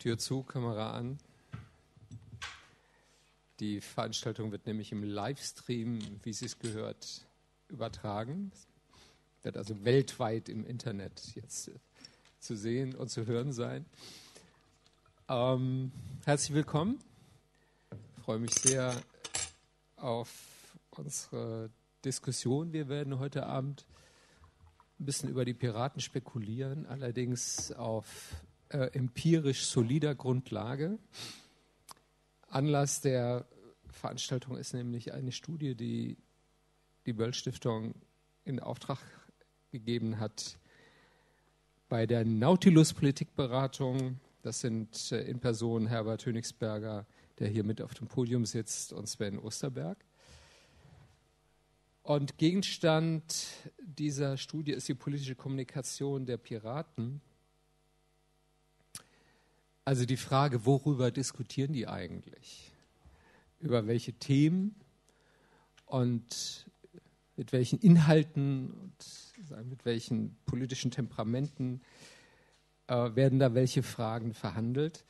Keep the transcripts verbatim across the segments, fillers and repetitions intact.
Tür zu, Kamera an. Die Veranstaltung wird nämlich im Livestream, wie Sie es gehört, übertragen. Wird also weltweit im Internet jetzt zu sehen und zu hören sein. Ähm, herzlich willkommen. Ich freue mich sehr auf unsere Diskussion. Wir werden heute Abend ein bisschen über die Piraten spekulieren, allerdings auf äh, empirisch solider Grundlage. Anlass der Veranstaltung ist nämlich eine Studie, die die Böll-Stiftung in Auftrag gegeben hat bei der Nautilus-Politikberatung. Das sind in Person Herbert Hönigsberger, der hier mit auf dem Podium sitzt, und Sven Osterberg. Und Gegenstand dieser Studie ist die politische Kommunikation der Piraten. Also die Frage, worüber diskutieren die eigentlich? Über welche Themen und mit welchen Inhalten und mit welchen politischen Temperamenten äh, werden da welche Fragen verhandelt?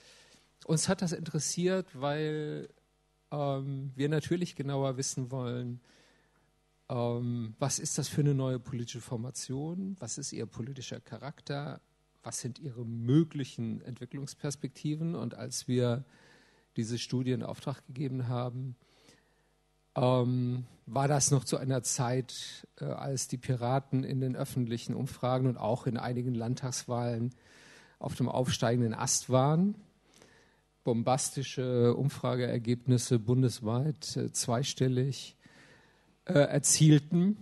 Uns hat das interessiert, weil ähm, wir natürlich genauer wissen wollen, ähm, was ist das für eine neue politische Formation? Was ist ihr politischer Charakter? Was sind ihre möglichen Entwicklungsperspektiven? Und als wir diese Studie in Auftrag gegeben haben, ähm, war das noch zu einer Zeit, äh, als die Piraten in den öffentlichen Umfragen und auch in einigen Landtagswahlen auf dem aufsteigenden Ast waren. Bombastische Umfrageergebnisse bundesweit äh, zweistellig äh, erzielten.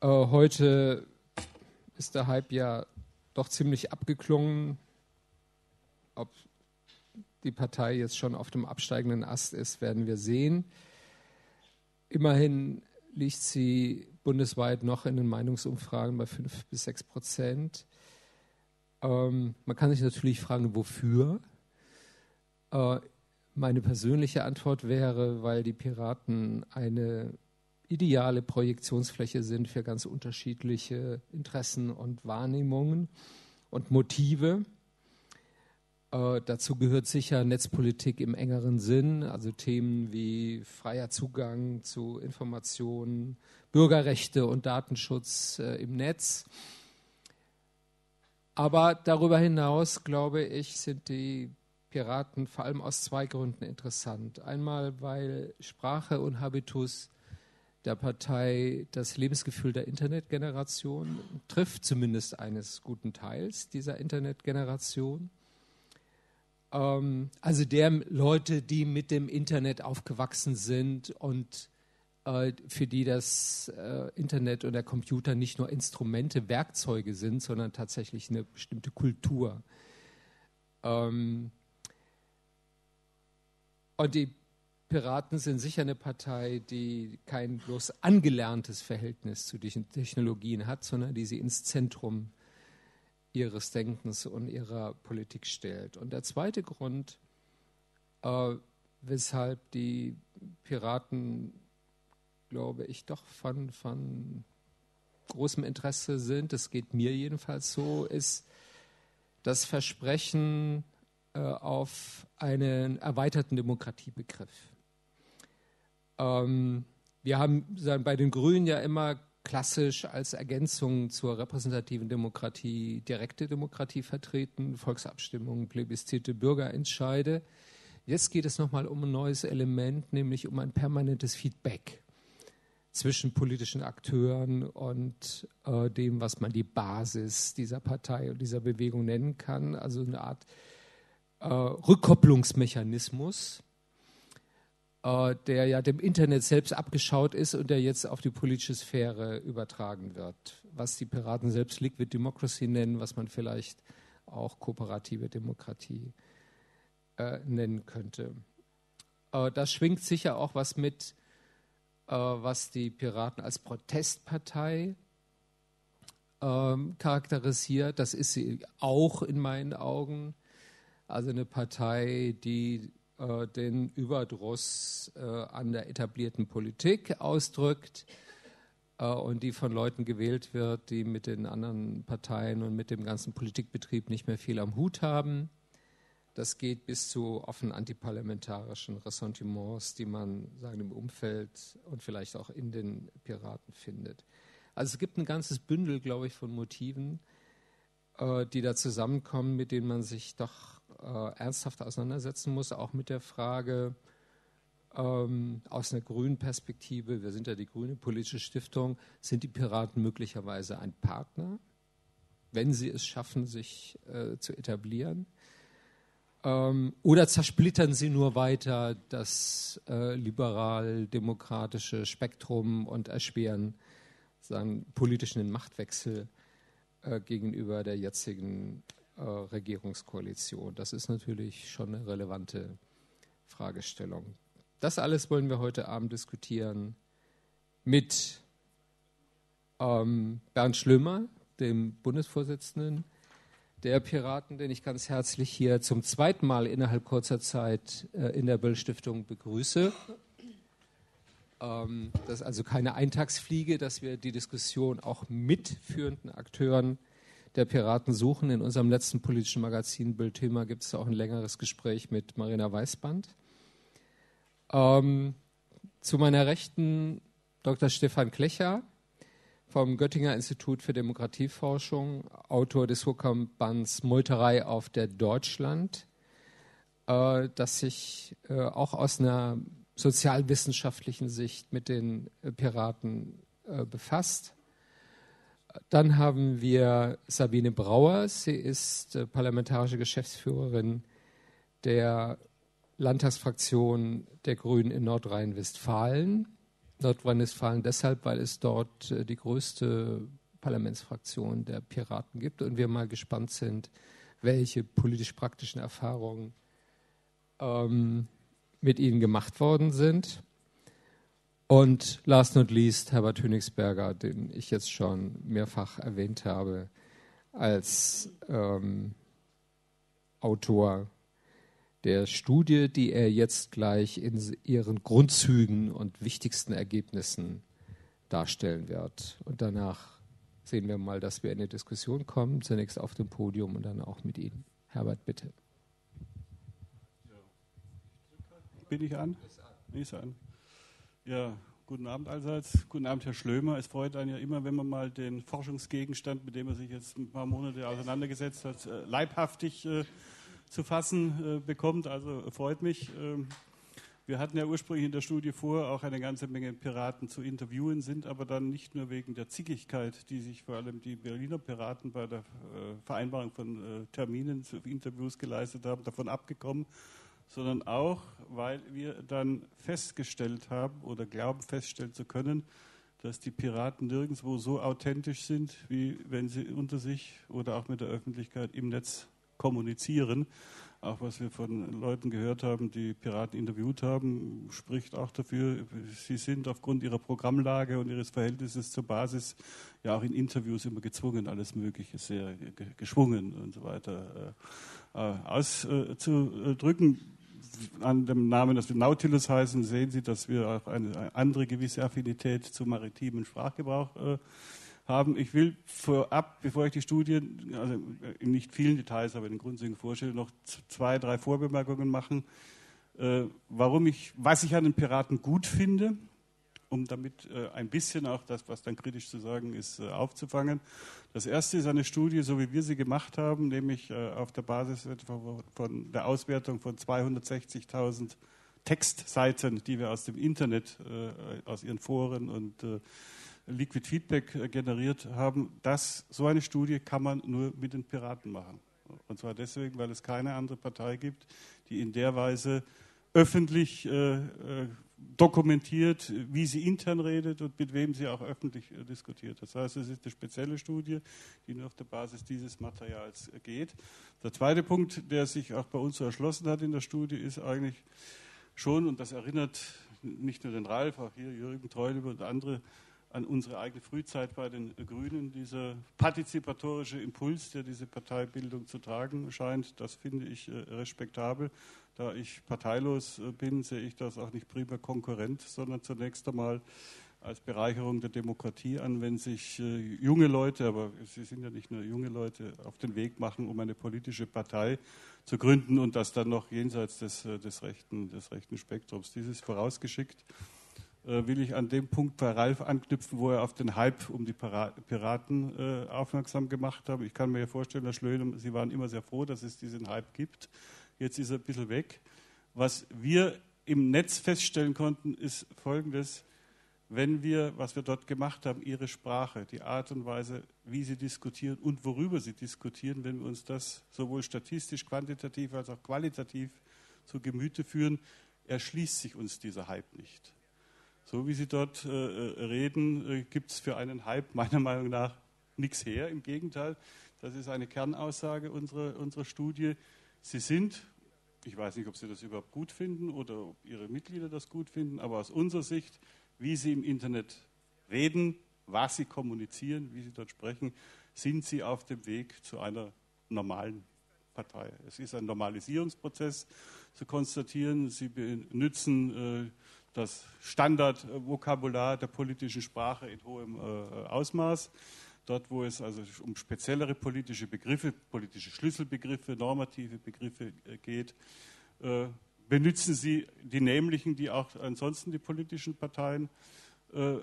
Äh, heute ist der Hype ja doch ziemlich abgeklungen. Ob die Partei jetzt schon auf dem absteigenden Ast ist, werden wir sehen. Immerhin liegt sie bundesweit noch in den Meinungsumfragen bei fünf bis sechs Prozent. Ähm, man kann sich natürlich fragen, wofür? Äh, meine persönliche Antwort wäre, weil die Piraten eine ideale Projektionsfläche sind für ganz unterschiedliche Interessen und Wahrnehmungen und Motive. Äh, dazu gehört sicher Netzpolitik im engeren Sinn, also Themen wie freier Zugang zu Informationen, Bürgerrechte und Datenschutz äh, im Netz. Aber darüber hinaus, glaube ich, sind die Piraten vor allem aus zwei Gründen interessant. Einmal, weil Sprache und Habitus der Partei das Lebensgefühl der Internetgeneration trifft, zumindest eines guten Teils dieser Internetgeneration. Ähm, also der Leute, die mit dem Internet aufgewachsen sind und äh, für die das äh, Internet und der Computer nicht nur Instrumente, Werkzeuge sind, sondern tatsächlich eine bestimmte Kultur. Ähm, und die Piraten sind sicher eine Partei, die kein bloß angelerntes Verhältnis zu diesen Technologien hat, sondern die sie ins Zentrum ihres Denkens und ihrer Politik stellt. Und der zweite Grund, äh, weshalb die Piraten, glaube ich, doch von, von großem Interesse sind, das geht mir jedenfalls so, ist das Versprechen äh, auf einen erweiterten Demokratiebegriff. Wir haben bei den Grünen ja immer klassisch als Ergänzung zur repräsentativen Demokratie direkte Demokratie vertreten, Volksabstimmungen, Plebiszite, Bürgerentscheide. Jetzt geht es nochmal um ein neues Element, nämlich um ein permanentes Feedback zwischen politischen Akteuren und äh, dem, was man die Basis dieser Partei und dieser Bewegung nennen kann, also eine Art äh, Rückkopplungsmechanismus, der ja dem Internet selbst abgeschaut ist und der jetzt auf die politische Sphäre übertragen wird. Was die Piraten selbst Liquid Democracy nennen, was man vielleicht auch kooperative Demokratie äh, nennen könnte. Äh, da schwingt sicher auch was mit, äh, was die Piraten als Protestpartei äh, charakterisiert. Das ist sie auch in meinen Augen. Also eine Partei, die den Überdruss äh, an der etablierten Politik ausdrückt äh, und die von Leuten gewählt wird, die mit den anderen Parteien und mit dem ganzen Politikbetrieb nicht mehr viel am Hut haben. Das geht bis zu offen antiparlamentarischen Ressentiments, die man sagen im Umfeld und vielleicht auch in den Piraten findet. Also es gibt ein ganzes Bündel, glaube ich, von Motiven, äh, die da zusammenkommen, mit denen man sich doch äh, ernsthaft auseinandersetzen muss, auch mit der Frage ähm, aus einer grünen Perspektive, wir sind ja die grüne politische Stiftung, sind die Piraten möglicherweise ein Partner, wenn sie es schaffen, sich äh, zu etablieren? Oder zersplittern sie nur weiter das äh, liberal-demokratische Spektrum und erschweren seinen politischen Machtwechsel äh, gegenüber der jetzigen äh, Regierungskoalition? Das ist natürlich schon eine relevante Fragestellung. Das alles wollen wir heute Abend diskutieren mit ähm, Bernd Schlömer, dem Bundesvorsitzenden der Piraten, den ich ganz herzlich hier zum zweiten Mal innerhalb kurzer Zeit äh, in der Böll-Stiftung begrüße. Ähm, das ist also keine Eintagsfliege, dass wir die Diskussion auch mit führenden Akteuren der Piraten suchen. In unserem letzten politischen Magazin Böll-Thema gibt es auch ein längeres Gespräch mit Marina Weisband. Ähm, zu meiner Rechten Doktor Stephan Klecha vom Göttinger Institut für Demokratieforschung, Autor des Hörbuchbands Meuterei auf der Deutschland, äh, das sich äh, auch aus einer sozialwissenschaftlichen Sicht mit den äh, Piraten äh, befasst. Dann haben wir Sabine Brauer, sie ist äh, parlamentarische Geschäftsführerin der Landtagsfraktion der Grünen in Nordrhein-Westfalen. Nordrhein-Westfalen deshalb, weil es dort äh, die größte Parlamentsfraktion der Piraten gibt und wir mal gespannt sind, welche politisch-praktischen Erfahrungen ähm, mit ihnen gemacht worden sind. Und last not least Herbert Hönigsberger, den ich jetzt schon mehrfach erwähnt habe, als ähm, Autor der Studie, die er jetzt gleich in ihren Grundzügen und wichtigsten Ergebnissen darstellen wird. Und danach sehen wir mal, dass wir in eine Diskussion kommen, zunächst auf dem Podium und dann auch mit Ihnen. Herbert, bitte. Bin ich an? Ist an. Ja, guten Abend allseits. Guten Abend, Herr Schlömer. Es freut einen ja immer, wenn man mal den Forschungsgegenstand, mit dem er sich jetzt ein paar Monate auseinandergesetzt hat, leibhaftig zu fassen äh, bekommt, also freut mich. Ähm, wir hatten ja ursprünglich in der Studie vor, auch eine ganze Menge Piraten zu interviewen, sind aber dann nicht nur wegen der Zickigkeit, die sich vor allem die Berliner Piraten bei der äh, Vereinbarung von äh, Terminen zu Interviews geleistet haben, davon abgekommen, sondern auch, weil wir dann festgestellt haben oder glauben feststellen zu können, dass die Piraten nirgendwo so authentisch sind, wie wenn sie unter sich oder auch mit der Öffentlichkeit im Netz kommunizieren. Auch was wir von Leuten gehört haben, die Piraten interviewt haben, spricht auch dafür, sie sind aufgrund ihrer Programmlage und ihres Verhältnisses zur Basis ja auch in Interviews immer gezwungen, alles Mögliche sehr geschwungen und so weiter äh, auszudrücken. Äh, An dem Namen, dass wir Nautilus heißen, sehen Sie, dass wir auch eine, eine andere gewisse Affinität zum maritimen Sprachgebrauch äh, haben. Ich will vorab, bevor ich die Studien, also in nicht vielen Details, aber in den Grundzügen vorstelle, noch zwei, drei Vorbemerkungen machen, äh, warum ich, was ich an den Piraten gut finde, um damit äh, ein bisschen auch das, was dann kritisch zu sagen ist, äh, aufzufangen. Das erste ist eine Studie, so wie wir sie gemacht haben, nämlich äh, auf der Basis von, von der Auswertung von zweihundertsechzigtausend Textseiten, die wir aus dem Internet, äh, aus ihren Foren und äh, Liquid Feedback generiert haben, dass so eine Studie kann man nur mit den Piraten machen. Und zwar deswegen, weil es keine andere Partei gibt, die in der Weise öffentlich äh, dokumentiert, wie sie intern redet und mit wem sie auch öffentlich äh, diskutiert. Das heißt, es ist eine spezielle Studie, die nur auf der Basis dieses Materials geht. Der zweite Punkt, der sich auch bei uns so erschlossen hat in der Studie, ist eigentlich schon, und das erinnert nicht nur den Ralf, auch hier Jürgen Treulüber und andere, an unsere eigene Frühzeit bei den Grünen, dieser partizipatorische Impuls, der diese Parteibildung zu tragen scheint, das finde ich äh, respektabel. Da ich parteilos bin, sehe ich das auch nicht primär Konkurrent, sondern zunächst einmal als Bereicherung der Demokratie an, wenn sich äh, junge Leute, aber sie sind ja nicht nur junge Leute, auf den Weg machen, um eine politische Partei zu gründen und das dann noch jenseits des, des, rechten, des rechten Spektrums. Dieses vorausgeschickt äh, will ich an dem Punkt bei Ralf anknüpfen, wo er auf den Hype um die Para- Piraten äh, aufmerksam gemacht hat. Ich kann mir ja vorstellen, Herr Schlömer, Sie waren immer sehr froh, dass es diesen Hype gibt. Jetzt ist er ein bisschen weg. Was wir im Netz feststellen konnten, ist Folgendes: Wenn wir, was wir dort gemacht haben, ihre Sprache, die Art und Weise, wie sie diskutieren und worüber sie diskutieren, wenn wir uns das sowohl statistisch, quantitativ als auch qualitativ zu Gemüte führen, erschließt sich uns dieser Hype nicht. So wie Sie dort äh, reden, äh, gibt es für einen Hype meiner Meinung nach nichts her. Im Gegenteil, das ist eine Kernaussage unserer, unserer Studie. Sie sind... Ich weiß nicht, ob Sie das überhaupt gut finden oder ob Ihre Mitglieder das gut finden, aber aus unserer Sicht, wie Sie im Internet reden, was Sie kommunizieren, wie Sie dort sprechen, sind Sie auf dem Weg zu einer normalen Partei. Es ist ein Normalisierungsprozess zu konstatieren. Sie benutzen äh, das Standardvokabular der politischen Sprache in hohem äh, Ausmaß. Dort, wo es also um speziellere politische Begriffe, politische Schlüsselbegriffe, normative Begriffe geht, äh, benutzen Sie die nämlichen, die auch ansonsten die politischen Parteien äh,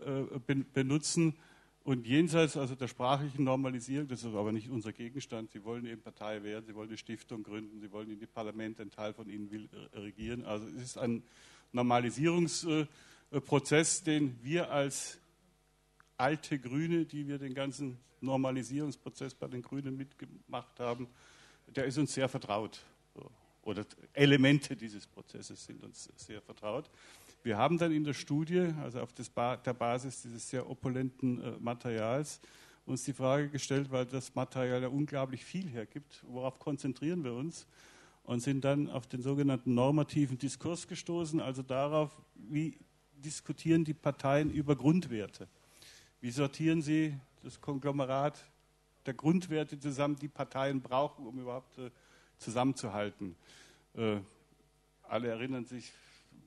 benutzen. Und jenseits also der sprachlichen Normalisierung, das ist aber nicht unser Gegenstand, Sie wollen eben Partei werden, Sie wollen eine Stiftung gründen, Sie wollen in die Parlamente, ein Teil von Ihnen will regieren. Also es ist ein Normalisierungsprozess, den wir als alte Grüne, die wir den ganzen Normalisierungsprozess bei den Grünen mitgemacht haben, der ist uns sehr vertraut. Oder Elemente dieses Prozesses sind uns sehr vertraut. Wir haben dann in der Studie, also auf des ba- der Basis dieses sehr opulenten äh, Materials, uns die Frage gestellt, weil das Material ja unglaublich viel hergibt, worauf konzentrieren wir uns? Und sind dann auf den sogenannten normativen Diskurs gestoßen, also darauf, wie diskutieren die Parteien über Grundwerte? Wie sortieren Sie das Konglomerat der Grundwerte zusammen, die Parteien brauchen, um überhaupt äh, zusammenzuhalten? Äh, alle erinnern sich,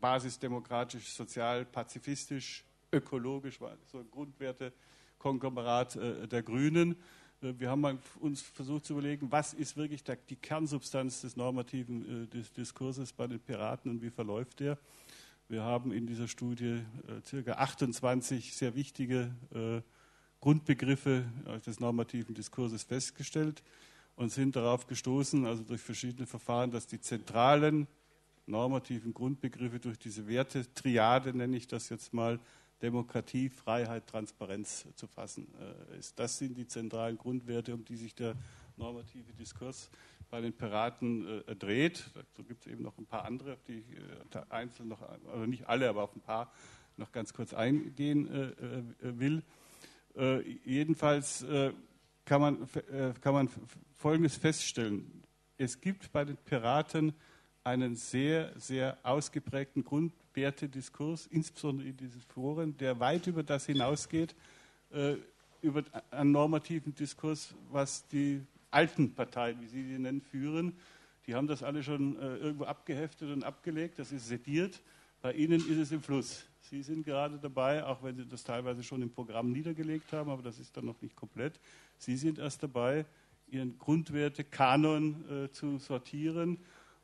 basisdemokratisch, sozial, pazifistisch, ökologisch, war so ein Grundwerte-Konglomerat äh, der Grünen. Äh, wir haben mal uns versucht zu überlegen, was ist wirklich der, die Kernsubstanz des normativen äh, des Diskurses bei den Piraten und wie verläuft der? Wir haben in dieser Studie äh, ca. achtundzwanzig sehr wichtige äh, Grundbegriffe des normativen Diskurses festgestellt und sind darauf gestoßen, also durch verschiedene Verfahren, dass die zentralen normativen Grundbegriffe durch diese Werte-Triade, nenne ich das jetzt mal, Demokratie, Freiheit, Transparenz zu fassen äh, ist. Das sind die zentralen Grundwerte, um die sich der normative Diskurs bei den Piraten äh, dreht. Dazu gibt es eben noch ein paar andere, die ich äh, einzeln noch, also nicht alle, aber auf ein paar noch ganz kurz eingehen äh, äh, will. Äh, jedenfalls äh, kann man, äh, kann man Folgendes feststellen. Es gibt bei den Piraten einen sehr, sehr ausgeprägten Grundwertediskurs, insbesondere in diesen Foren, der weit über das hinausgeht, äh, über einen normativen Diskurs, was die alten Parteien, wie Sie sie nennen, führen. Die haben das alle schon äh, irgendwo abgeheftet und abgelegt, das ist sediert. Bei Ihnen ist es im Fluss. Sie sind gerade dabei, auch wenn Sie das teilweise schon im Programm niedergelegt haben, aber das ist dann noch nicht komplett. Sie sind erst dabei, Ihren Grundwertekanon äh, zu sortieren.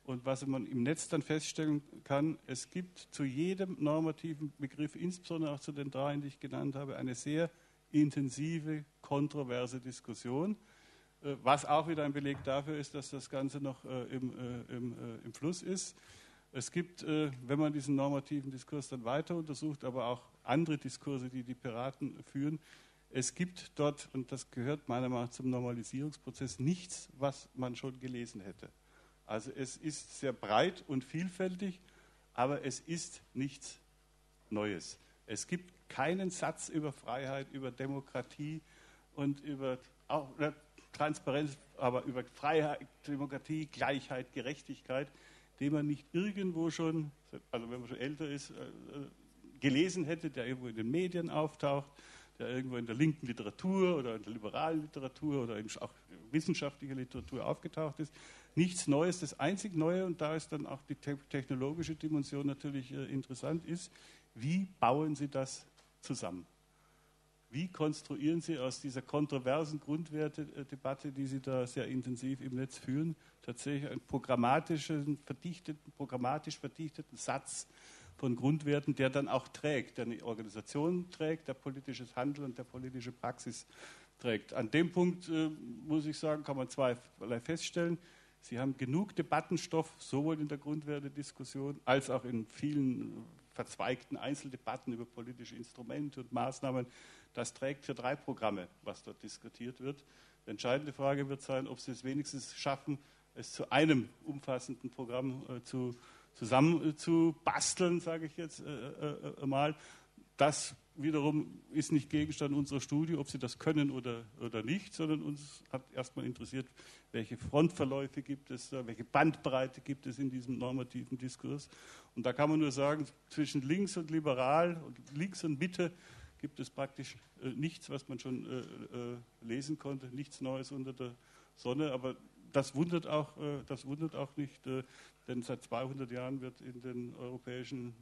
Und was man im Netz dann feststellen kann, es gibt zu jedem normativen Begriff, insbesondere auch zu den dreien, die ich genannt habe, eine sehr intensive, kontroverse Diskussion, was auch wieder ein Beleg dafür ist, dass das Ganze noch äh, im, äh, im, äh, im Fluss ist. Es gibt, äh, wenn man diesen normativen Diskurs dann weiter untersucht, aber auch andere Diskurse, die die Piraten führen, es gibt dort, und das gehört meiner Meinung nach zum Normalisierungsprozess, nichts, was man schon gelesen hätte. Also es ist sehr breit und vielfältig, aber es ist nichts Neues. Es gibt keinen Satz über Freiheit, über Demokratie und über... auch, Transparenz, aber über Freiheit, Demokratie, Gleichheit, Gerechtigkeit, den man nicht irgendwo schon, also wenn man schon älter ist, äh, gelesen hätte, der irgendwo in den Medien auftaucht, der irgendwo in der linken Literatur oder in der liberalen Literatur oder in auch wissenschaftlicher Literatur aufgetaucht ist. Nichts Neues, das einzig Neue, und da ist dann auch die te- technologische Dimension natürlich äh, interessant ist, wie bauen Sie das zusammen? Wie konstruieren Sie aus dieser kontroversen Grundwertedebatte, die Sie da sehr intensiv im Netz führen, tatsächlich einen programmatischen, verdichteten, programmatisch verdichteten Satz von Grundwerten, der dann auch trägt, der eine Organisation trägt, der politisches Handeln und der politische Praxis trägt? An dem Punkt, äh, muss ich sagen, kann man zweierlei feststellen. Sie haben genug Debattenstoff, sowohl in der Grundwertediskussion als auch in vielen verzweigten Einzeldebatten über politische Instrumente und Maßnahmen. Das trägt für drei Programme, was dort diskutiert wird. Die entscheidende Frage wird sein, ob Sie es wenigstens schaffen, es zu einem umfassenden Programm äh, zu, zusammen äh, zu basteln, sage ich jetzt äh, äh, mal. Das wiederum ist nicht Gegenstand unserer Studie, ob Sie das können oder, oder nicht, sondern uns hat erstmal interessiert, welche Frontverläufe gibt es da, welche Bandbreite gibt es in diesem normativen Diskurs. Und da kann man nur sagen, zwischen links und liberal und links und Mitte gibt es praktisch äh, nichts, was man schon äh, äh, lesen konnte, nichts Neues unter der Sonne. Aber das wundert auch, äh, das wundert auch nicht, äh, denn seit zweihundert Jahren wird in den europäischen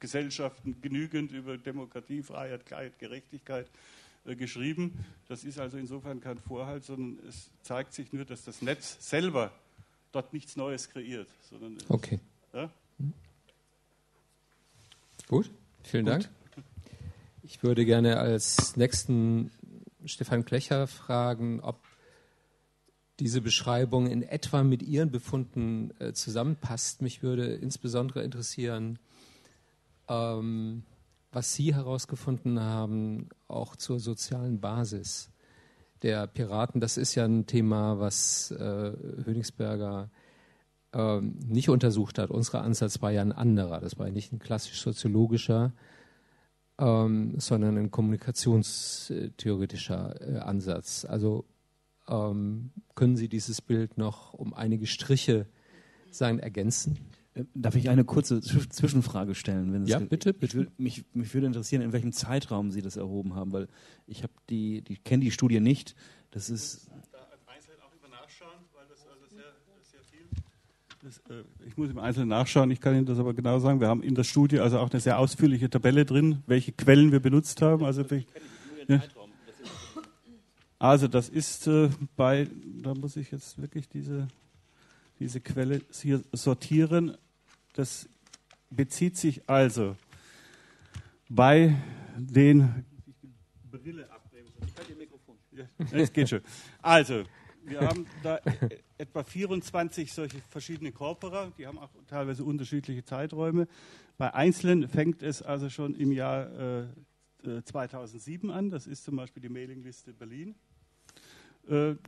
Gesellschaften genügend über Demokratie, Freiheit, Klarheit, Gerechtigkeit äh, geschrieben. Das ist also insofern kein Vorhalt, sondern es zeigt sich nur, dass das Netz selber dort nichts Neues kreiert. Sondern okay. Es, ja? Gut, vielen Gut. Dank. Ich würde gerne als nächsten Stephan Klecha fragen, ob diese Beschreibung in etwa mit Ihren Befunden äh, zusammenpasst. Mich würde insbesondere interessieren, was Sie herausgefunden haben, auch zur sozialen Basis der Piraten. Das ist ja ein Thema, was äh, Hönigsberger äh, nicht untersucht hat. Unser Ansatz war ja ein anderer. Das war ja nicht ein klassisch soziologischer, ähm, sondern ein kommunikationstheoretischer äh, Ansatz. Also ähm, können Sie dieses Bild noch um einige Striche sagen, ergänzen? Darf ich eine kurze Zwischenfrage stellen? Wenn es ja, bitte. bitte. Mich, mich würde interessieren, in welchem Zeitraum Sie das erhoben haben, weil ich habe die, die kenne die Studie nicht. Das ist. Da im Einzelnen auch über nachschauen, weil das also sehr, sehr viel. Das, äh, ich muss im Einzelnen nachschauen. Ich kann Ihnen das aber genau sagen. Wir haben in der Studie also auch eine sehr ausführliche Tabelle drin, welche Quellen wir benutzt haben. Also ich, ja. Also das ist äh, bei. Da muss ich jetzt wirklich diese. Diese Quelle hier sortieren. Das bezieht sich also bei den Brille abnehmen. Ich kann Ihr Mikrofon. Ja, das geht schon. Also, wir haben da etwa vierundzwanzig solche verschiedene Corpora, die haben auch teilweise unterschiedliche Zeiträume. Bei Einzelnen fängt es also schon im Jahr äh, zweitausendsieben an. Das ist zum Beispiel die Mailingliste Berlin.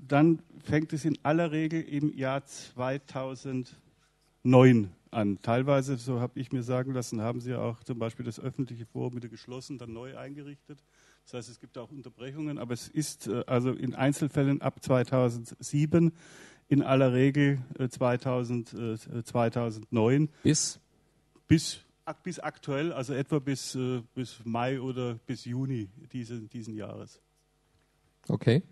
Dann fängt es in aller Regel im Jahr zweitausendneun an. Teilweise, so habe ich mir sagen lassen, haben sie ja auch zum Beispiel das öffentliche Forum wieder geschlossen, dann neu eingerichtet. Das heißt, es gibt auch Unterbrechungen, aber es ist also in Einzelfällen ab zweitausendsieben, in aller Regel zweitausend, zweitausendneun. Bis? Bis, bis aktuell, also etwa bis, bis Mai oder bis Juni diesen, diesen Jahres. Okay.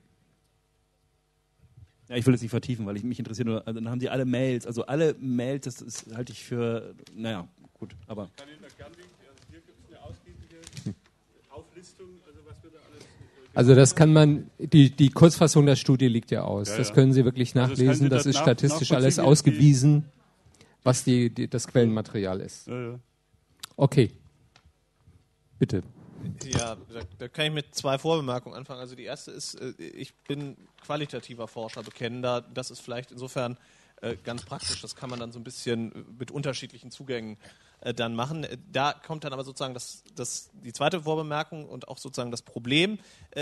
Ja, ich will das nicht vertiefen, weil ich mich interessiere nur, also dann haben Sie alle Mails, also alle Mails, das ist, halte ich für, naja, gut, aber... Ich kann Ihnen da gerne, also hier gibt es eine ausgiebige Auflistung, also was wir da alles... Also das kann man, die, die Kurzfassung der Studie liegt ja aus, ja, das ja. können Sie wirklich nachlesen, also das, das ist nach, statistisch alles ausgewiesen, was die, die, das Quellenmaterial ist. Ja, ja. Okay, bitte. Ja, da, da kann ich mit zwei Vorbemerkungen anfangen. Also die erste ist, ich bin qualitativer Forscher, bekennender. Das ist vielleicht insofern ganz praktisch. Das kann man dann so ein bisschen mit unterschiedlichen Zugängen dann machen. Da kommt dann aber sozusagen das, das, die zweite Vorbemerkung und auch sozusagen das Problem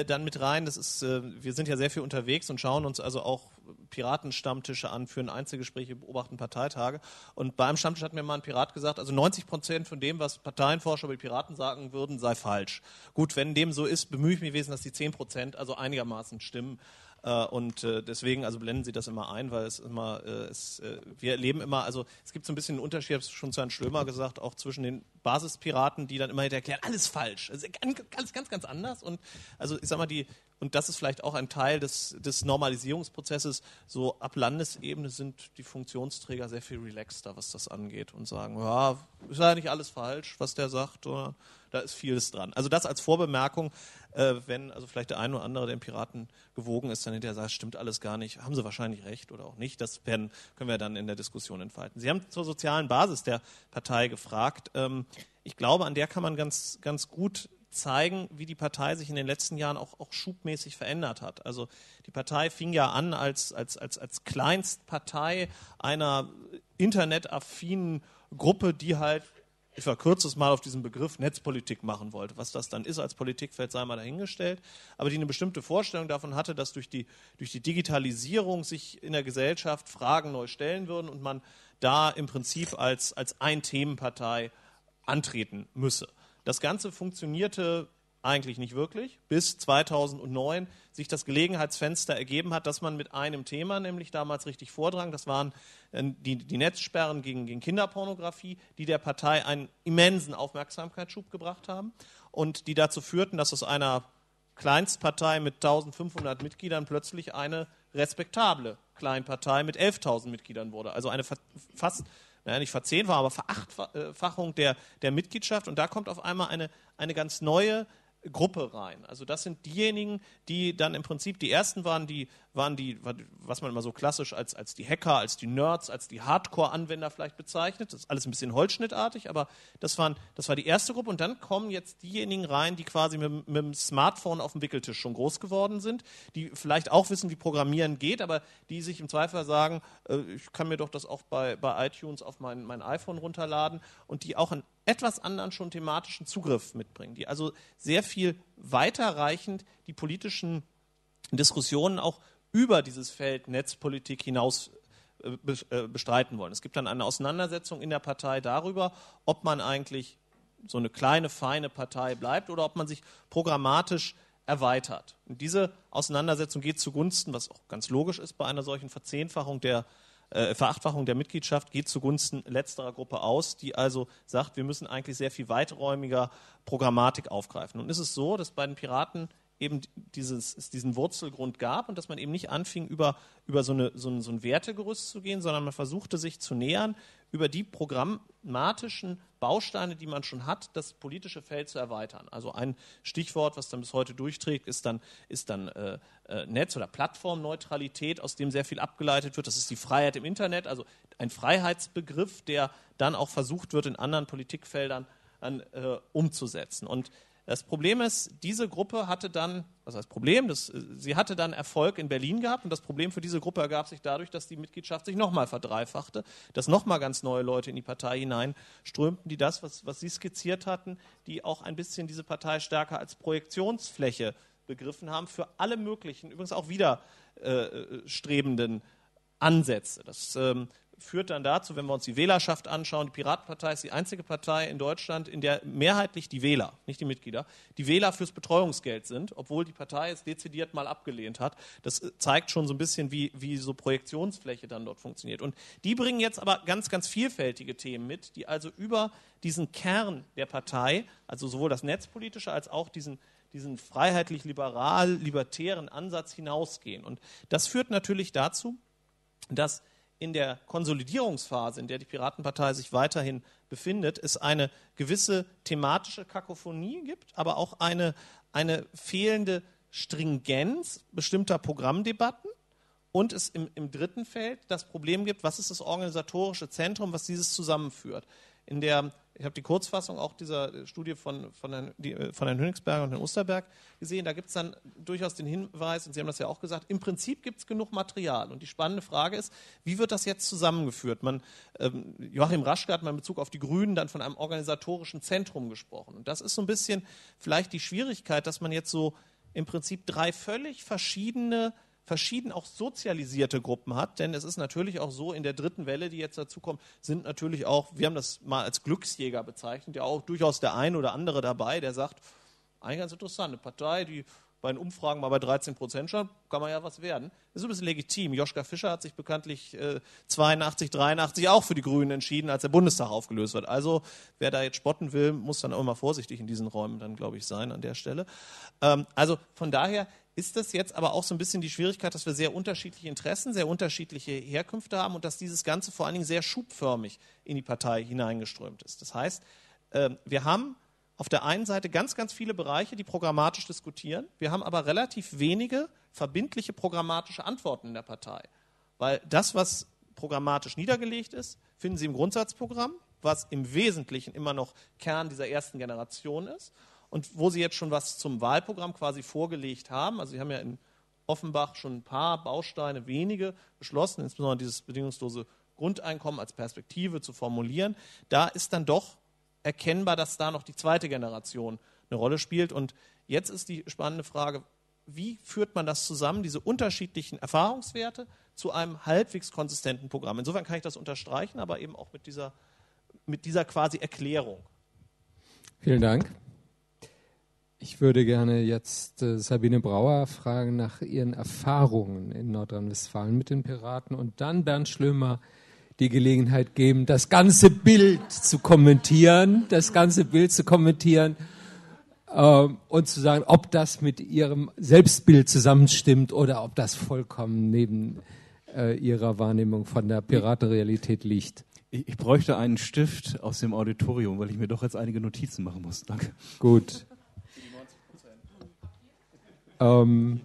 dann mit rein. Das ist, wir sind ja sehr viel unterwegs und schauen uns also auch Piratenstammtische an, führen Einzelgespräche, beobachten Parteitage. Und bei einem Stammtisch hat mir mal ein Pirat gesagt, also neunzig Prozent von dem, was Parteienforscher über die Piraten sagen würden, sei falsch. Gut, wenn dem so ist, bemühe ich mich wesentlich, dass die zehn Prozent also einigermaßen stimmen. Und deswegen, also blenden Sie das immer ein, weil es immer, es, wir erleben immer, also es gibt so ein bisschen einen Unterschied, ich habe es schon zu Herrn Schlömer gesagt, auch zwischen den Basispiraten, die dann immer erklären, alles falsch, alles ganz, ganz anders. Und also ich sag mal, die Und das ist vielleicht auch ein Teil des, des Normalisierungsprozesses. So ab Landesebene sind die Funktionsträger sehr viel relaxter, was das angeht und sagen, ja, ist ja nicht alles falsch, was der sagt, oder da ist vieles dran. Also das als Vorbemerkung, äh, wenn also vielleicht der ein oder andere, der im Piraten gewogen ist, dann hinterher sagt, stimmt alles gar nicht, haben Sie wahrscheinlich recht oder auch nicht. Das werden, können wir dann in der Diskussion entfalten. Sie haben zur sozialen Basis der Partei gefragt. Ähm, ich glaube, an der kann man ganz, ganz gut zeigen, wie die Partei sich in den letzten Jahren auch, auch schubmäßig verändert hat. Also die Partei fing ja an als, als, als, als Kleinstpartei einer internetaffinen Gruppe, die halt, ich verkürze es mal auf diesen Begriff, Netzpolitik machen wollte. Was das dann ist als Politikfeld, sei mal dahingestellt. Aber die eine bestimmte Vorstellung davon hatte, dass durch die, durch die Digitalisierung sich in der Gesellschaft Fragen neu stellen würden und man da im Prinzip als, als Ein-Themen-Partei antreten müsse. Das Ganze funktionierte eigentlich nicht wirklich, bis zweitausendneun sich das Gelegenheitsfenster ergeben hat, dass man mit einem Thema nämlich damals richtig vordrang. Das waren die, die Netzsperren gegen, gegen Kinderpornografie, die der Partei einen immensen Aufmerksamkeitsschub gebracht haben und die dazu führten, dass aus einer Kleinstpartei mit eintausendfünfhundert Mitgliedern plötzlich eine respektable Kleinpartei mit elftausend Mitgliedern wurde. Also eine fast... Naja, nicht verzehnfachung, aber Verachtfachung der, der Mitgliedschaft. Und da kommt auf einmal eine, eine ganz neue Gruppe rein. Also das sind diejenigen, die dann im Prinzip die ersten waren, die waren die, was man immer so klassisch als, als die Hacker, als die Nerds, als die Hardcore-Anwender vielleicht bezeichnet. Das ist alles ein bisschen holzschnittartig, aber das, waren, das war die erste Gruppe. Und dann kommen jetzt diejenigen rein, die quasi mit, mit dem Smartphone auf dem Wickeltisch schon groß geworden sind, die vielleicht auch wissen, wie Programmieren geht, aber die sich im Zweifel sagen, äh, ich kann mir doch das auch bei, bei iTunes auf mein, mein iPhone runterladen und die auch einen etwas anderen schon thematischen Zugriff mitbringen, die also sehr viel weiterreichend die politischen Diskussionen auch über dieses Feld Netzpolitik hinaus bestreiten wollen. Es gibt dann eine Auseinandersetzung in der Partei darüber, ob man eigentlich so eine kleine, feine Partei bleibt oder ob man sich programmatisch erweitert. Und diese Auseinandersetzung geht zugunsten, was auch ganz logisch ist bei einer solchen Verzehnfachung der äh, Verachtfachung der Mitgliedschaft, geht zugunsten letzterer Gruppe aus, die also sagt, wir müssen eigentlich sehr viel weiträumiger Programmatik aufgreifen. Und ist es so, dass bei den Piraten eben dieses, diesen Wurzelgrund gab und dass man eben nicht anfing, über, über so, eine, so, ein, so ein Wertegerüst zu gehen, sondern man versuchte, sich zu nähern, über die programmatischen Bausteine, die man schon hat, das politische Feld zu erweitern. Also ein Stichwort, was dann bis heute durchträgt, ist dann, ist dann äh, äh, Netz- oder Plattformneutralität, aus dem sehr viel abgeleitet wird. Das ist die Freiheit im Internet, also ein Freiheitsbegriff, der dann auch versucht wird, in anderen Politikfeldern an, äh, umzusetzen. Und das Problem ist, diese Gruppe hatte dann, was heißt Problem, das, sie hatte dann Erfolg in Berlin gehabt und das Problem für diese Gruppe ergab sich dadurch, dass die Mitgliedschaft sich nochmal verdreifachte, dass nochmal ganz neue Leute in die Partei hineinströmten, die das, was, was Sie skizziert hatten, die auch ein bisschen diese Partei stärker als Projektionsfläche begriffen haben für alle möglichen, übrigens auch widerstrebenden Ansätze. Das ähm, führt dann dazu, wenn wir uns die Wählerschaft anschauen, die Piratenpartei ist die einzige Partei in Deutschland, in der mehrheitlich die Wähler, nicht die Mitglieder, die Wähler fürs Betreuungsgeld sind, obwohl die Partei es dezidiert mal abgelehnt hat. Das zeigt schon so ein bisschen, wie, wie so Projektionsfläche dann dort funktioniert. Und die bringen jetzt aber ganz, ganz vielfältige Themen mit, die also über diesen Kern der Partei, also sowohl das Netzpolitische als auch diesen diesen freiheitlich-liberal-libertären Ansatz hinausgehen. Und das führt natürlich dazu, dass in der Konsolidierungsphase, in der die Piratenpartei sich weiterhin befindet, es eine gewisse thematische Kakophonie gibt, aber auch eine, eine fehlende Stringenz bestimmter Programmdebatten und es im, im dritten Feld das Problem gibt, was ist das organisatorische Zentrum, was dieses zusammenführt. In der, ich habe die Kurzfassung auch dieser Studie von, von Herrn, Herrn Hönigsberger und Herrn Osterberg gesehen, da gibt es dann durchaus den Hinweis, und Sie haben das ja auch gesagt, im Prinzip gibt es genug Material. Und die spannende Frage ist, wie wird das jetzt zusammengeführt? Man, ähm, Joachim Raschke hat mal in Bezug auf die Grünen dann von einem organisatorischen Zentrum gesprochen. Und das ist so ein bisschen vielleicht die Schwierigkeit, dass man jetzt so im Prinzip drei völlig verschiedene verschieden auch sozialisierte Gruppen hat, denn es ist natürlich auch so, in der dritten Welle, die jetzt dazukommt, sind natürlich auch, wir haben das mal als Glücksjäger bezeichnet, ja auch durchaus der ein oder andere dabei, der sagt, eine ganz interessante Partei, die bei den Umfragen mal bei dreizehn Prozent schon, kann man ja was werden. Das ist ein bisschen legitim. Joschka Fischer hat sich bekanntlich äh, zweiundachtzig, dreiundachtzig auch für die Grünen entschieden, als der Bundestag aufgelöst wird. Also wer da jetzt spotten will, muss dann auch immer vorsichtig in diesen Räumen dann, glaube ich, sein an der Stelle. Ähm, also von daher ist das jetzt aber auch so ein bisschen die Schwierigkeit, dass wir sehr unterschiedliche Interessen, sehr unterschiedliche Herkünfte haben und dass dieses Ganze vor allen Dingen sehr schubförmig in die Partei hineingeströmt ist. Das heißt, wir haben auf der einen Seite ganz, ganz viele Bereiche, die programmatisch diskutieren. Wir haben aber relativ wenige verbindliche programmatische Antworten in der Partei. Weil das, was programmatisch niedergelegt ist, finden Sie im Grundsatzprogramm, was im Wesentlichen immer noch Kern dieser ersten Generation ist. Und wo Sie jetzt schon was zum Wahlprogramm quasi vorgelegt haben, also Sie haben ja in Offenbach schon ein paar Bausteine, wenige, beschlossen, insbesondere dieses bedingungslose Grundeinkommen als Perspektive zu formulieren, da ist dann doch erkennbar, dass da noch die zweite Generation eine Rolle spielt. Und jetzt ist die spannende Frage, wie führt man das zusammen, diese unterschiedlichen Erfahrungswerte, zu einem halbwegs konsistenten Programm? Insofern kann ich das unterstreichen, aber eben auch mit dieser, mit dieser quasi Erklärung. Vielen Dank. Ich würde gerne jetzt äh, Sabine Brauer fragen nach ihren Erfahrungen in Nordrhein-Westfalen mit den Piraten und dann Bernd Schlömer die Gelegenheit geben, das ganze Bild zu kommentieren, das ganze Bild zu kommentieren ähm, und zu sagen, ob das mit ihrem Selbstbild zusammenstimmt oder ob das vollkommen neben äh, ihrer Wahrnehmung von der Piratenrealität liegt. Ich, ich bräuchte einen Stift aus dem Auditorium, weil ich mir doch jetzt einige Notizen machen muss. Danke. Gut. Ähm,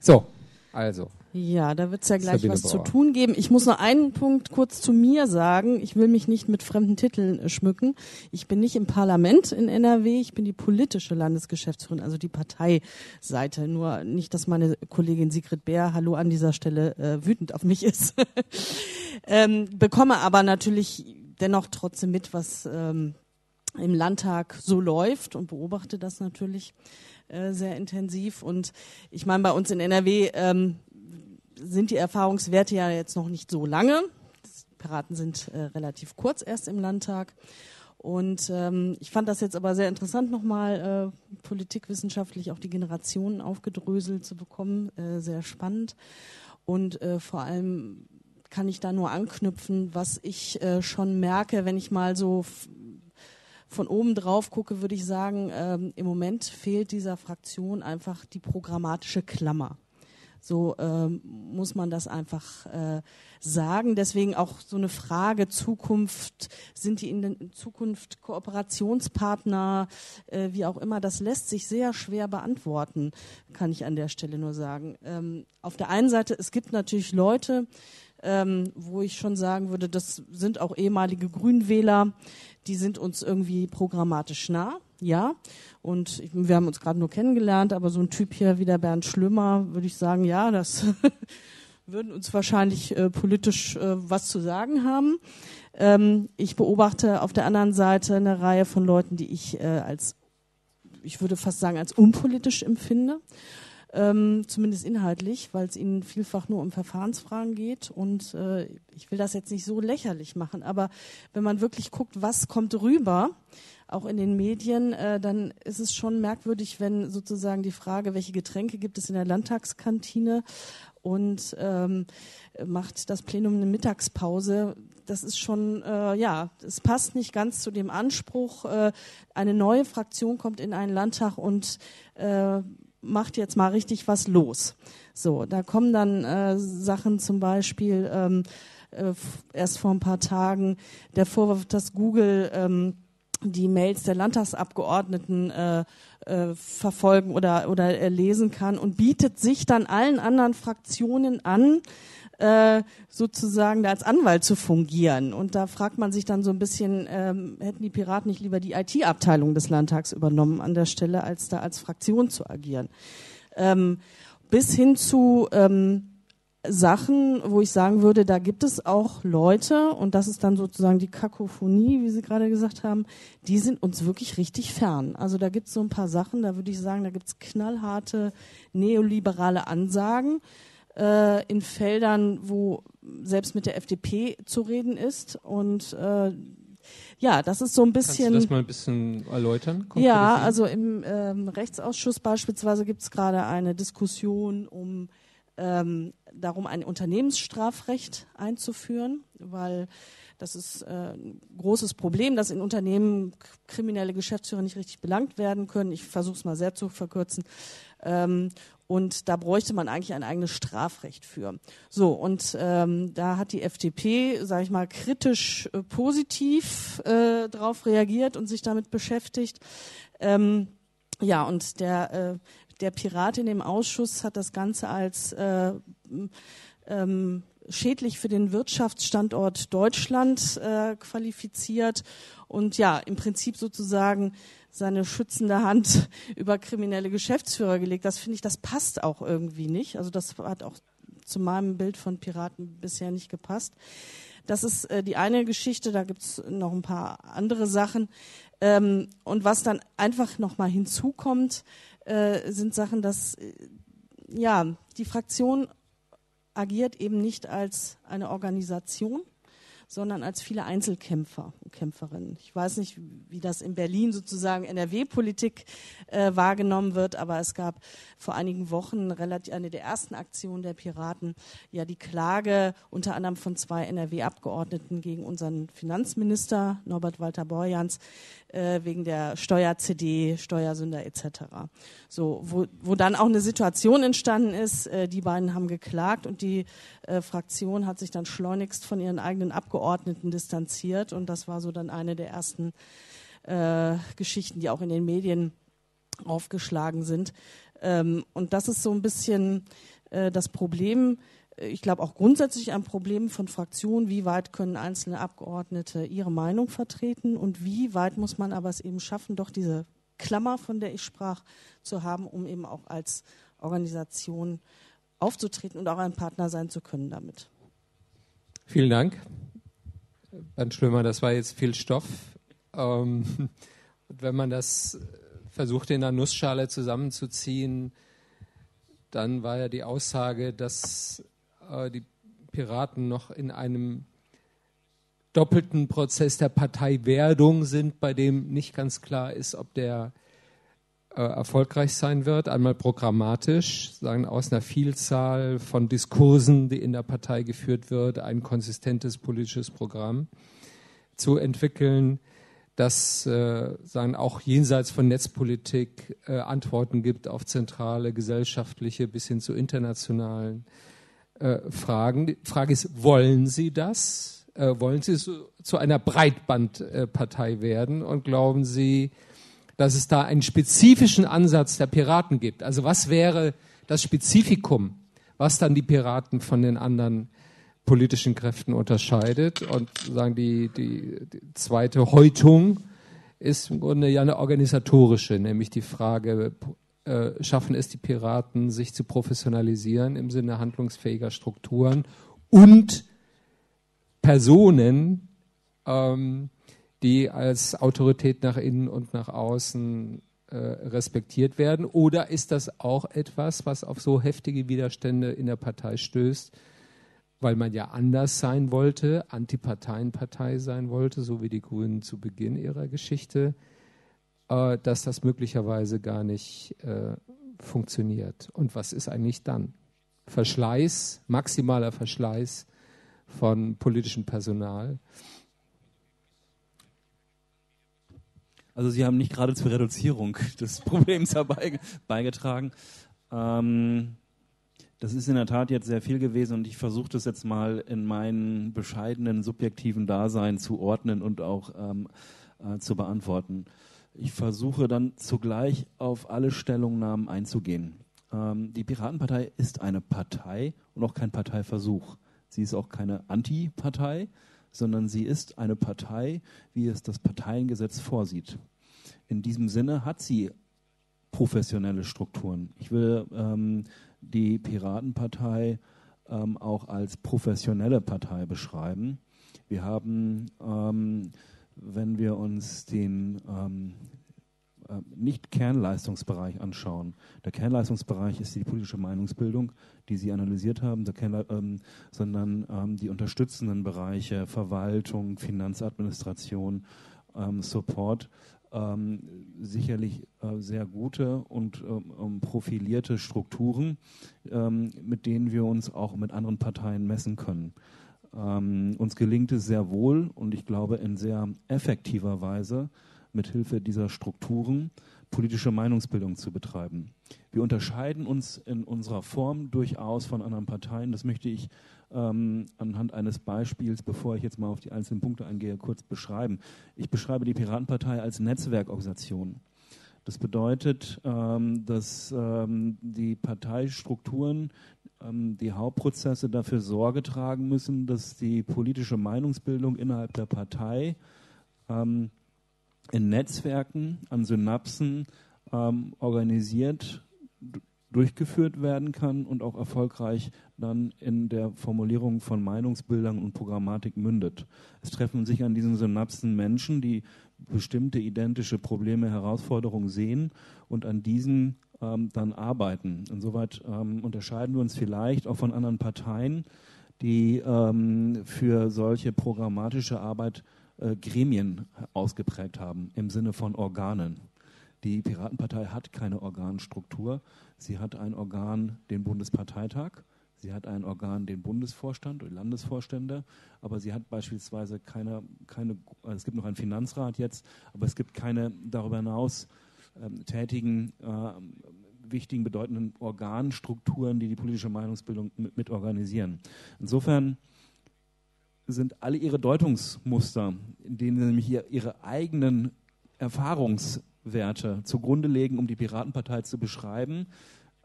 so, also. Ja, da wird es ja gleich Sabine was Brauer. zu tun geben. Ich muss nur einen Punkt kurz zu mir sagen. Ich will mich nicht mit fremden Titeln schmücken. Ich bin nicht im Parlament in N R W, ich bin die politische Landesgeschäftsführerin, also die Parteiseite. Nur nicht, dass meine Kollegin Sigrid Bär, hallo an dieser Stelle, äh, wütend auf mich ist. ähm, bekomme aber natürlich dennoch trotzdem mit, was ähm, im Landtag so läuft und beobachte das natürlich äh, sehr intensiv. Und ich meine, bei uns in N R W ähm, sind die Erfahrungswerte ja jetzt noch nicht so lange. Die Piraten sind äh, relativ kurz erst im Landtag. Und ähm, ich fand das jetzt aber sehr interessant, nochmal äh, politikwissenschaftlich auch die Generationen aufgedröselt zu bekommen. Äh, sehr spannend. Und äh, vor allem kann ich da nur anknüpfen, was ich äh, schon merke, wenn ich mal so von oben drauf gucke, würde ich sagen, ähm, im Moment fehlt dieser Fraktion einfach die programmatische Klammer. So ähm, muss man das einfach äh, sagen. Deswegen auch so eine Frage Zukunft, sind die in der Zukunft Kooperationspartner, äh, wie auch immer, das lässt sich sehr schwer beantworten, kann ich an der Stelle nur sagen. Ähm, auf der einen Seite, es gibt natürlich Leute, Ähm, wo ich schon sagen würde, das sind auch ehemalige Grünwähler, die sind uns irgendwie programmatisch nah, ja. Und ich, wir haben uns gerade nur kennengelernt, aber so ein Typ hier wie der Bernd Schlömer, würde ich sagen, ja, das würden uns wahrscheinlich äh, politisch äh, was zu sagen haben. Ähm, ich beobachte auf der anderen Seite eine Reihe von Leuten, die ich äh, als, ich würde fast sagen, als unpolitisch empfinde. Ähm, zumindest inhaltlich, weil es ihnen vielfach nur um Verfahrensfragen geht. Und äh, ich will das jetzt nicht so lächerlich machen, aber wenn man wirklich guckt, was kommt rüber, auch in den Medien, äh, dann ist es schon merkwürdig, wenn sozusagen die Frage, welche Getränke gibt es in der Landtagskantine und ähm, macht das Plenum eine Mittagspause, das ist schon, äh, ja, es passt nicht ganz zu dem Anspruch, äh, eine neue Fraktion kommt in einen Landtag und äh, macht jetzt mal richtig was los. So, da kommen dann äh, Sachen zum Beispiel ähm, äh, erst vor ein paar Tagen der Vorwurf, dass Google ähm, die Mails der Landtagsabgeordneten äh, äh, verfolgen oder, oder äh, lesen kann und bietet sich dann allen anderen Fraktionen an, äh, sozusagen da als Anwalt zu fungieren. Und da fragt man sich dann so ein bisschen, ähm, hätten die Piraten nicht lieber die I T-Abteilung des Landtags übernommen an der Stelle, als da als Fraktion zu agieren. Ähm, bis hin zu ähm, Sachen, wo ich sagen würde, da gibt es auch Leute, und das ist dann sozusagen die Kakophonie, wie Sie gerade gesagt haben, die sind uns wirklich richtig fern. Also da gibt es so ein paar Sachen, da würde ich sagen, da gibt es knallharte neoliberale Ansagen äh, in Feldern, wo selbst mit der F D P zu reden ist. Und äh, ja, das ist so ein bisschen... Kannst du das mal ein bisschen erläutern? Kommt ja, also im ähm, Rechtsausschuss beispielsweise gibt es gerade eine Diskussion um ähm, darum, ein Unternehmensstrafrecht einzuführen, weil das ist äh, ein großes Problem, dass in Unternehmen kriminelle Geschäftsführer nicht richtig belangt werden können. Ich versuche es mal sehr zu verkürzen. Ähm, und da bräuchte man eigentlich ein eigenes Strafrecht für. So, und ähm, da hat die F D P, sage ich mal, kritisch äh, positiv äh, drauf reagiert und sich damit beschäftigt. Ähm, ja, und der, äh, der Pirat in dem Ausschuss hat das Ganze als äh, ähm, schädlich für den Wirtschaftsstandort Deutschland äh, qualifiziert und ja, im Prinzip sozusagen seine schützende Hand über kriminelle Geschäftsführer gelegt. Das finde ich, das passt auch irgendwie nicht. Also das hat auch zu meinem Bild von Piraten bisher nicht gepasst. Das ist äh, die eine Geschichte, da gibt es noch ein paar andere Sachen. Ähm, und was dann einfach nochmal hinzukommt, äh, sind Sachen, dass äh, ja, die Fraktion agiert eben nicht als eine Organisation, sondern als viele Einzelkämpfer und Kämpferinnen. Ich weiß nicht, wie das in Berlin sozusagen N R W-Politik äh, wahrgenommen wird, aber es gab vor einigen Wochen relativ eine der ersten Aktionen der Piraten, ja die Klage unter anderem von zwei N R W-Abgeordneten gegen unseren Finanzminister Norbert Walter-Borjans äh, wegen der Steuer-C D, Steuersünder et cetera. So, wo, wo dann auch eine Situation entstanden ist, äh, die beiden haben geklagt und die äh, Fraktion hat sich dann schleunigst von ihren eigenen Abgeordneten Abgeordneten distanziert und das war so dann eine der ersten äh, Geschichten, die auch in den Medien aufgeschlagen sind. Ähm, und das ist so ein bisschen äh, das Problem, ich glaube auch grundsätzlich ein Problem von Fraktionen, wie weit können einzelne Abgeordnete ihre Meinung vertreten und wie weit muss man aber es eben schaffen, doch diese Klammer, von der ich sprach, zu haben, um eben auch als Organisation aufzutreten und auch ein Partner sein zu können damit. Vielen Dank. Bernd Schlömer, das war jetzt viel Stoff. Ähm, wenn man das versucht, in der Nussschale zusammenzuziehen, dann war ja die Aussage, dass äh, die Piraten noch in einem doppelten Prozess der Parteiwerdung sind, bei dem nicht ganz klar ist, ob der äh, erfolgreich sein wird. Einmal programmatisch, sagen aus einer Vielzahl von Diskursen, die in der Partei geführt wird, ein konsistentes politisches Programm zu entwickeln, das äh, sagen auch jenseits von Netzpolitik äh, Antworten gibt auf zentrale gesellschaftliche bis hin zu internationalen äh, Fragen. Die Frage ist, wollen Sie das? Äh, wollen Sie so, zu einer Breitbandpartei äh, werden? Und glauben Sie, dass es da einen spezifischen Ansatz der Piraten gibt? Also was wäre das Spezifikum, was dann die Piraten von den anderen politischen Kräften unterscheidet? Und sagen die, die, die zweite Häutung ist im Grunde ja eine organisatorische, nämlich die Frage, äh, schaffen es die Piraten, sich zu professionalisieren im Sinne handlungsfähiger Strukturen und Personen, ähm, die als Autorität nach innen und nach außen äh, respektiert werden? Oder ist das auch etwas, was auf so heftige Widerstände in der Partei stößt, weil man ja anders sein wollte, Antiparteienpartei sein wollte, so wie die Grünen zu Beginn ihrer Geschichte, äh, dass das möglicherweise gar nicht äh, funktioniert? Und was ist eigentlich dann? Verschleiß, maximaler Verschleiß von politischem Personal. Also Sie haben nicht gerade zur Reduzierung des Problems dabei beigetragen. Ähm, das ist in der Tat jetzt sehr viel gewesen und ich versuche das jetzt mal in meinem bescheidenen, subjektiven Dasein zu ordnen und auch ähm, äh, zu beantworten. Ich versuche dann zugleich auf alle Stellungnahmen einzugehen. Ähm, die Piratenpartei ist eine Partei und auch kein Parteiversuch. Sie ist auch keine Antipartei, sondern sie ist eine Partei, wie es das Parteiengesetz vorsieht. In diesem Sinne hat sie professionelle Strukturen. Ich will ähm, die Piratenpartei ähm, auch als professionelle Partei beschreiben. Wir haben, ähm, wenn wir uns den ähm, äh, Nicht-Kernleistungsbereich anschauen, der Kernleistungsbereich ist die politische Meinungsbildung, die Sie analysiert haben, sondern die unterstützenden Bereiche, Verwaltung, Finanzadministration, Support, ähm, sicherlich äh, sehr gute und ähm, profilierte Strukturen, ähm, mit denen wir uns auch mit anderen Parteien messen können. Ähm, uns gelingt es sehr wohl und ich glaube in sehr effektiver Weise, mithilfe dieser Strukturen politische Meinungsbildung zu betreiben. Wir unterscheiden uns in unserer Form durchaus von anderen Parteien. Das möchte ich ähm, anhand eines Beispiels, bevor ich jetzt mal auf die einzelnen Punkte eingehe, kurz beschreiben. Ich beschreibe die Piratenpartei als Netzwerkorganisation. Das bedeutet, ähm, dass ähm, die Parteistrukturen, ähm, die Hauptprozesse dafür Sorge tragen müssen, dass die politische Meinungsbildung innerhalb der Partei ähm, in Netzwerken, an Synapsen ähm, organisiert, durchgeführt werden kann und auch erfolgreich dann in der Formulierung von Meinungsbildern und Programmatik mündet. Es treffen sich an diesen Synapsen Menschen, die bestimmte identische Probleme, Herausforderungen sehen und an diesen ähm, dann arbeiten. Insoweit ähm, unterscheiden wir uns vielleicht auch von anderen Parteien, die ähm, für solche programmatische Arbeit Gremien ausgeprägt haben, im Sinne von Organen. Die Piratenpartei hat keine Organstruktur. Sie hat ein Organ, den Bundesparteitag. Sie hat ein Organ, den Bundesvorstand oder Landesvorstände. Aber sie hat beispielsweise keine, keine, es gibt noch einen Finanzrat jetzt, aber es gibt keine darüber hinaus ähm, tätigen, äh, wichtigen, bedeutenden Organstrukturen, die die politische Meinungsbildung mit, mit organisieren. Insofern sind alle ihre Deutungsmuster, in denen sie nämlich ihre eigenen Erfahrungswerte zugrunde legen, um die Piratenpartei zu beschreiben.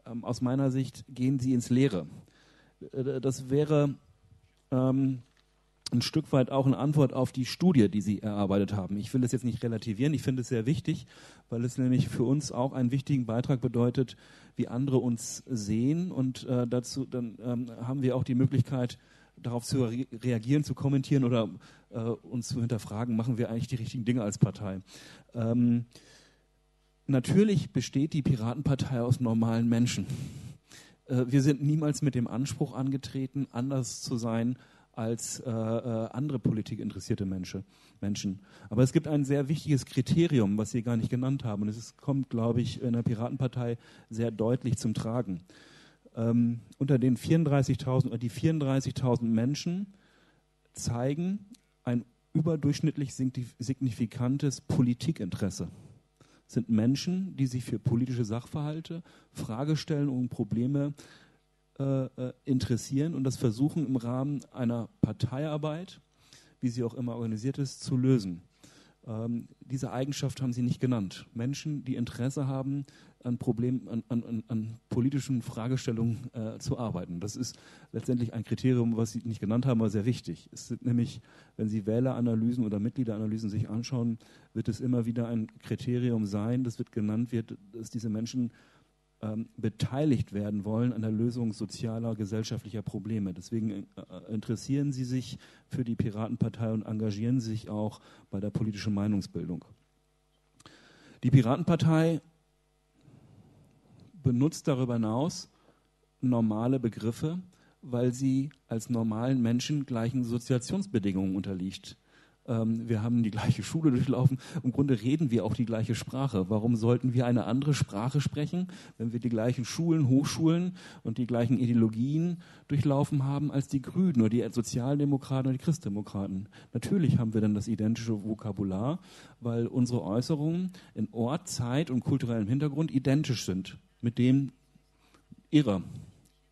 Ähm, aus meiner Sicht gehen sie ins Leere. Das wäre ähm, ein Stück weit auch eine Antwort auf die Studie, die sie erarbeitet haben. Ich will das jetzt nicht relativieren, ich finde es sehr wichtig, weil es nämlich für uns auch einen wichtigen Beitrag bedeutet, wie andere uns sehen. Und äh, dazu dann ähm, haben wir auch die Möglichkeit, darauf zu reagieren, zu kommentieren oder äh, uns zu hinterfragen, machen wir eigentlich die richtigen Dinge als Partei. Ähm, natürlich besteht die Piratenpartei aus normalen Menschen. Äh, wir sind niemals mit dem Anspruch angetreten, anders zu sein als äh, andere politikinteressierte Menschen, Menschen. Aber es gibt ein sehr wichtiges Kriterium, was Sie gar nicht genannt haben. Und es kommt, glaube ich, in der Piratenpartei sehr deutlich zum Tragen. Ähm, unter den vierunddreißigtausend oder die vierunddreißigtausend Menschen zeigen ein überdurchschnittlich signifikantes Politikinteresse. Das sind Menschen, die sich für politische Sachverhalte, Fragestellungen und Probleme äh, interessieren und das versuchen im Rahmen einer Parteiarbeit, wie sie auch immer organisiert ist, zu lösen. Ähm, diese Eigenschaft haben Sie nicht genannt. Menschen, die Interesse haben, an Problemen, an, an, an politischen Fragestellungen äh, zu arbeiten. Das ist letztendlich ein Kriterium, was Sie nicht genannt haben, aber sehr wichtig. Es sind nämlich, wenn Sie Wähleranalysen oder Mitgliederanalysen sich anschauen, wird es immer wieder ein Kriterium sein, das wird genannt wird, dass diese Menschen ähm, beteiligt werden wollen an der Lösung sozialer, gesellschaftlicher Probleme. Deswegen äh, interessieren Sie sich für die Piratenpartei und engagieren sich auch bei der politischen Meinungsbildung. Die Piratenpartei benutzt darüber hinaus normale Begriffe, weil sie als normalen Menschen gleichen Sozialisationsbedingungen unterliegt. Ähm, wir haben die gleiche Schule durchlaufen. Im Grunde reden wir auch die gleiche Sprache. Warum sollten wir eine andere Sprache sprechen, wenn wir die gleichen Schulen, Hochschulen und die gleichen Ideologien durchlaufen haben als die Grünen oder die Sozialdemokraten oder die Christdemokraten? Natürlich haben wir dann das identische Vokabular, weil unsere Äußerungen in Ort, Zeit und kulturellem Hintergrund identisch sind mit dem ihrer,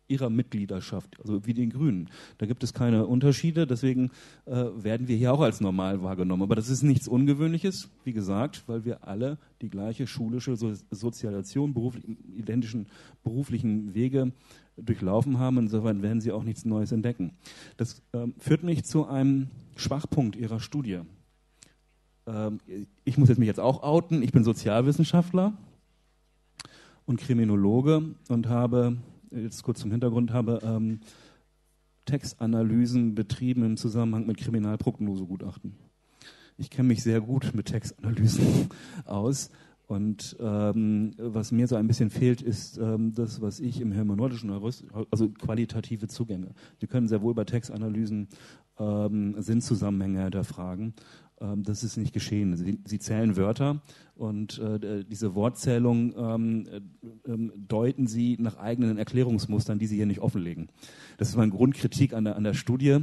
ihrer Mitgliedschaft, also wie den Grünen. Da gibt es keine Unterschiede, deswegen äh, werden wir hier auch als normal wahrgenommen. Aber das ist nichts Ungewöhnliches, wie gesagt, weil wir alle die gleiche schulische so Sozialisation, beruflich, identischen beruflichen Wege durchlaufen haben. Insofern werden Sie auch nichts Neues entdecken. Das äh, führt mich zu einem Schwachpunkt Ihrer Studie. Äh, ich muss jetzt mich jetzt auch outen, ich bin Sozialwissenschaftler und Kriminologe und habe, jetzt kurz zum Hintergrund, habe ähm, Textanalysen betrieben im Zusammenhang mit Kriminalprognosegutachten. Ich kenne mich sehr gut mit Textanalysen aus Und ähm, was mir so ein bisschen fehlt, ist ähm, das, was ich im hermeneutischen, also qualitative Zugänge. Die können sehr wohl bei Textanalysen ähm, Sinnzusammenhänge hinterfragen. Ähm, das ist nicht geschehen. Sie, sie zählen Wörter und äh, diese Wortzählung ähm, äh, deuten sie nach eigenen Erklärungsmustern, die sie hier nicht offenlegen. Das ist meine Grundkritik an der, an der Studie.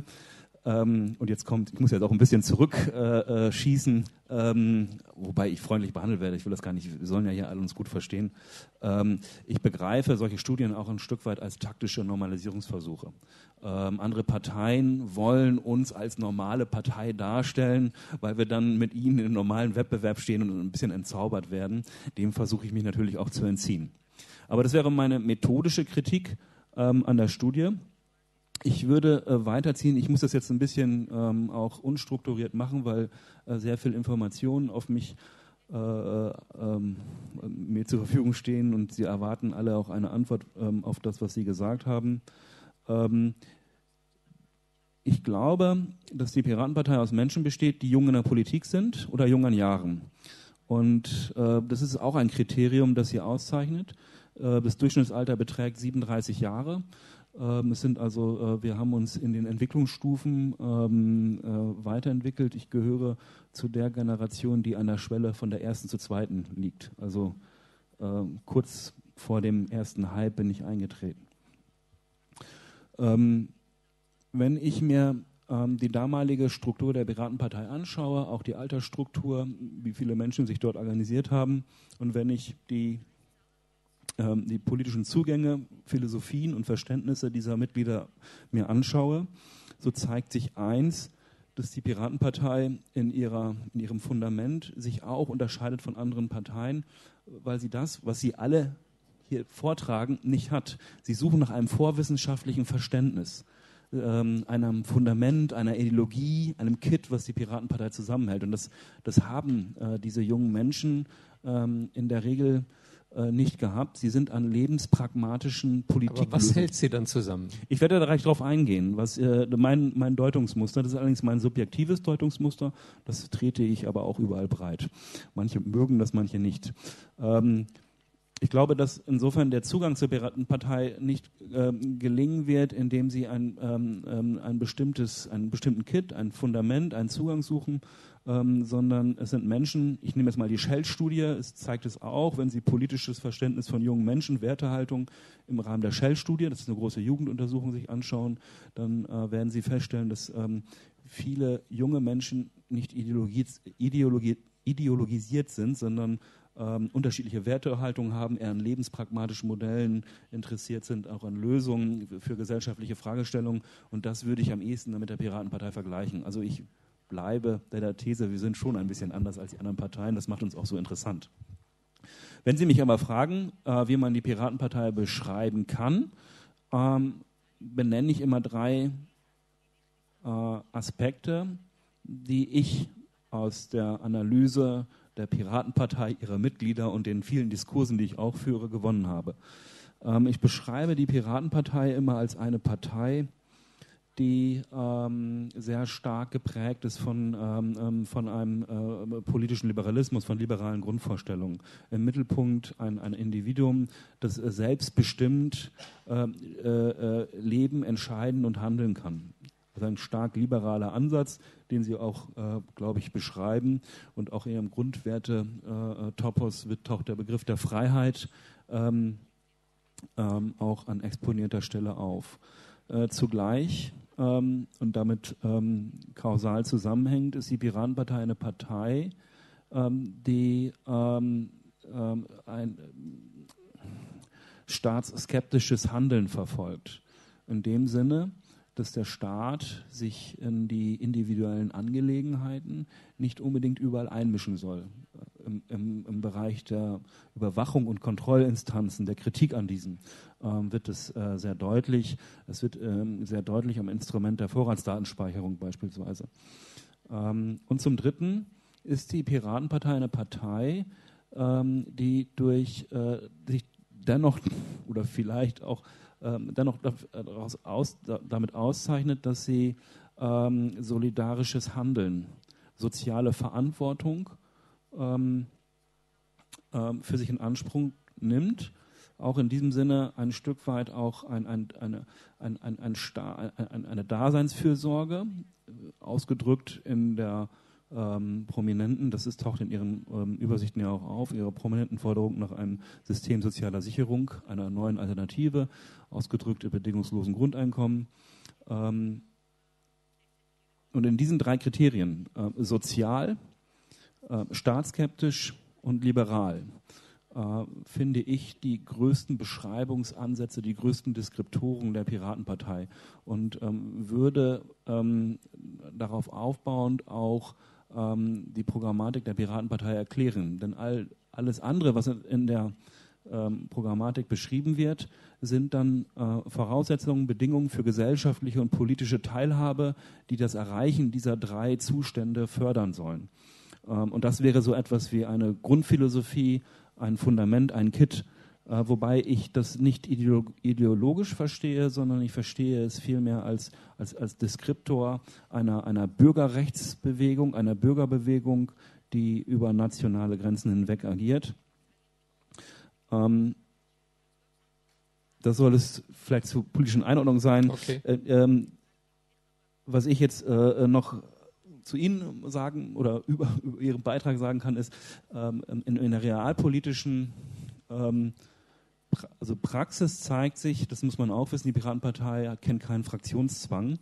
Ähm, und jetzt kommt, ich muss jetzt auch ein bisschen zurückschießen, äh, ähm, wobei ich freundlich behandelt werde, ich will das gar nicht, wir sollen ja hier alle uns gut verstehen. Ähm, ich begreife solche Studien auch ein Stück weit als taktische Normalisierungsversuche. Ähm, andere Parteien wollen uns als normale Partei darstellen, weil wir dann mit ihnen in einem normalen Wettbewerb stehen und ein bisschen entzaubert werden. Dem versuche ich mich natürlich auch zu entziehen. Aber das wäre meine methodische Kritik ähm, an der Studie. Ich würde äh, weiterziehen, ich muss das jetzt ein bisschen ähm, auch unstrukturiert machen, weil äh, sehr viel Informationen auf mich äh, äh, ähm, mir zur Verfügung stehen und Sie erwarten alle auch eine Antwort ähm, auf das, was Sie gesagt haben. Ähm, ich glaube, dass die Piratenpartei aus Menschen besteht, die jung in der Politik sind oder jung an Jahren. Und äh, das ist auch ein Kriterium, das sie auszeichnet. Äh, das Durchschnittsalter beträgt siebenunddreißig Jahre. Es sind also, wir haben uns in den Entwicklungsstufen ähm, äh, weiterentwickelt. Ich gehöre zu der Generation, die an der Schwelle von der ersten zur zweiten liegt. Also äh, kurz vor dem ersten Hype bin ich eingetreten. Ähm, wenn ich mir ähm, die damalige Struktur der Piratenpartei anschaue, auch die Altersstruktur, wie viele Menschen sich dort organisiert haben, und wenn ich die die politischen Zugänge, Philosophien und Verständnisse dieser Mitglieder mir anschaue, so zeigt sich eins, dass die Piratenpartei in, ihrer, in ihrem Fundament sich auch unterscheidet von anderen Parteien, weil sie das, was sie alle hier vortragen, nicht hat. Sie suchen nach einem vorwissenschaftlichen Verständnis, ähm, einem Fundament, einer Ideologie, einem Kit, was die Piratenpartei zusammenhält. Und das, das haben äh, diese jungen Menschen ähm, in der Regel nicht gehabt. Sie sind an lebenspragmatischen Politik. Aber was hält sie dann zusammen? Ich werde da gleich drauf eingehen. Was, äh, mein, mein Deutungsmuster, das ist allerdings mein subjektives Deutungsmuster, das trete ich aber auch überall breit. Manche mögen das, manche nicht. Ähm, ich glaube, dass insofern der Zugang zur Piratenpartei nicht ähm, gelingen wird, indem sie ein, ähm, ein bestimmtes, einen bestimmten Kit, ein Fundament, einen Zugang suchen, Ähm, sondern es sind Menschen, ich nehme jetzt mal die Shell-Studie, es zeigt es auch, wenn sie politisches Verständnis von jungen Menschen, Wertehaltung im Rahmen der Shell-Studie, das ist eine große Jugenduntersuchung, sich anschauen, dann äh, werden sie feststellen, dass ähm, viele junge Menschen nicht ideologis- ideologi- ideologisiert sind, sondern ähm, unterschiedliche Wertehaltungen haben, eher an lebenspragmatischen Modellen interessiert sind, auch an Lösungen für gesellschaftliche Fragestellungen, und das würde ich am ehesten mit der Piratenpartei vergleichen. Also ich bleibe bei der These, wir sind schon ein bisschen anders als die anderen Parteien. Das macht uns auch so interessant. Wenn Sie mich aber fragen, äh, wie man die Piratenpartei beschreiben kann, ähm, benenne ich immer drei äh, Aspekte, die ich aus der Analyse der Piratenpartei, ihrer Mitglieder und den vielen Diskursen, die ich auch führe, gewonnen habe. Ähm, ich beschreibe die Piratenpartei immer als eine Partei, die ähm, sehr stark geprägt ist von, ähm, von einem äh, politischen Liberalismus, von liberalen Grundvorstellungen. Im Mittelpunkt ein, ein Individuum, das selbstbestimmt äh, äh, leben, entscheiden und handeln kann. Also ein stark liberaler Ansatz, den Sie auch, äh, glaube ich, beschreiben. Und auch in Ihrem Grundwerte-Topos äh, taucht der Begriff der Freiheit ähm, ähm, auch an exponierter Stelle auf. Äh, zugleich ähm, und damit ähm, kausal zusammenhängt, ist die Piratenpartei eine Partei, ähm, die ähm, ähm, ein äh, staatsskeptisches Handeln verfolgt. In dem Sinne, dass der Staat sich in die individuellen Angelegenheiten nicht unbedingt überall einmischen soll. Im, im, im Bereich der Überwachung und Kontrollinstanzen, der Kritik an diesen, ähm, wird es äh, sehr deutlich. Es wird ähm, sehr deutlich am Instrument der Vorratsdatenspeicherung beispielsweise. Ähm, und zum Dritten ist die Piratenpartei eine Partei, ähm, die durch äh, sich dennoch oder vielleicht auch ähm, dennoch daraus aus, da, damit auszeichnet, dass sie ähm, solidarisches Handeln, soziale Verantwortung Ähm, ähm, für sich in Anspruch nimmt, auch in diesem Sinne ein Stück weit auch ein, ein, eine, ein, ein, ein Sta- ein, eine Daseinsfürsorge, ausgedrückt in der ähm, prominenten, das ist, taucht in Ihren ähm, Übersichten ja auch auf, Ihre prominenten Forderung nach einem System sozialer Sicherung, einer neuen Alternative, ausgedrückt im bedingungslosen Grundeinkommen. Ähm, und in diesen drei Kriterien, äh, sozial, äh, staatsskeptisch und liberal, äh, finde ich die größten Beschreibungsansätze, die größten Deskriptoren der Piratenpartei, und ähm, würde ähm, darauf aufbauend auch ähm, die Programmatik der Piratenpartei erklären. Denn all, alles andere, was in der ähm, Programmatik beschrieben wird, sind dann äh, Voraussetzungen, Bedingungen für gesellschaftliche und politische Teilhabe, die das Erreichen dieser drei Zustände fördern sollen. Ähm, und das wäre so etwas wie eine Grundphilosophie, ein Fundament, ein Kit, äh, wobei ich das nicht ideolog- ideologisch verstehe, sondern ich verstehe es vielmehr als, als, als Deskriptor einer, einer Bürgerrechtsbewegung, einer Bürgerbewegung, die über nationale Grenzen hinweg agiert. Ähm, das soll es vielleicht zur politischen Einordnung sein. Okay. Äh, ähm, was ich jetzt äh, noch zu Ihnen sagen oder über, über Ihren Beitrag sagen kann, ist, ähm, in, in der realpolitischen ähm, pra- also Praxis zeigt sich, das muss man auch wissen, die Piratenpartei kennt keinen Fraktionszwang.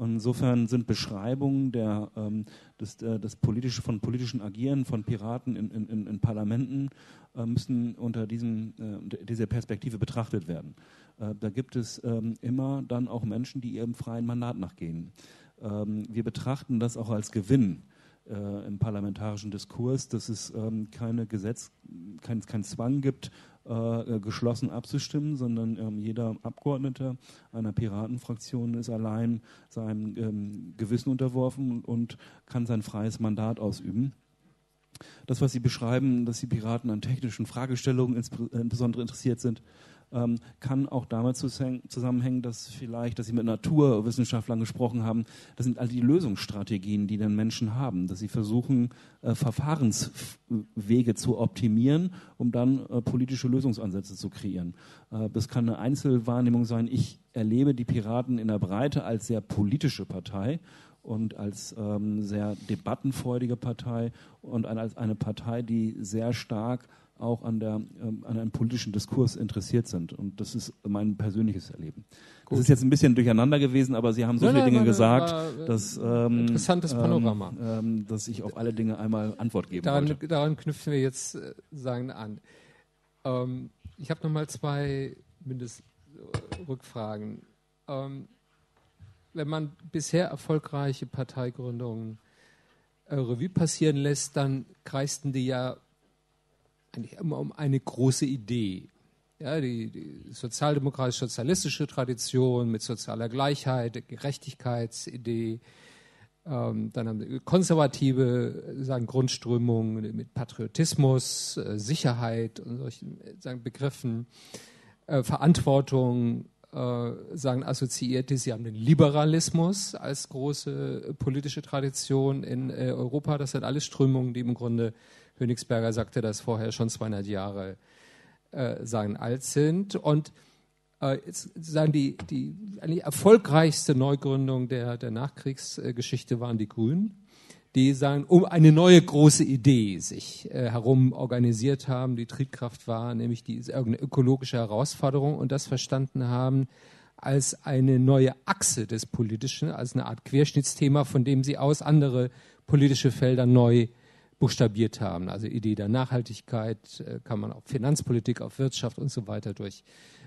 Insofern sind Beschreibungen der, ähm, des, der, des politische, von politischen Agieren von Piraten in, in, in Parlamenten äh, müssen unter diesem, äh, dieser Perspektive betrachtet werden. Äh, da gibt es ähm, immer dann auch Menschen, die ihrem freien Mandat nachgehen. Ähm, wir betrachten das auch als Gewinn äh, im parlamentarischen Diskurs, dass es ähm, keine Gesetz, kein, kein Zwang gibt, äh, geschlossen abzustimmen, sondern ähm, jeder Abgeordnete einer Piratenfraktion ist allein seinem ähm, Gewissen unterworfen und kann sein freies Mandat ausüben. Das, was Sie beschreiben, dass die Piraten an technischen Fragestellungen insp- insbesondere interessiert sind, Ähm, kann auch damit zusammenhängen, dass vielleicht, dass Sie mit Naturwissenschaftlern gesprochen haben, das sind all die Lösungsstrategien, die dann Menschen haben, dass sie versuchen, äh, Verfahrenswege zu optimieren, um dann äh, politische Lösungsansätze zu kreieren. Äh, das kann eine Einzelwahrnehmung sein. Ich erlebe die Piraten in der Breite als sehr politische Partei und als ähm, sehr debattenfreudige Partei und als eine Partei, die sehr stark auch an, der, ähm, an einem politischen Diskurs interessiert sind. Und das ist mein persönliches Erleben. Gut. Das ist jetzt ein bisschen durcheinander gewesen, aber Sie haben so nein, viele nein, Dinge nein, gesagt, war, dass, ähm, interessantes Panorama. Ähm, dass ich auf alle Dinge einmal Antwort geben daran, wollte. Daran knüpfen wir jetzt äh, sagen an. Ähm, ich habe nochmal zwei Mindestrückfragen. Ähm, wenn man bisher erfolgreiche Parteigründungen äh, Revue passieren lässt, dann kreisten die ja eigentlich immer um eine große Idee. Ja, die, die sozialdemokratisch-sozialistische Tradition mit sozialer Gleichheit, Gerechtigkeitsidee, ähm, dann haben wir konservative sagen, Grundströmungen mit Patriotismus, äh, Sicherheit und solchen sagen, Begriffen, äh, Verantwortung äh, sagen, assoziiert ist. Sie haben den Liberalismus als große politische Tradition in äh, Europa. Das sind alles Strömungen, die im Grunde, Hönigsberger sagte das vorher, schon zweihundert Jahre äh, sagen alt sind. Und äh, jetzt sagen die, die eigentlich erfolgreichste Neugründung der, der Nachkriegsgeschichte waren die Grünen, die sagen, um eine neue große Idee sich äh, herum organisiert haben. Die Triebkraft war nämlich die irgendeine ökologische Herausforderung und das verstanden haben als eine neue Achse des Politischen, als eine Art Querschnittsthema, von dem sie aus andere politische Felder neu buchstabiert haben. Also Idee der Nachhaltigkeit äh, kann man auf Finanzpolitik, auf Wirtschaft und so weiter durch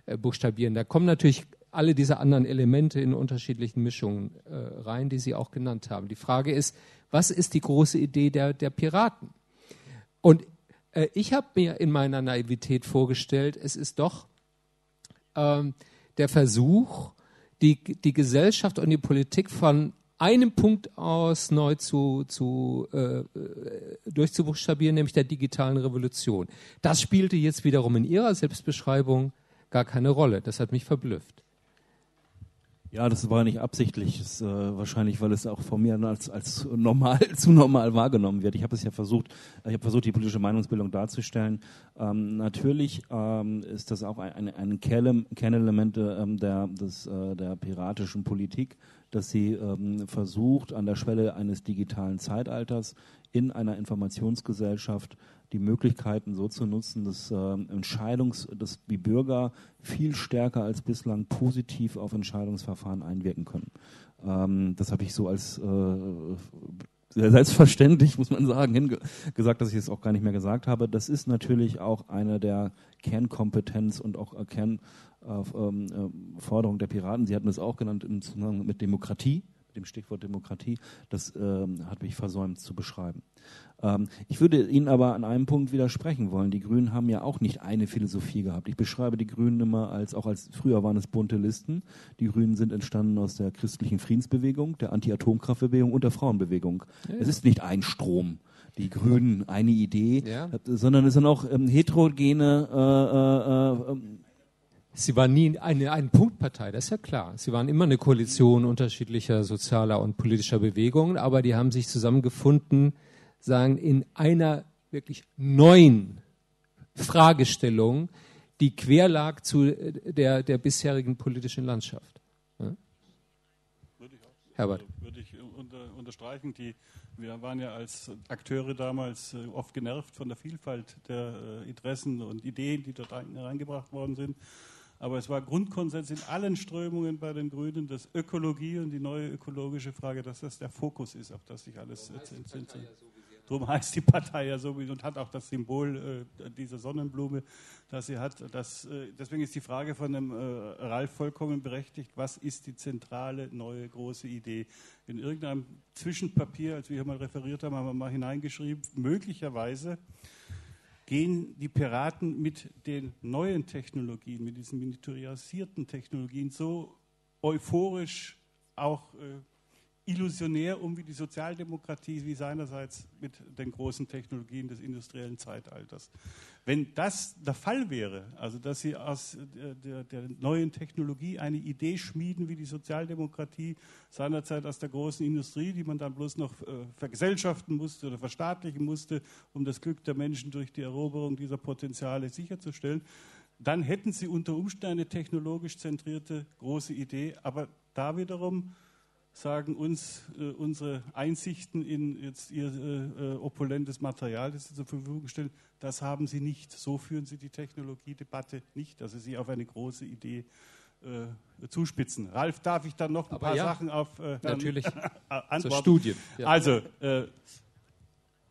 äh, buchstabieren. Da kommen natürlich alle diese anderen Elemente in unterschiedlichen Mischungen äh, rein, die Sie auch genannt haben. Die Frage ist, was ist die große Idee der, der Piraten? Und äh, ich habe mir in meiner Naivität vorgestellt, es ist doch ähm, der Versuch, die, die Gesellschaft und die Politik von einem Punkt aus neu zu, zu, äh, durchzubuchstabieren, nämlich der digitalen Revolution. Das spielte jetzt wiederum in Ihrer Selbstbeschreibung gar keine Rolle. Das hat mich verblüfft. Ja, das war nicht absichtlich. Das, äh, wahrscheinlich, weil es auch von mir als, als normal, zu normal wahrgenommen wird. Ich habe es ja versucht, ich habe versucht, die politische Meinungsbildung darzustellen. Ähm, natürlich ähm, ist das auch ein, ein Kernelement ähm, der, des, äh, der piratischen Politik, dass sie ähm, versucht, an der Schwelle eines digitalen Zeitalters in einer Informationsgesellschaft die Möglichkeiten so zu nutzen, dass äh, Entscheidungs, dass die Bürger viel stärker als bislang positiv auf Entscheidungsverfahren einwirken können. Ähm, das habe ich so als äh, sehr selbstverständlich, muss man sagen, hinge- gesagt, dass ich es auch gar nicht mehr gesagt habe. Das ist natürlich auch eine der Kernkompetenz und auch äh, Kernforderungen äh, der Piraten. Sie hatten es auch genannt im Zusammenhang mit Demokratie. Dem Stichwort Demokratie, das ähm, hat mich versäumt zu beschreiben. Ähm, ich würde Ihnen aber an einem Punkt widersprechen wollen. Die Grünen haben ja auch nicht eine Philosophie gehabt. Ich beschreibe die Grünen immer als, auch als, früher waren es bunte Listen. Die Grünen sind entstanden aus der christlichen Friedensbewegung, der Anti-Atomkraftbewegung und der Frauenbewegung. Ja, ja. Es ist nicht ein Strom. Die Grünen, eine Idee, ja. Sondern es sind auch ähm, heterogene äh, äh, äh, Sie waren nie eine Ein-Punkt-Partei, das ist ja klar. Sie waren immer eine Koalition unterschiedlicher sozialer und politischer Bewegungen, aber die haben sich zusammengefunden, sagen, in einer wirklich neuen Fragestellung, die quer lag zu der, der bisherigen politischen Landschaft. Ja? Würde ich auch, Herbert. Würde ich unter, unterstreichen, die, wir waren ja als Akteure damals oft genervt von der Vielfalt der Interessen und Ideen, die dort reingebracht worden sind. Aber es war Grundkonsens in allen Strömungen bei den Grünen, dass Ökologie und die neue ökologische Frage, dass das der Fokus ist, auf das sich alles zentriert. Darum heißt die Partei ja so und hat auch das Symbol äh, dieser Sonnenblume, dass sie hat. Dass, äh, deswegen ist die Frage von dem äh, Ralf vollkommen berechtigt, was ist die zentrale, neue, große Idee? In irgendeinem Zwischenpapier, als wir hier mal referiert haben, haben wir mal hineingeschrieben, möglicherweise gehen die Piraten mit den neuen Technologien, mit diesen miniaturisierten Technologien so euphorisch auch äh, illusionär um, wie die Sozialdemokratie, wie seinerseits mit den großen Technologien des industriellen Zeitalters. Wenn das der Fall wäre, also dass sie aus der, der neuen Technologie eine Idee schmieden, wie die Sozialdemokratie seinerzeit aus der großen Industrie, die man dann bloß noch äh, vergesellschaften musste oder verstaatlichen musste, um das Glück der Menschen durch die Eroberung dieser Potenziale sicherzustellen, dann hätten sie unter Umständen eine technologisch zentrierte große Idee, aber da wiederum sagen uns äh, unsere Einsichten in jetzt ihr äh, opulentes Material, das sie zur Verfügung stellen, das haben sie nicht. So führen sie die Technologiedebatte nicht, dass sie sie auf eine große Idee äh, zuspitzen. Ralf, darf ich dann noch ein Aber paar ja, Sachen auf äh, natürlich äh, antworten? Zur Studie. Ja. Also, äh,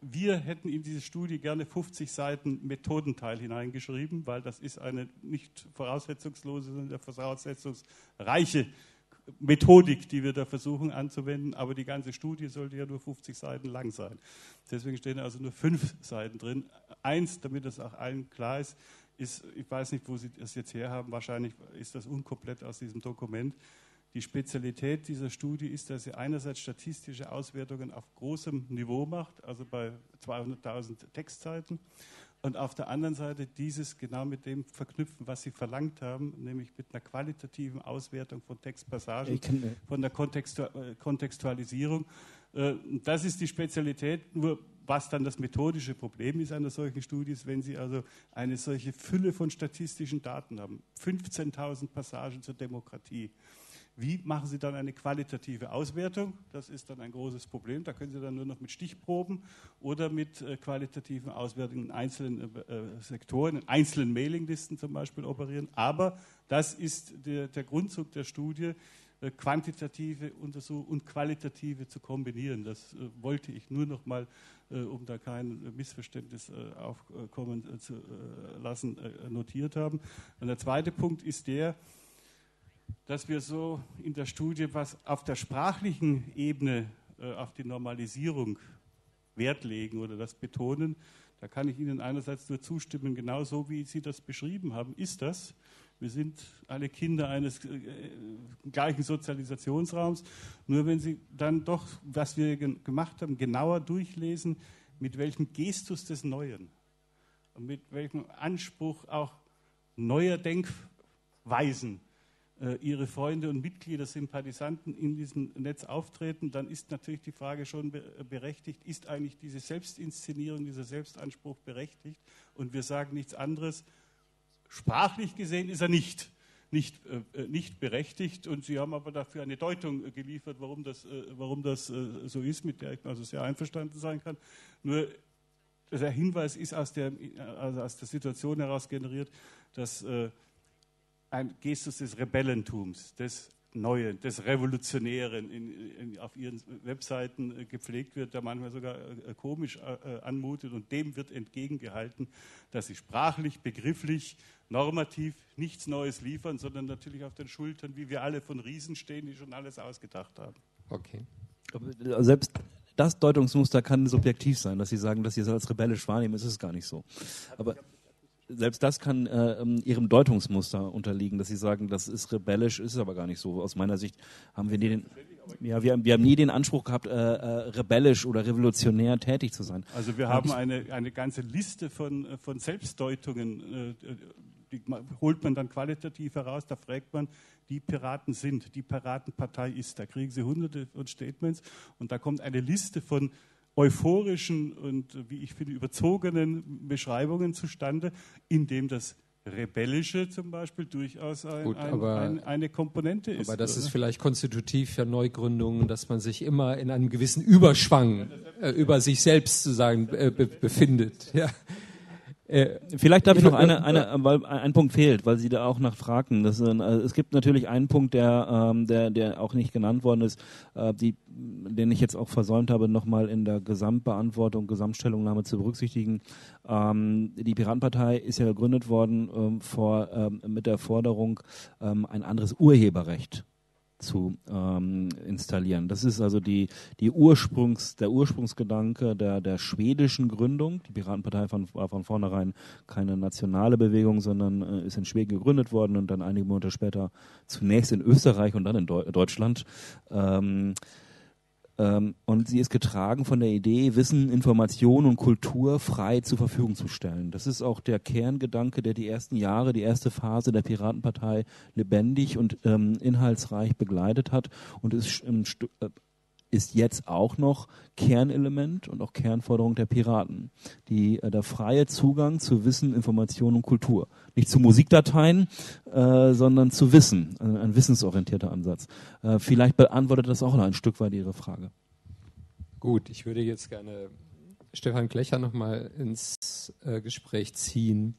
wir hätten in diese Studie gerne fünfzig Seiten Methodenteil hineingeschrieben, weil das ist eine nicht voraussetzungslose, sondern voraussetzungsreiche Methodik, die wir da versuchen anzuwenden, aber die ganze Studie sollte ja nur fünfzig Seiten lang sein. Deswegen stehen also nur fünf Seiten drin. Eins, damit das auch allen klar ist, ist, ich weiß nicht, wo Sie das jetzt herhaben, wahrscheinlich ist das unkomplett aus diesem Dokument. Die Spezialität dieser Studie ist, dass sie einerseits statistische Auswertungen auf großem Niveau macht, also bei zweihunderttausend Textseiten, und auf der anderen Seite dieses genau mit dem verknüpfen, was Sie verlangt haben, nämlich mit einer qualitativen Auswertung von Textpassagen, von der Kontextualisierung. Das ist die Spezialität, nur was dann das methodische Problem ist einer solchen Studie, ist, wenn Sie also eine solche Fülle von statistischen Daten haben, fünfzehntausend Passagen zur Demokratie. Wie machen Sie dann eine qualitative Auswertung? Das ist dann ein großes Problem. Da können Sie dann nur noch mit Stichproben oder mit äh, qualitativen Auswertungen in einzelnen äh, Sektoren, in einzelnen Mailinglisten zum Beispiel operieren. Aber das ist der, der Grundzug der Studie, äh, quantitative Untersuchung und qualitative zu kombinieren. Das äh, wollte ich nur noch mal, äh, um da kein Missverständnis äh, aufkommen äh, zu äh, lassen, äh, notiert haben. Und der zweite Punkt ist der, dass wir so in der Studie, was auf der sprachlichen Ebene äh, auf die Normalisierung Wert legen oder das betonen, da kann ich Ihnen einerseits nur zustimmen, genauso wie Sie das beschrieben haben, ist das. Wir sind alle Kinder eines äh, gleichen Sozialisationsraums. Nur wenn Sie dann doch, was wir g- gemacht haben, genauer durchlesen, mit welchem Gestus des Neuen und mit welchem Anspruch auch neuer Denkweisen ihre Freunde und Mitglieder, Sympathisanten in diesem Netz auftreten, dann ist natürlich die Frage schon berechtigt, ist eigentlich diese Selbstinszenierung, dieser Selbstanspruch berechtigt? Und wir sagen nichts anderes, sprachlich gesehen ist er nicht, nicht, äh, nicht berechtigt. Und Sie haben aber dafür eine Deutung geliefert, warum das, äh, warum das äh, so ist, mit der ich also sehr einverstanden sein kann. Nur der Hinweis ist aus der, also aus der Situation heraus generiert, dass äh, ein Gestus des Rebellentums, des Neuen, des Revolutionären in, in, auf ihren Webseiten gepflegt wird, der manchmal sogar komisch anmutet, und dem wird entgegengehalten, dass sie sprachlich, begrifflich, normativ nichts Neues liefern, sondern natürlich auf den Schultern, wie wir alle, von Riesen stehen, die schon alles ausgedacht haben. Okay. Aber selbst das Deutungsmuster kann subjektiv sein, dass Sie sagen, dass Sie es als rebellisch wahrnehmen, ist es gar nicht so. Aber selbst das kann äh, Ihrem Deutungsmuster unterliegen, dass Sie sagen, das ist rebellisch, ist aber gar nicht so. Aus meiner Sicht haben wir nie den, ja, wir, wir haben nie den Anspruch gehabt, äh, äh, rebellisch oder revolutionär tätig zu sein. Also wir haben eine, eine ganze Liste von, von Selbstdeutungen, äh, die holt man dann qualitativ heraus, da fragt man, die Piraten sind, die Piratenpartei ist. Da kriegen Sie hunderte von Statements und da kommt eine Liste von euphorischen und, wie ich finde, überzogenen Beschreibungen zustande, indem das Rebellische zum Beispiel durchaus ein, Gut, ein, ein, eine Komponente ist. Aber das oder? ist vielleicht konstitutiv für Neugründungen, dass man sich immer in einem gewissen Überschwang äh, über sich selbst zu sagen äh, be befindet. Ja. Äh, vielleicht darf ich noch eine, eine, weil ein Punkt fehlt, weil Sie da auch nach fragten. Das, äh, es gibt natürlich einen Punkt, der, ähm, der, der auch nicht genannt worden ist, äh, die, den ich jetzt auch versäumt habe, nochmal in der Gesamtbeantwortung, Gesamtstellungnahme zu berücksichtigen. Ähm, die Piratenpartei ist ja gegründet worden ähm, vor, ähm, mit der Forderung, ähm, ein anderes Urheberrecht zu ähm, installieren. Das ist also die, die Ursprungs, der Ursprungsgedanke der, der schwedischen Gründung. Die Piratenpartei von, war von vornherein keine nationale Bewegung, sondern äh, ist in Schweden gegründet worden und dann einige Monate später zunächst in Österreich und dann in Deu- Deutschland. Ähm, ähm, und sie ist getragen von der Idee, Wissen, Information und Kultur frei zur Verfügung zu stellen. Das ist auch der Kerngedanke, der die ersten Jahre, die erste Phase der Piratenpartei lebendig und ähm, inhaltsreich begleitet hat und ist, ähm, ist jetzt auch noch Kernelement und auch Kernforderung der Piraten. Die, äh, der freie Zugang zu Wissen, Information und Kultur. Nicht zu Musikdateien, äh, sondern zu Wissen. Ein, ein wissensorientierter Ansatz. Äh, vielleicht beantwortet das auch noch ein Stück weit Ihre Frage. Gut, ich würde jetzt gerne Stephan Klecha nochmal ins äh, Gespräch ziehen.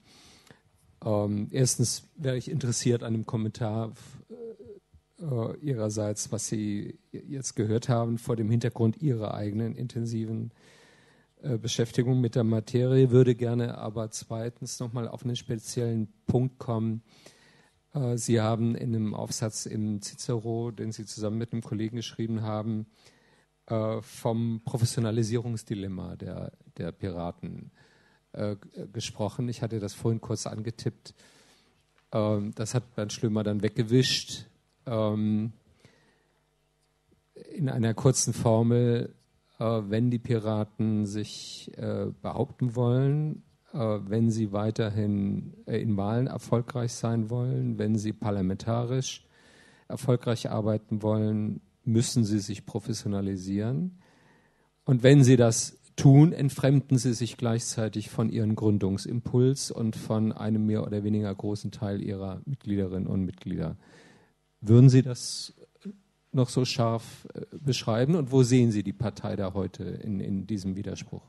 Ähm, erstens wäre ich interessiert an einem Kommentar äh, Ihrerseits, was Sie jetzt gehört haben, vor dem Hintergrund Ihrer eigenen intensiven äh, Beschäftigung mit der Materie. Würde gerne aber zweitens nochmal auf einen speziellen Punkt kommen. Äh, Sie haben in einem Aufsatz im Cicero, den Sie zusammen mit einem Kollegen geschrieben haben, äh, vom Professionalisierungsdilemma der, der Piraten gesprochen. Ich hatte das vorhin kurz angetippt. Das hat Bernd Schlömer dann weggewischt. In einer kurzen Formel, wenn die Piraten sich behaupten wollen, wenn sie weiterhin in Wahlen erfolgreich sein wollen, wenn sie parlamentarisch erfolgreich arbeiten wollen, müssen sie sich professionalisieren. Und wenn sie das tun, entfremden sie sich gleichzeitig von ihrem Gründungsimpuls und von einem mehr oder weniger großen Teil ihrer Mitgliederinnen und Mitglieder. Würden Sie das noch so scharf beschreiben? Und wo sehen Sie die Partei da heute in, in diesem Widerspruch?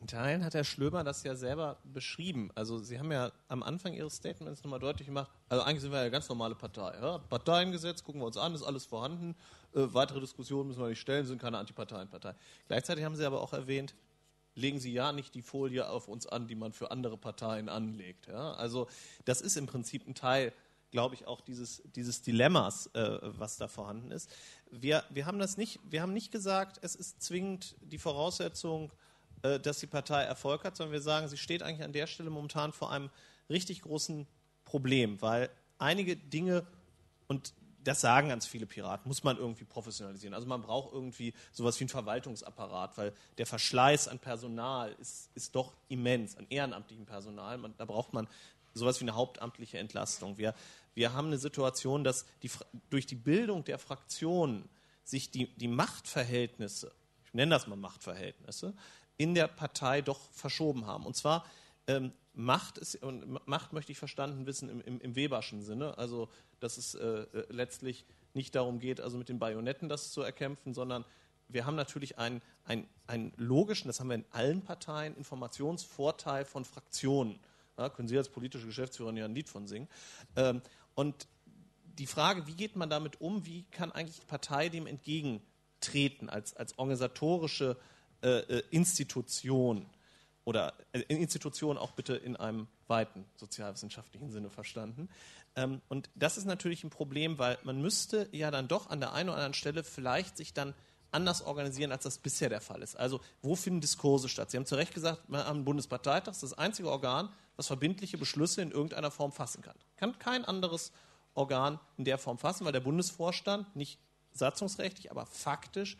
In Teilen hat Herr Schlömer das ja selber beschrieben. Also Sie haben ja am Anfang Ihres Statements nochmal deutlich gemacht, also eigentlich sind wir eine ganz normale Partei. Ja? Parteiengesetz, gucken wir uns an, ist alles vorhanden. Äh, weitere Diskussionen müssen wir nicht stellen, sind keine Antiparteienpartei. Gleichzeitig haben Sie aber auch erwähnt, legen Sie ja nicht die Folie auf uns an, die man für andere Parteien anlegt. Ja? Also das ist im Prinzip ein Teil, glaube ich, auch dieses, dieses Dilemmas, äh, was da vorhanden ist. Wir, wir haben das nicht, wir haben nicht gesagt, es ist zwingend die Voraussetzung, dass die Partei Erfolg hat, sondern wir sagen, sie steht eigentlich an der Stelle momentan vor einem richtig großen Problem, weil einige Dinge, und das sagen ganz viele Piraten, muss man irgendwie professionalisieren. Also man braucht irgendwie sowas wie einen Verwaltungsapparat, weil der Verschleiß an Personal ist, ist doch immens, an ehrenamtlichem Personal. Man, da braucht man sowas wie eine hauptamtliche Entlastung. Wir, wir haben eine Situation, dass die, durch die Bildung der Fraktionen sich die, die Machtverhältnisse, ich nenne das mal Machtverhältnisse, in der Partei doch verschoben haben. Und zwar ähm, Macht ist, und Macht möchte ich verstanden wissen im, im, im Weberschen Sinne, also dass es äh, letztlich nicht darum geht, also mit den Bajonetten das zu erkämpfen, sondern wir haben natürlich einen, einen, einen logischen, das haben wir in allen Parteien, Informationsvorteil von Fraktionen. Ja, können Sie als politische Geschäftsführerin ja ein Lied von singen. Ähm, und die Frage, wie geht man damit um, wie kann eigentlich die Partei dem entgegentreten als, als organisatorische äh, Institution? Oder Institutionen auch bitte in einem weiten sozialwissenschaftlichen Sinne verstanden. Und das ist natürlich ein Problem, weil man müsste ja dann doch an der einen oder anderen Stelle vielleicht sich dann anders organisieren, als das bisher der Fall ist. Also wo finden Diskurse statt? Sie haben zu Recht gesagt, wir haben einen Bundesparteitag, das ist das einzige Organ, das verbindliche Beschlüsse in irgendeiner Form fassen kann. Kann kein anderes Organ in der Form fassen, weil der Bundesvorstand nicht satzungsrechtlich, aber faktisch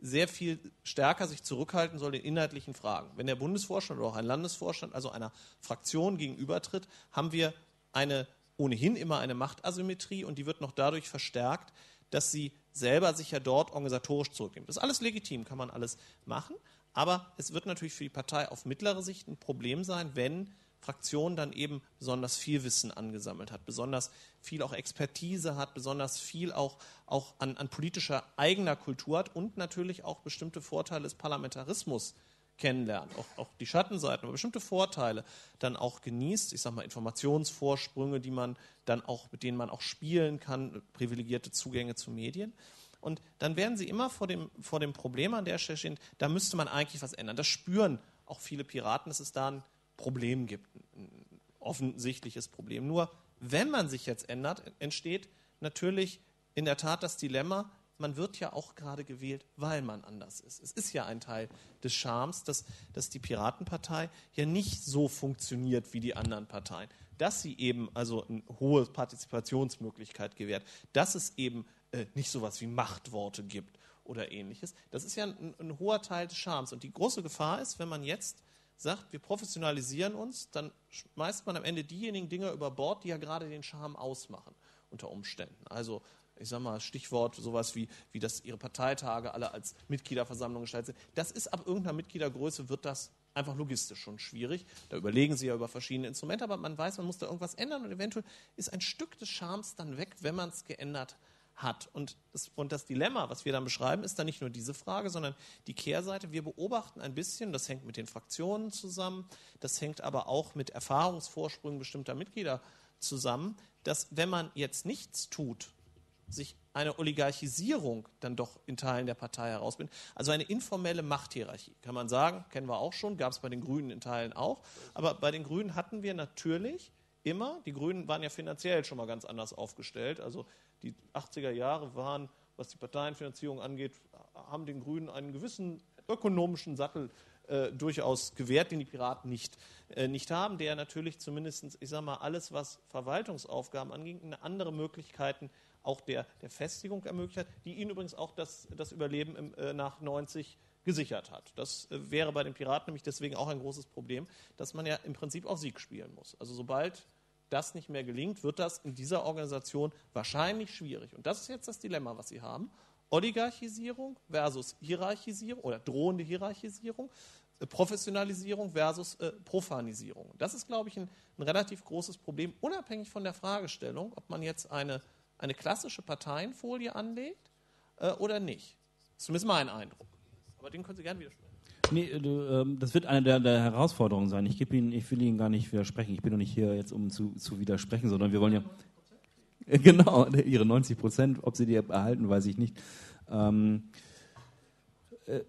sehr viel stärker sich zurückhalten soll in inhaltlichen Fragen. Wenn der Bundesvorstand oder auch ein Landesvorstand, also einer Fraktion gegenübertritt, haben wir eine ohnehin immer eine Machtasymmetrie und die wird noch dadurch verstärkt, dass sie selber sich ja dort organisatorisch zurücknehmen. Das ist alles legitim, kann man alles machen, aber es wird natürlich für die Partei auf mittlere Sicht ein Problem sein, wenn Fraktion dann eben besonders viel Wissen angesammelt hat, besonders viel auch Expertise hat, besonders viel auch, auch an, an politischer eigener Kultur hat und natürlich auch bestimmte Vorteile des Parlamentarismus kennenlernt, auch, auch die Schattenseiten, aber bestimmte Vorteile dann auch genießt, ich sage mal Informationsvorsprünge, die man dann auch, mit denen man auch spielen kann, privilegierte Zugänge zu Medien. Und dann werden sie immer vor dem, vor dem Problem an der Stelle stehen, da müsste man eigentlich was ändern. Das spüren auch viele Piraten, dass es da ein Problem gibt, ein offensichtliches Problem. Nur wenn man sich jetzt ändert, entsteht natürlich in der Tat das Dilemma, man wird ja auch gerade gewählt, weil man anders ist. Es ist ja ein Teil des Charmes, dass, dass die Piratenpartei ja nicht so funktioniert wie die anderen Parteien, dass sie eben also eine hohe Partizipationsmöglichkeit gewährt, dass es eben äh, nicht sowas wie Machtworte gibt oder ähnliches. Das ist ja ein, ein hoher Teil des Charmes. Und die große Gefahr ist, wenn man jetzt sagt, wir professionalisieren uns, dann schmeißt man am Ende diejenigen Dinge über Bord, die ja gerade den Charme ausmachen, unter Umständen. Also, ich sag mal, Stichwort sowas wie, wie dass ihre Parteitage alle als Mitgliederversammlung gestaltet sind. Das ist ab irgendeiner Mitgliedergröße wird das einfach logistisch schon schwierig. Da überlegen sie ja über verschiedene Instrumente, aber man weiß, man muss da irgendwas ändern und eventuell ist ein Stück des Charmes dann weg, wenn man es geändert hat. Und das, und das Dilemma, was wir dann beschreiben, ist dann nicht nur diese Frage, sondern die Kehrseite. Wir beobachten ein bisschen, das hängt mit den Fraktionen zusammen, das hängt aber auch mit Erfahrungsvorsprüngen bestimmter Mitglieder zusammen, dass wenn man jetzt nichts tut, sich eine Oligarchisierung dann doch in Teilen der Partei herausbildet. Also eine informelle Machthierarchie, kann man sagen, kennen wir auch schon, gab es bei den Grünen in Teilen auch. Aber bei den Grünen hatten wir natürlich immer, die Grünen waren ja finanziell schon mal ganz anders aufgestellt, also die achtziger Jahre waren, was die Parteienfinanzierung angeht, haben den Grünen einen gewissen ökonomischen Sattel äh, durchaus gewährt, den die Piraten nicht, äh, nicht haben, der natürlich zumindest, ich sage mal, alles, was Verwaltungsaufgaben anging, andere Möglichkeiten auch der, der Festigung ermöglicht hat, die ihnen übrigens auch das, das Überleben im, äh, nach neunzig gesichert hat. Das äh, wäre bei den Piraten nämlich deswegen auch ein großes Problem, dass man ja im Prinzip auf Sieg spielen muss. Also sobald das nicht mehr gelingt, wird das in dieser Organisation wahrscheinlich schwierig. Und das ist jetzt das Dilemma, was Sie haben. Oligarchisierung versus Hierarchisierung oder drohende Hierarchisierung, Professionalisierung versus äh, Profanisierung. Das ist, glaube ich, ein, ein relativ großes Problem, unabhängig von der Fragestellung, ob man jetzt eine, eine klassische Parteienfolie anlegt äh, oder nicht. Das ist zumindest mein Eindruck. Aber den können Sie gerne widersprechen. Nee, du, das wird eine der, der Herausforderungen sein. Ich, Ihnen, ich will Ihnen gar nicht widersprechen. Ich bin doch nicht hier jetzt, um zu, zu widersprechen, sondern wir wollen ja... neunzig Prozent? Genau, Ihre neunzig Prozent, ob Sie die erhalten, weiß ich nicht. Ähm,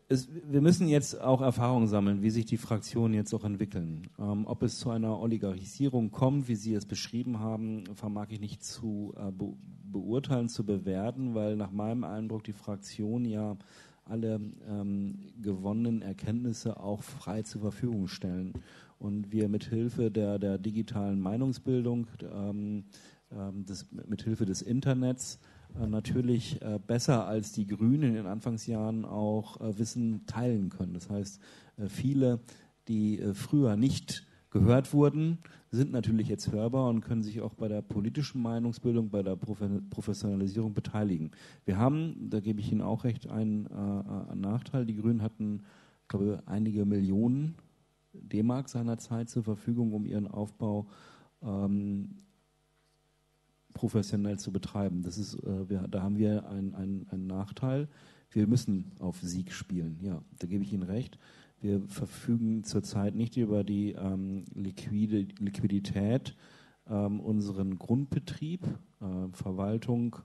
es, wir müssen jetzt auch Erfahrungen sammeln, wie sich die Fraktionen jetzt auch entwickeln. Ähm, ob es zu einer Oligarchisierung kommt, wie Sie es beschrieben haben, vermag ich nicht zu äh, be- beurteilen, zu bewerten, weil nach meinem Eindruck die Fraktion ja... alle ähm, gewonnenen Erkenntnisse auch frei zur Verfügung stellen. Und wir mithilfe der, der digitalen Meinungsbildung, ähm, ähm, des, mithilfe des Internets äh, natürlich äh, besser als die Grünen in den Anfangsjahren auch äh, Wissen teilen können. Das heißt, äh, viele, die äh, früher nicht gehört wurden, sind natürlich jetzt hörbar und können sich auch bei der politischen Meinungsbildung, bei der Professionalisierung beteiligen. Wir haben, da gebe ich Ihnen auch recht, einen, äh, einen Nachteil. Die Grünen hatten, ich glaube, einige Millionen D-Mark seinerzeit zur Verfügung, um ihren Aufbau ähm, professionell zu betreiben. Das ist, äh, wir, da haben wir einen ein Nachteil. Wir müssen auf Sieg spielen. Ja, da gebe ich Ihnen recht. Wir verfügen zurzeit nicht über die ähm, liquide, Liquidität, ähm, unseren Grundbetrieb, äh, Verwaltung,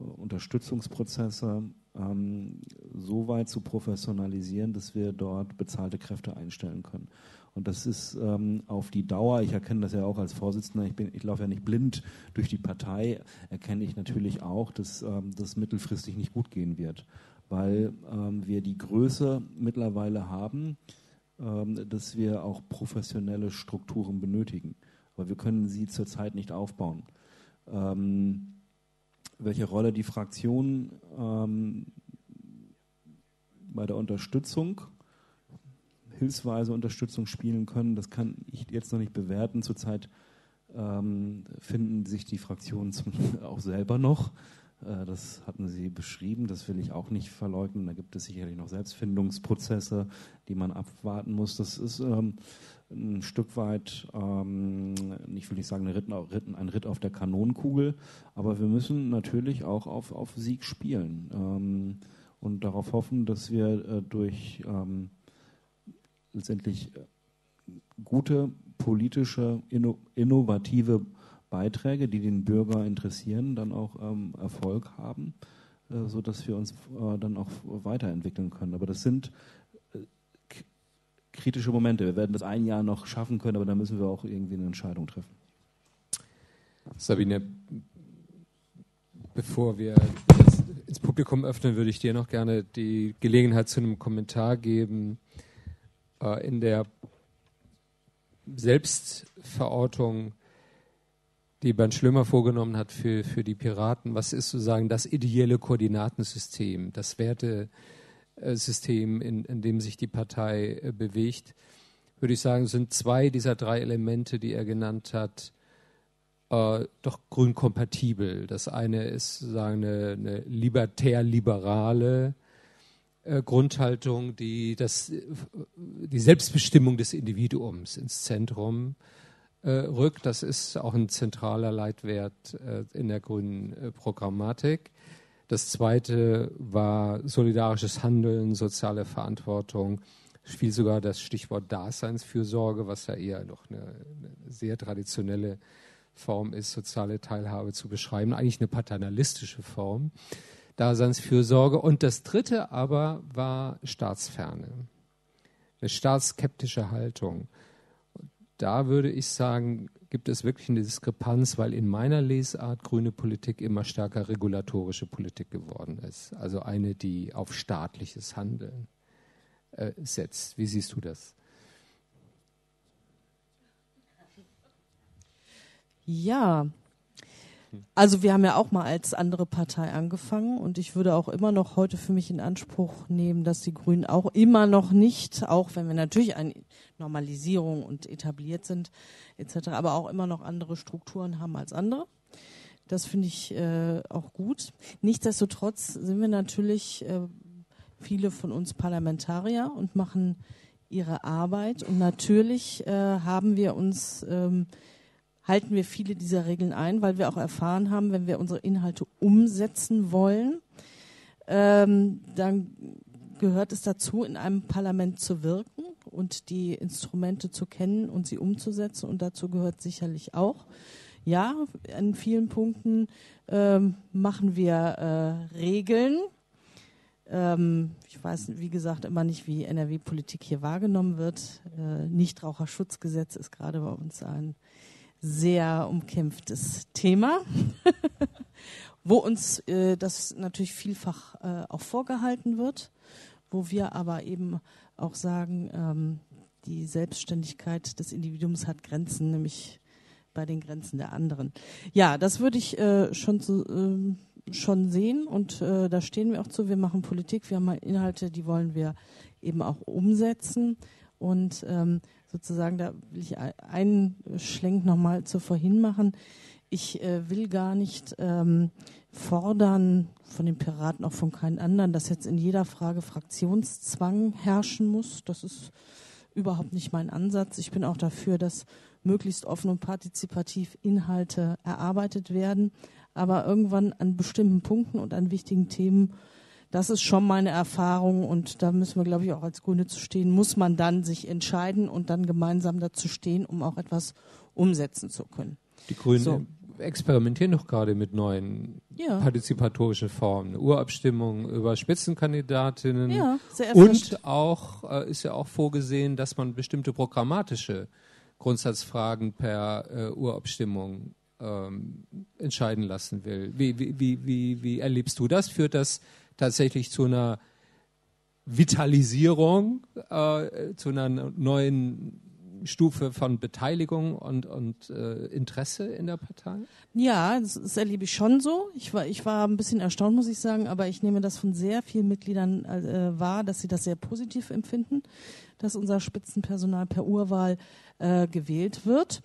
äh, Unterstützungsprozesse ähm, so weit zu professionalisieren, dass wir dort bezahlte Kräfte einstellen können. Und das ist ähm, auf die Dauer, ich erkenne das ja auch als Vorsitzender, ich, bin, ich laufe ja nicht blind durch die Partei, erkenne ich natürlich auch, dass ähm, das mittelfristig nicht gut gehen wird, weil ähm, wir die Größe mittlerweile haben, ähm, dass wir auch professionelle Strukturen benötigen. Aber wir können sie zurzeit nicht aufbauen. Ähm, welche Rolle die Fraktion ähm, bei der Unterstützung, hilfsweise Unterstützung spielen können, das kann ich jetzt noch nicht bewerten. Zurzeit ähm, finden sich die Fraktionen zum, auch selber noch. Das hatten Sie beschrieben, das will ich auch nicht verleugnen. Da gibt es sicherlich noch Selbstfindungsprozesse, die man abwarten muss. Das ist ähm, ein Stück weit, ähm, ich will nicht sagen eine Ritten, Ritten, ein Ritt auf der Kanonenkugel, aber wir müssen natürlich auch auf, auf Sieg spielen ähm, und darauf hoffen, dass wir äh, durch ähm, letztendlich gute politische, inno, innovative Beiträge, die den Bürger interessieren, dann auch ähm, Erfolg haben, äh, sodass wir uns äh, dann auch weiterentwickeln können. Aber das sind äh, kritische Momente. Wir werden das ein Jahr noch schaffen können, aber da müssen wir auch irgendwie eine Entscheidung treffen. Sabine, bevor wir das ins Publikum öffnen, würde ich dir noch gerne die Gelegenheit zu einem Kommentar geben. Äh, in der Selbstverortung, die Bernd Schlömer vorgenommen hat für, für die Piraten. Was ist sozusagen das ideelle Koordinatensystem, das Wertesystem, in, in dem sich die Partei bewegt? Würde ich sagen, sind zwei dieser drei Elemente, die er genannt hat, äh, doch grün kompatibel. Das eine ist sozusagen eine, eine libertär-liberale äh, Grundhaltung, die das, die Selbstbestimmung des Individuums ins Zentrum rückt. Das ist auch ein zentraler Leitwert äh, in der grünen äh, Programmatik. Das zweite war solidarisches Handeln, soziale Verantwortung, viel sogar das Stichwort Daseinsfürsorge, was ja eher noch eine, eine sehr traditionelle Form ist, soziale Teilhabe zu beschreiben, eigentlich eine paternalistische Form, Daseinsfürsorge. Und das dritte aber war Staatsferne, eine staatsskeptische Haltung. Da würde ich sagen, gibt es wirklich eine Diskrepanz, weil in meiner Lesart grüne Politik immer stärker regulatorische Politik geworden ist. Also eine, die auf staatliches Handeln äh, setzt. Wie siehst du das? Ja, also wir haben ja auch mal als andere Partei angefangen und ich würde auch immer noch heute für mich in Anspruch nehmen, dass die Grünen auch immer noch nicht, auch wenn wir natürlich eine Normalisierung und etabliert sind et cetera, aber auch immer noch andere Strukturen haben als andere. Das finde ich äh, auch gut. Nichtsdestotrotz sind wir natürlich äh, viele von uns Parlamentarier und machen ihre Arbeit und natürlich äh, haben wir uns ähm, halten wir viele dieser Regeln ein, weil wir auch erfahren haben, wenn wir unsere Inhalte umsetzen wollen, ähm, dann gehört es dazu, in einem Parlament zu wirken und die Instrumente zu kennen und sie umzusetzen. Und dazu gehört sicherlich auch, ja, an vielen Punkten ähm, machen wir äh, Regeln. Ähm, ich weiß, wie gesagt, immer nicht, wie N R W-Politik hier wahrgenommen wird. Äh, Nichtraucherschutzgesetz ist gerade bei uns ein sehr umkämpftes Thema, wo uns äh, das natürlich vielfach äh, auch vorgehalten wird, wo wir aber eben auch sagen, ähm, die Selbstständigkeit des Individuums hat Grenzen, nämlich bei den Grenzen der anderen. Ja, das würde ich äh, schon, zu, äh, schon sehen und äh, da stehen wir auch zu. Wir machen Politik, wir haben Inhalte, die wollen wir eben auch umsetzen. Und ähm, sozusagen, da will ich einen Schlenk nochmal zu vorhin machen. Ich äh, will gar nicht ähm, fordern, von den Piraten, auch von keinem anderen, dass jetzt in jeder Frage Fraktionszwang herrschen muss. Das ist überhaupt nicht mein Ansatz. Ich bin auch dafür, dass möglichst offen und partizipativ Inhalte erarbeitet werden. Aber irgendwann an bestimmten Punkten und an wichtigen Themen, das ist schon meine Erfahrung, und da müssen wir, glaube ich, auch als Grüne zu stehen, muss man dann sich entscheiden und dann gemeinsam dazu stehen, um auch etwas umsetzen zu können. Die Grünen so. experimentieren doch gerade mit neuen ja. partizipatorischen Formen. Urabstimmung über Spitzenkandidatinnen, ja, und auch äh, ist ja auch vorgesehen, dass man bestimmte programmatische Grundsatzfragen per äh, Urabstimmung ähm, entscheiden lassen will. Wie, wie, wie, wie, wie erlebst du das? Führt das tatsächlich zu einer Vitalisierung, äh, zu einer neuen Stufe von Beteiligung und, und äh, Interesse in der Partei? Ja, das, das erlebe ich schon so. Ich war, ich war ein bisschen erstaunt, muss ich sagen, aber ich nehme das von sehr vielen Mitgliedern äh, wahr, dass sie das sehr positiv empfinden, dass unser Spitzenpersonal per Urwahl äh, gewählt wird.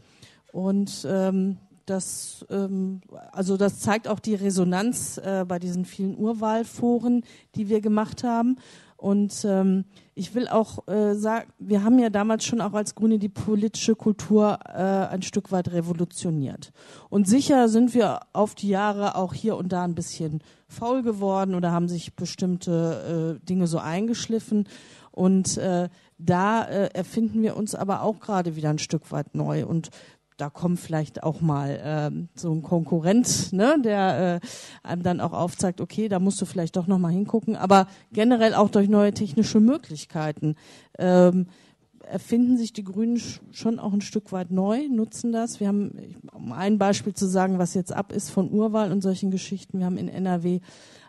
Und ähm, das, ähm, also das zeigt auch die Resonanz äh, bei diesen vielen Urwahlforen, die wir gemacht haben. Und ähm, ich will auch äh, sagen, wir haben ja damals schon auch als Grüne die politische Kultur äh, ein Stück weit revolutioniert. Und sicher sind wir auf die Jahre auch hier und da ein bisschen faul geworden oder haben sich bestimmte äh, Dinge so eingeschliffen. Und äh, da äh, erfinden wir uns aber auch gerade wieder ein Stück weit neu. Und da kommt vielleicht auch mal äh, so ein Konkurrent, ne, der äh, einem dann auch aufzeigt, okay, da musst du vielleicht doch nochmal hingucken. Aber generell auch durch neue technische Möglichkeiten ähm, erfinden sich die Grünen schon auch ein Stück weit neu, nutzen das. Wir haben, um ein Beispiel zu sagen, was jetzt ab ist von Urwahl und solchen Geschichten, wir haben in N R W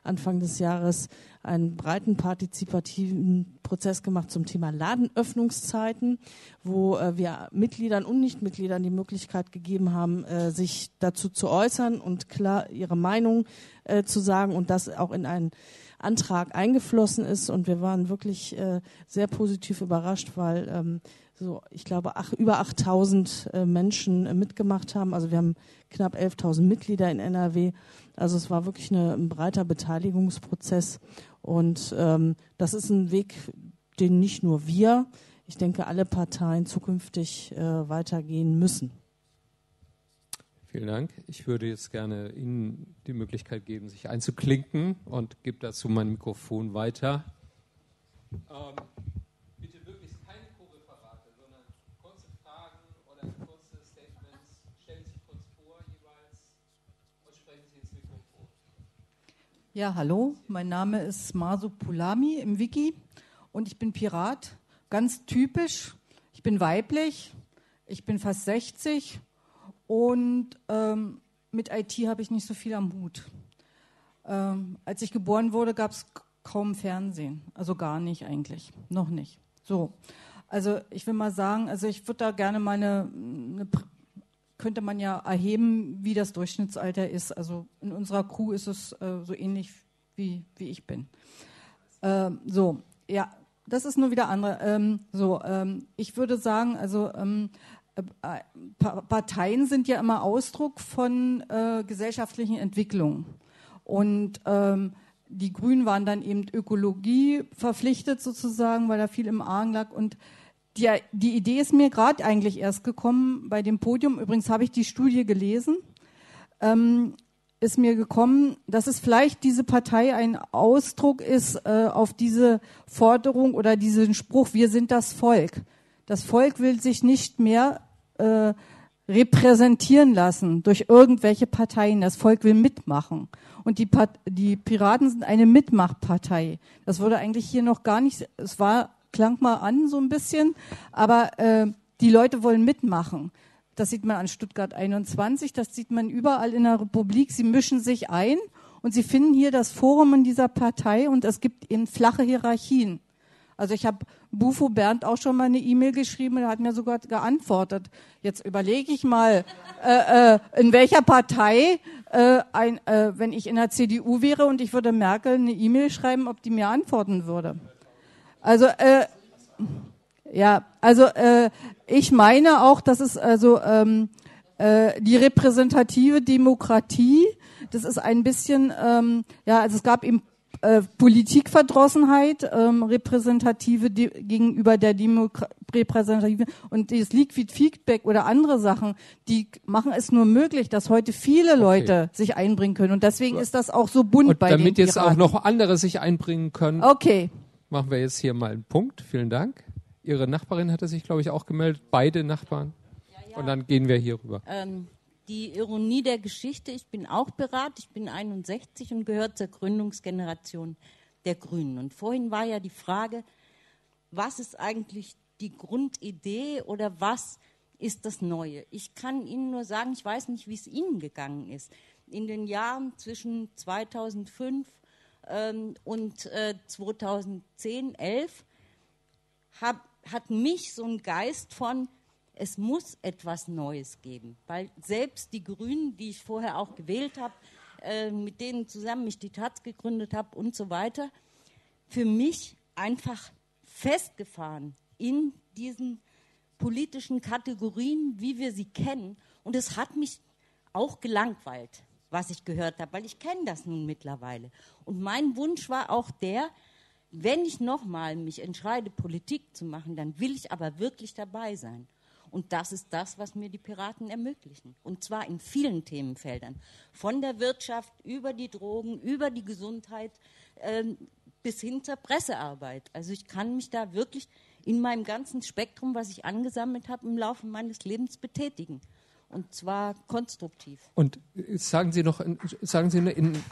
Anfang des Jahres einen breiten partizipativen Prozess gemacht zum Thema Ladenöffnungszeiten, wo äh, wir Mitgliedern und Nichtmitgliedern die Möglichkeit gegeben haben, äh, sich dazu zu äußern und klar ihre Meinung äh, zu sagen, und das auch in einen Antrag eingeflossen ist. Und wir waren wirklich äh, sehr positiv überrascht, weil ähm, so, ich glaube, ach, über achttausend äh, Menschen äh, mitgemacht haben. Also wir haben knapp elftausend Mitglieder in N R W. Also es war wirklich eine, ein breiter Beteiligungsprozess. Und ähm, das ist ein Weg, den nicht nur wir, ich denke, alle Parteien zukünftig äh, weitergehen müssen. Vielen Dank. Ich würde jetzt gerne Ihnen die Möglichkeit geben, sich einzuklinken, und gebe dazu mein Mikrofon weiter. Ähm, bitte möglichst keine Co-Referate, sondern kurze Fragen oder kurze Statements. Stellen Sie sich kurz vor jeweils und sprechen Sie ins Mikrofon. Ja, hallo. Mein Name ist Masu Poulami im Wiki und ich bin Pirat. Ganz typisch. Ich bin weiblich. Ich bin fast sechzig. Und ähm, mit I T habe ich nicht so viel am Hut. Ähm, als ich geboren wurde, gab es kaum Fernsehen. Also gar nicht eigentlich. Noch nicht. So. Also ich will mal sagen, also ich würde da gerne mal eine, eine, könnte man ja erheben, wie das Durchschnittsalter ist. Also in unserer Crew ist es äh, so ähnlich wie, wie ich bin. Ähm, so, ja, das ist nur wieder andere. Ähm, so, ähm, ich würde sagen, also ähm, Parteien sind ja immer Ausdruck von äh, gesellschaftlichen Entwicklungen. Und ähm, die Grünen waren dann eben Ökologie verpflichtet sozusagen, weil da viel im Argen lag. Und die, die Idee ist mir gerade eigentlich erst gekommen bei dem Podium. Übrigens habe ich die Studie gelesen. Ähm, ist mir gekommen, dass es vielleicht diese Partei ein Ausdruck ist äh, auf diese Forderung oder diesen Spruch, wir sind das Volk. Das Volk will sich nicht mehr Äh, repräsentieren lassen durch irgendwelche Parteien. Das Volk will mitmachen. Und die, pa- die Piraten sind eine Mitmachpartei. Das wurde eigentlich hier noch gar nicht, es war, klang mal an so ein bisschen, aber äh, die Leute wollen mitmachen. Das sieht man an Stuttgart einundzwanzig, das sieht man überall in der Republik. Sie mischen sich ein und sie finden hier das Forum in dieser Partei, und es gibt eben flache Hierarchien. Also ich habe Bufo Bernd auch schon mal eine E-Mail geschrieben, und er hat mir sogar geantwortet. Jetzt überlege ich mal, äh, äh, in welcher Partei, äh, ein, äh, wenn ich in der C D U wäre und ich würde Merkel eine E-Mail schreiben, ob die mir antworten würde. Also äh, Ja, also äh, ich meine auch, dass es also ähm, äh, die repräsentative Demokratie, das ist ein bisschen, ähm, ja, also es gab eben äh, Politikverdrossenheit, ähm, repräsentative De gegenüber der Demokratie, repräsentative und das Liquid Feedback oder andere Sachen, die machen es nur möglich, dass heute viele Leute okay. sich einbringen können und deswegen so. Ist das auch so bunt und bei den Piraten. Damit jetzt auch noch andere sich einbringen können, okay. machen wir jetzt hier mal einen Punkt. Vielen Dank. Ihre Nachbarin hatte sich, glaube ich, auch gemeldet. Beide Nachbarn. Ja, ja. Und dann gehen wir hier rüber. Ähm, die Ironie der Geschichte, ich bin auch Pirat, ich bin einundsechzig und gehöre zur Gründungsgeneration der Grünen. Und vorhin war ja die Frage, was ist eigentlich die Grundidee oder was ist das Neue? Ich kann Ihnen nur sagen, ich weiß nicht, wie es Ihnen gegangen ist. In den Jahren zwischen zweitausendfünf ähm, und äh, zweitausendzehn, elf hab, hat mich so ein Geist von, es muss etwas Neues geben. Weil selbst die Grünen, die ich vorher auch gewählt habe, äh, mit denen zusammen ich die Taz gegründet habe und so weiter, für mich einfach festgefahren in diesen politischen Kategorien, wie wir sie kennen. Und es hat mich auch gelangweilt, was ich gehört habe, weil ich kenne das nun mittlerweile. Und mein Wunsch war auch der, wenn ich nochmal mich entscheide, Politik zu machen, dann will ich aber wirklich dabei sein. Und das ist das, was mir die Piraten ermöglichen. Und zwar in vielen Themenfeldern. Von der Wirtschaft über die Drogen, über die Gesundheit ähm, bis hin zur Pressearbeit. Also ich kann mich da wirklich in meinem ganzen Spektrum, was ich angesammelt habe, im Laufe meines Lebens betätigen. Und zwar konstruktiv. Und sagen Sie noch, sagen Sie in...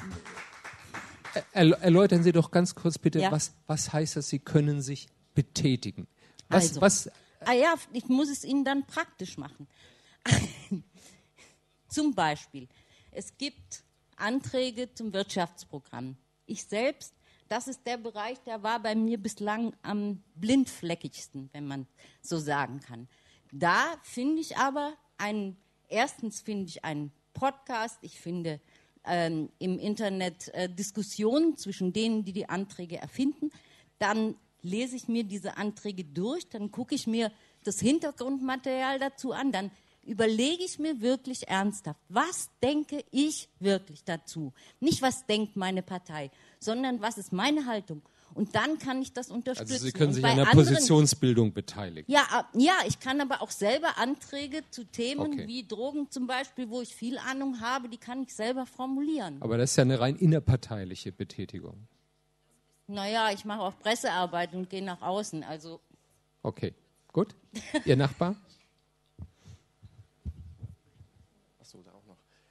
Erläutern Sie doch ganz kurz bitte, ja. was, was heißt das, Sie können sich betätigen? Was, also, was, ah ja, ich muss es Ihnen dann praktisch machen. Zum Beispiel, es gibt Anträge zum Wirtschaftsprogramm. Ich selbst, das ist der Bereich, der war bei mir bislang am blindfleckigsten, wenn man so sagen kann. Da finde ich aber, einen, erstens finde ich einen Podcast, ich finde... Ähm, im Internet äh, Diskussionen zwischen denen, die die Anträge erfinden. Dann lese ich mir diese Anträge durch, dann gucke ich mir das Hintergrundmaterial dazu an, dann überlege ich mir wirklich ernsthaft, was denke ich wirklich dazu? Nicht, was denkt meine Partei, sondern was ist meine Haltung? Und dann kann ich das unterstützen. Also Sie können sich an der Positionsbildung beteiligen. Ja, ja, ich kann aber auch selber Anträge zu Themen okay. wie Drogen zum Beispiel, wo ich viel Ahnung habe, die kann ich selber formulieren. Aber das ist ja eine rein innerparteiliche Betätigung. Naja, ich mache auch Pressearbeit und gehe nach außen. Also okay, gut. Ihr Nachbar?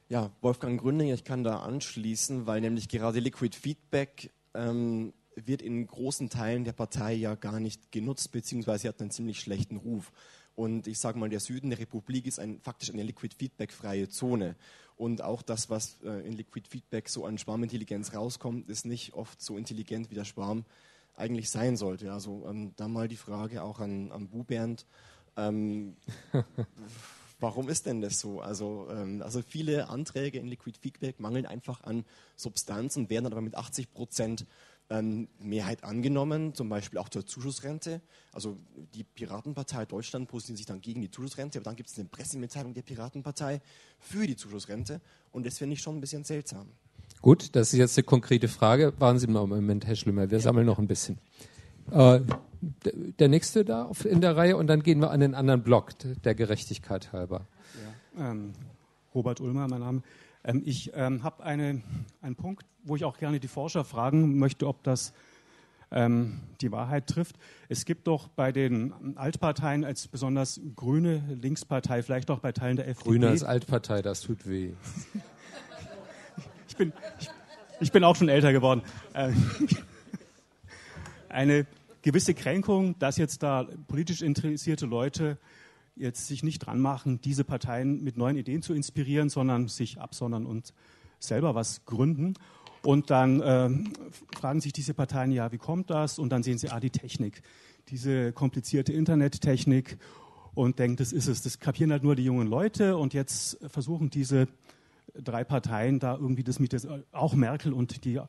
Ja, Wolfgang Gründinger, ich kann da anschließen, weil nämlich gerade Liquid Feedback ähm, wird in großen Teilen der Partei ja gar nicht genutzt, beziehungsweise hat einen ziemlich schlechten Ruf. Und ich sage mal, der Süden der Republik ist ein, faktisch eine Liquid-Feedback-freie Zone. Und auch das, was äh, in Liquid-Feedback so an Schwarmintelligenz rauskommt, ist nicht oft so intelligent, wie der Schwarm eigentlich sein sollte. Also ähm, da mal die Frage auch an, an Bubernd, ähm, warum ist denn das so? Also, ähm, also viele Anträge in Liquid-Feedback mangeln einfach an Substanz und werden dann aber mit achtzig Prozent Ähm, Mehrheit angenommen, zum Beispiel auch zur Zuschussrente. Also die Piratenpartei Deutschland positioniert sich dann gegen die Zuschussrente, aber dann gibt es eine Pressemitteilung der Piratenpartei für die Zuschussrente und das finde ich schon ein bisschen seltsam. Gut, das ist jetzt eine konkrete Frage. Warten Sie mal einen Moment, Herr Schlömer, wir sammeln noch ein bisschen. Äh, der Nächste da in der Reihe und dann gehen wir an den anderen Block, der Gerechtigkeit halber. Ja. Ähm, Robert Ulmer, mein Name. Ich ähm, habe eine, einen Punkt, wo ich auch gerne die Forscher fragen möchte, ob das ähm, die Wahrheit trifft. Es gibt doch bei den Altparteien als besonders grüne Linkspartei, vielleicht auch bei Teilen der F D P. Grüne als Altpartei, das tut weh. ich, bin, ich, ich bin auch schon älter geworden. Eine gewisse Kränkung, dass jetzt da politisch interessierte Leute jetzt sich nicht dran machen, diese Parteien mit neuen Ideen zu inspirieren, sondern sich absondern und selber was gründen. Und dann äh, fragen sich diese Parteien, ja, wie kommt das? Und dann sehen sie, ah, die Technik, diese komplizierte Internettechnik und denken, das ist es. Das kapieren halt nur die jungen Leute und jetzt versuchen diese drei Parteien da irgendwie das mit, das, auch Merkel und die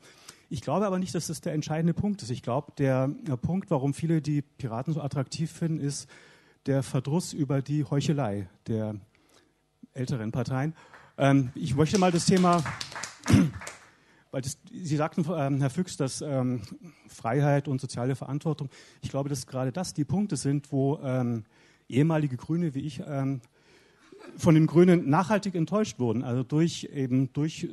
Ich glaube aber nicht, dass das der entscheidende Punkt ist. Ich glaube, der Punkt, warum viele die Piraten so attraktiv finden, ist der Verdruss über die Heuchelei der älteren Parteien. Ähm, ich möchte mal das Thema, weil das, Sie sagten, ähm, Herr Füchs, dass ähm, Freiheit und soziale Verantwortung, ich glaube, dass gerade das die Punkte sind, wo ähm, ehemalige Grüne wie ich ähm, von den Grünen nachhaltig enttäuscht wurden, also durch eben durch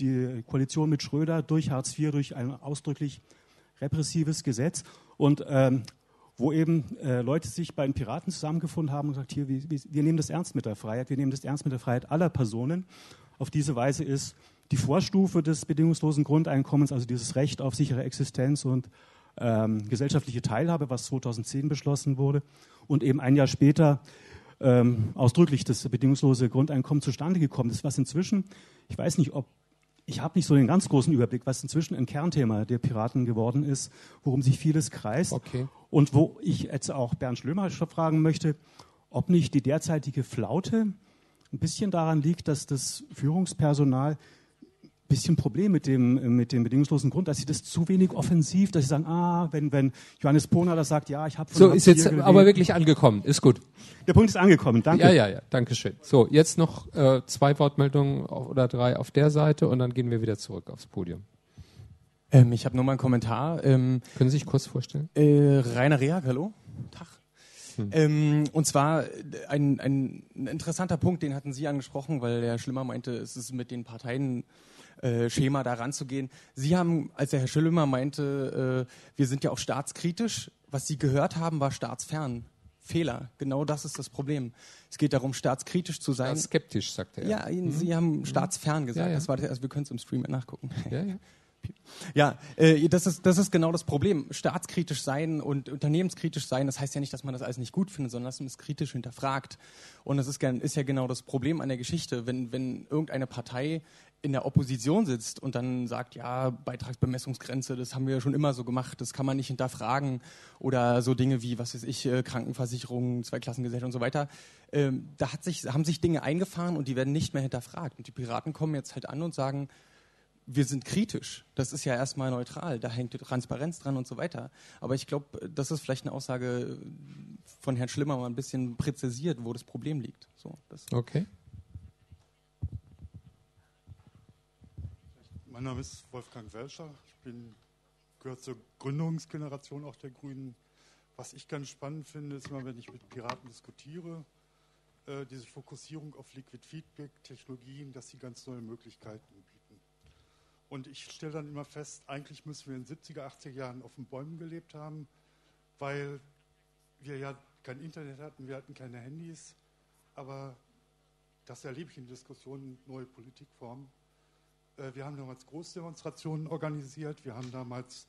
die Koalition mit Schröder, durch Hartz vier, durch ein ausdrücklich repressives Gesetz und ähm, wo eben äh, Leute sich bei den Piraten zusammengefunden haben und gesagt, hier, wir, wir nehmen das ernst mit der Freiheit, wir nehmen das ernst mit der Freiheit aller Personen. Auf diese Weise ist die Vorstufe des bedingungslosen Grundeinkommens, also dieses Recht auf sichere Existenz und ähm, gesellschaftliche Teilhabe, was zweitausendzehn beschlossen wurde und eben ein Jahr später Ähm, ausdrücklich das bedingungslose Grundeinkommen zustande gekommen ist, was inzwischen, ich weiß nicht, ob, ich habe nicht so den ganz großen Überblick, was inzwischen ein Kernthema der Piraten geworden ist, worum sich vieles kreist. Okay. Und wo ich jetzt auch Bernd Schlömer fragen möchte, ob nicht die derzeitige Flaute ein bisschen daran liegt, dass das Führungspersonal ein bisschen Problem mit dem, mit dem bedingungslosen Grund, dass sie das zu wenig offensiv, dass sie sagen, ah, wenn, wenn Johannes Pohner das sagt, ja, ich habe... So, ist jetzt aber wirklich angekommen, ist gut. Der Punkt ist angekommen, danke. Ja, ja, ja, danke schön. So, jetzt noch äh, zwei Wortmeldungen auf, oder drei auf der Seite und dann gehen wir wieder zurück aufs Podium. Ähm, ich habe nur mal einen Kommentar. Ähm, Können Sie sich kurz vorstellen? Äh, Rainer Rehag, hallo. Tag. Hm. Ähm, und zwar ein, ein interessanter Punkt, den hatten Sie angesprochen, weil der Herr Schlömer meinte, es ist mit den Parteien... Schema da ranzugehen. Sie haben, als der Herr Schlömer meinte, äh, wir sind ja auch staatskritisch, was Sie gehört haben, war staatsfern. Fehler. Genau das ist das Problem. Es geht darum, staatskritisch zu sein. Staatsskeptisch, sagte er. Ja, mhm. Sie haben mhm. staatsfern gesagt. Ja, ja. Das war, also wir können es im Stream nachgucken. Ja, ja. Ja, äh, das ist, das ist genau das Problem. Staatskritisch sein und unternehmenskritisch sein, das heißt ja nicht, dass man das alles nicht gut findet, sondern dass man es kritisch hinterfragt. Und das ist, ist ja genau das Problem an der Geschichte. Wenn, wenn irgendeine Partei in der Opposition sitzt und dann sagt, ja, Beitragsbemessungsgrenze, das haben wir schon immer so gemacht, das kann man nicht hinterfragen oder so Dinge wie, was weiß ich, Krankenversicherung, Zweiklassengesellschaft und so weiter, ähm, da hat sich, haben sich Dinge eingefahren und die werden nicht mehr hinterfragt. Und die Piraten kommen jetzt halt an und sagen, wir sind kritisch, das ist ja erstmal neutral, da hängt Transparenz dran und so weiter. Aber ich glaube, das ist vielleicht eine Aussage von Herrn Schlömer mal ein bisschen präzisiert, wo das Problem liegt. So, das okay. Mein Name ist Wolfgang Welscher, ich bin, gehöre zur Gründungsgeneration auch der Grünen. Was ich ganz spannend finde, ist immer, wenn ich mit Piraten diskutiere, äh, diese Fokussierung auf Liquid Feedback, Technologien, dass sie ganz neue Möglichkeiten bieten. Und ich stelle dann immer fest, eigentlich müssen wir in den siebziger, achtziger Jahren auf den Bäumen gelebt haben, weil wir ja kein Internet hatten, wir hatten keine Handys. Aber das erlebe ich in Diskussionen, neue Politikformen. Wir haben damals Großdemonstrationen organisiert, wir haben damals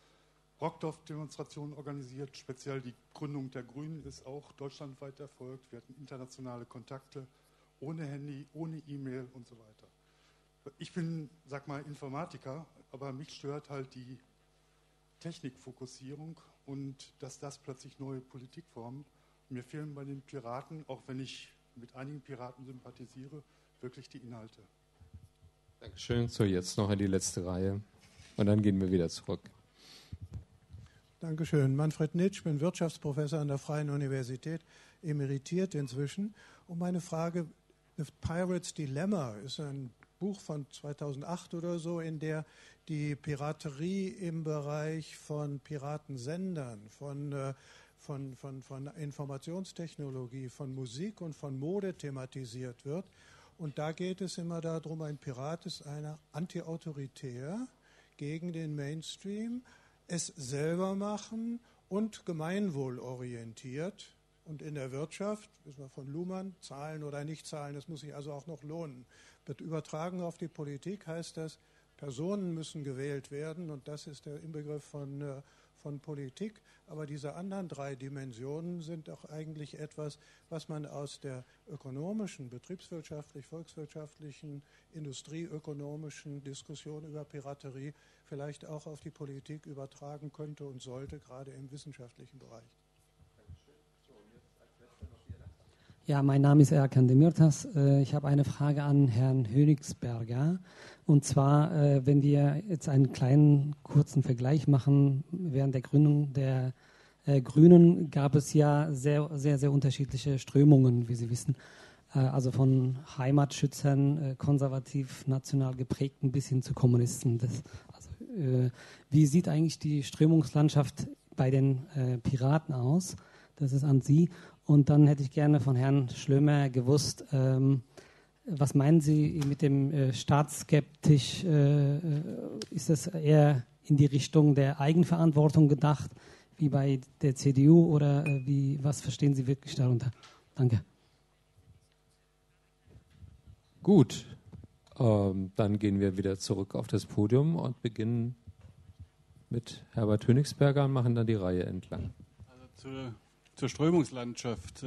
Brockdorf-Demonstrationen organisiert. Speziell die Gründung der Grünen ist auch deutschlandweit erfolgt. Wir hatten internationale Kontakte ohne Handy, ohne E-Mail und so weiter. Ich bin, sag mal, Informatiker, aber mich stört halt die Technikfokussierung und dass das plötzlich neue Politikformen. Mir fehlen bei den Piraten, auch wenn ich mit einigen Piraten sympathisiere, wirklich die Inhalte. Dankeschön. So, jetzt noch in die letzte Reihe und dann gehen wir wieder zurück. Dankeschön. Manfred Nitsch, bin Wirtschaftsprofessor an der Freien Universität, emeritiert inzwischen. Und meine Frage, The Pirate's Dilemma ist ein Buch von zweitausendacht oder so, in der die Piraterie im Bereich von Piratensendern, von, äh, von, von, von Informationstechnologie, von Musik und von Mode thematisiert wird. Und da geht es immer darum, ein Pirat ist einer antiautoritär gegen den Mainstream, es selber machen und gemeinwohlorientiert. Und in der Wirtschaft, wissen wir von Luhmann, zahlen oder nicht zahlen, das muss sich also auch noch lohnen. Wird übertragen auf die Politik, heißt das, Personen müssen gewählt werden und das ist der Inbegriff von, von Politik. Aber diese anderen drei Dimensionen sind auch eigentlich etwas, was man aus der ökonomischen, betriebswirtschaftlich, volkswirtschaftlichen, industrieökonomischen Diskussion über Piraterie vielleicht auch auf die Politik übertragen könnte und sollte, gerade im wissenschaftlichen Bereich. Ja, mein Name ist Erkan Demirtas. Ich habe eine Frage an Herrn Hönigsberger. Und zwar, wenn wir jetzt einen kleinen, kurzen Vergleich machen, während der Gründung der Grünen gab es ja sehr, sehr, sehr unterschiedliche Strömungen, wie Sie wissen. Also von Heimatschützern, konservativ, national geprägten bis hin zu Kommunisten. Das, also, wie sieht eigentlich die Strömungslandschaft bei den Piraten aus? Das ist an Sie. Und dann hätte ich gerne von Herrn Schlömer gewusst, ähm, was meinen Sie mit dem äh, staatsskeptisch? Äh, ist das eher in die Richtung der Eigenverantwortung gedacht, wie bei der C D U? Oder äh, wie, was verstehen Sie wirklich darunter? Danke. Gut, ähm, dann gehen wir wieder zurück auf das Podium und beginnen mit Herbert Hönigsberger und machen dann die Reihe entlang. Also zu Zur Strömungslandschaft.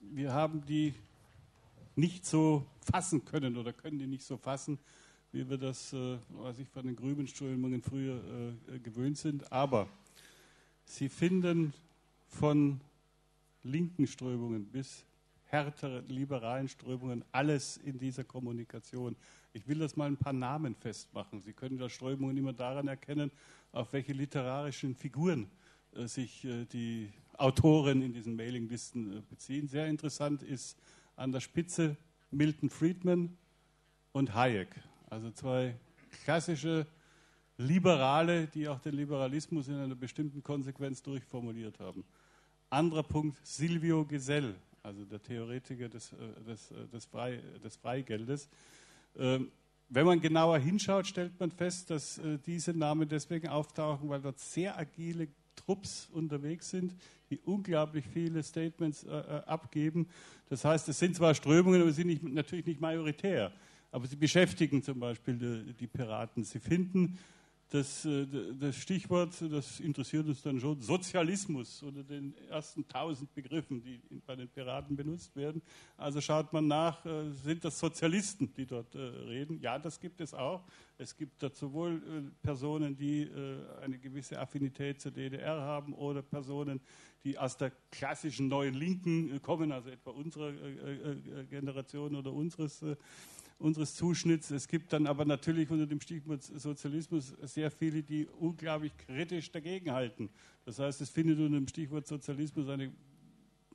Wir haben die nicht so fassen können oder können die nicht so fassen, wie wir das, was ich von den Grünen-Strömungen früher gewöhnt sind. Aber sie finden von linken Strömungen bis härteren liberalen Strömungen alles in dieser Kommunikation. Ich will das mal ein paar Namen festmachen. Sie können da Strömungen immer daran erkennen, auf welche literarischen Figuren sich die Autoren in diesen Mailinglisten beziehen. Sehr interessant ist an der Spitze Milton Friedman und Hayek. Also zwei klassische Liberale, die auch den Liberalismus in einer bestimmten Konsequenz durchformuliert haben. Anderer Punkt, Silvio Gesell, also der Theoretiker des, des, des, Frei, des Freigeldes. Wenn man genauer hinschaut, stellt man fest, dass diese Namen deswegen auftauchen, weil dort sehr agile Trupps unterwegs sind, die unglaublich viele Statements äh, abgeben. Das heißt, es sind zwar Strömungen, aber sie sind nicht, natürlich nicht majoritär. Aber sie beschäftigen zum Beispiel die, die Piraten. Sie finden das, das Stichwort, das interessiert uns dann schon, Sozialismus unter den ersten tausend Begriffen, die bei den Piraten benutzt werden. Also schaut man nach, sind das Sozialisten, die dort reden? Ja, das gibt es auch. Es gibt dort sowohl Personen, die eine gewisse Affinität zur D D R haben oder Personen, die aus der klassischen neuen Linken kommen, also etwa unserer Generation oder unseres unseres Zuschnitts. Es gibt dann aber natürlich unter dem Stichwort Sozialismus sehr viele, die unglaublich kritisch dagegenhalten. Das heißt, es findet unter dem Stichwort Sozialismus eine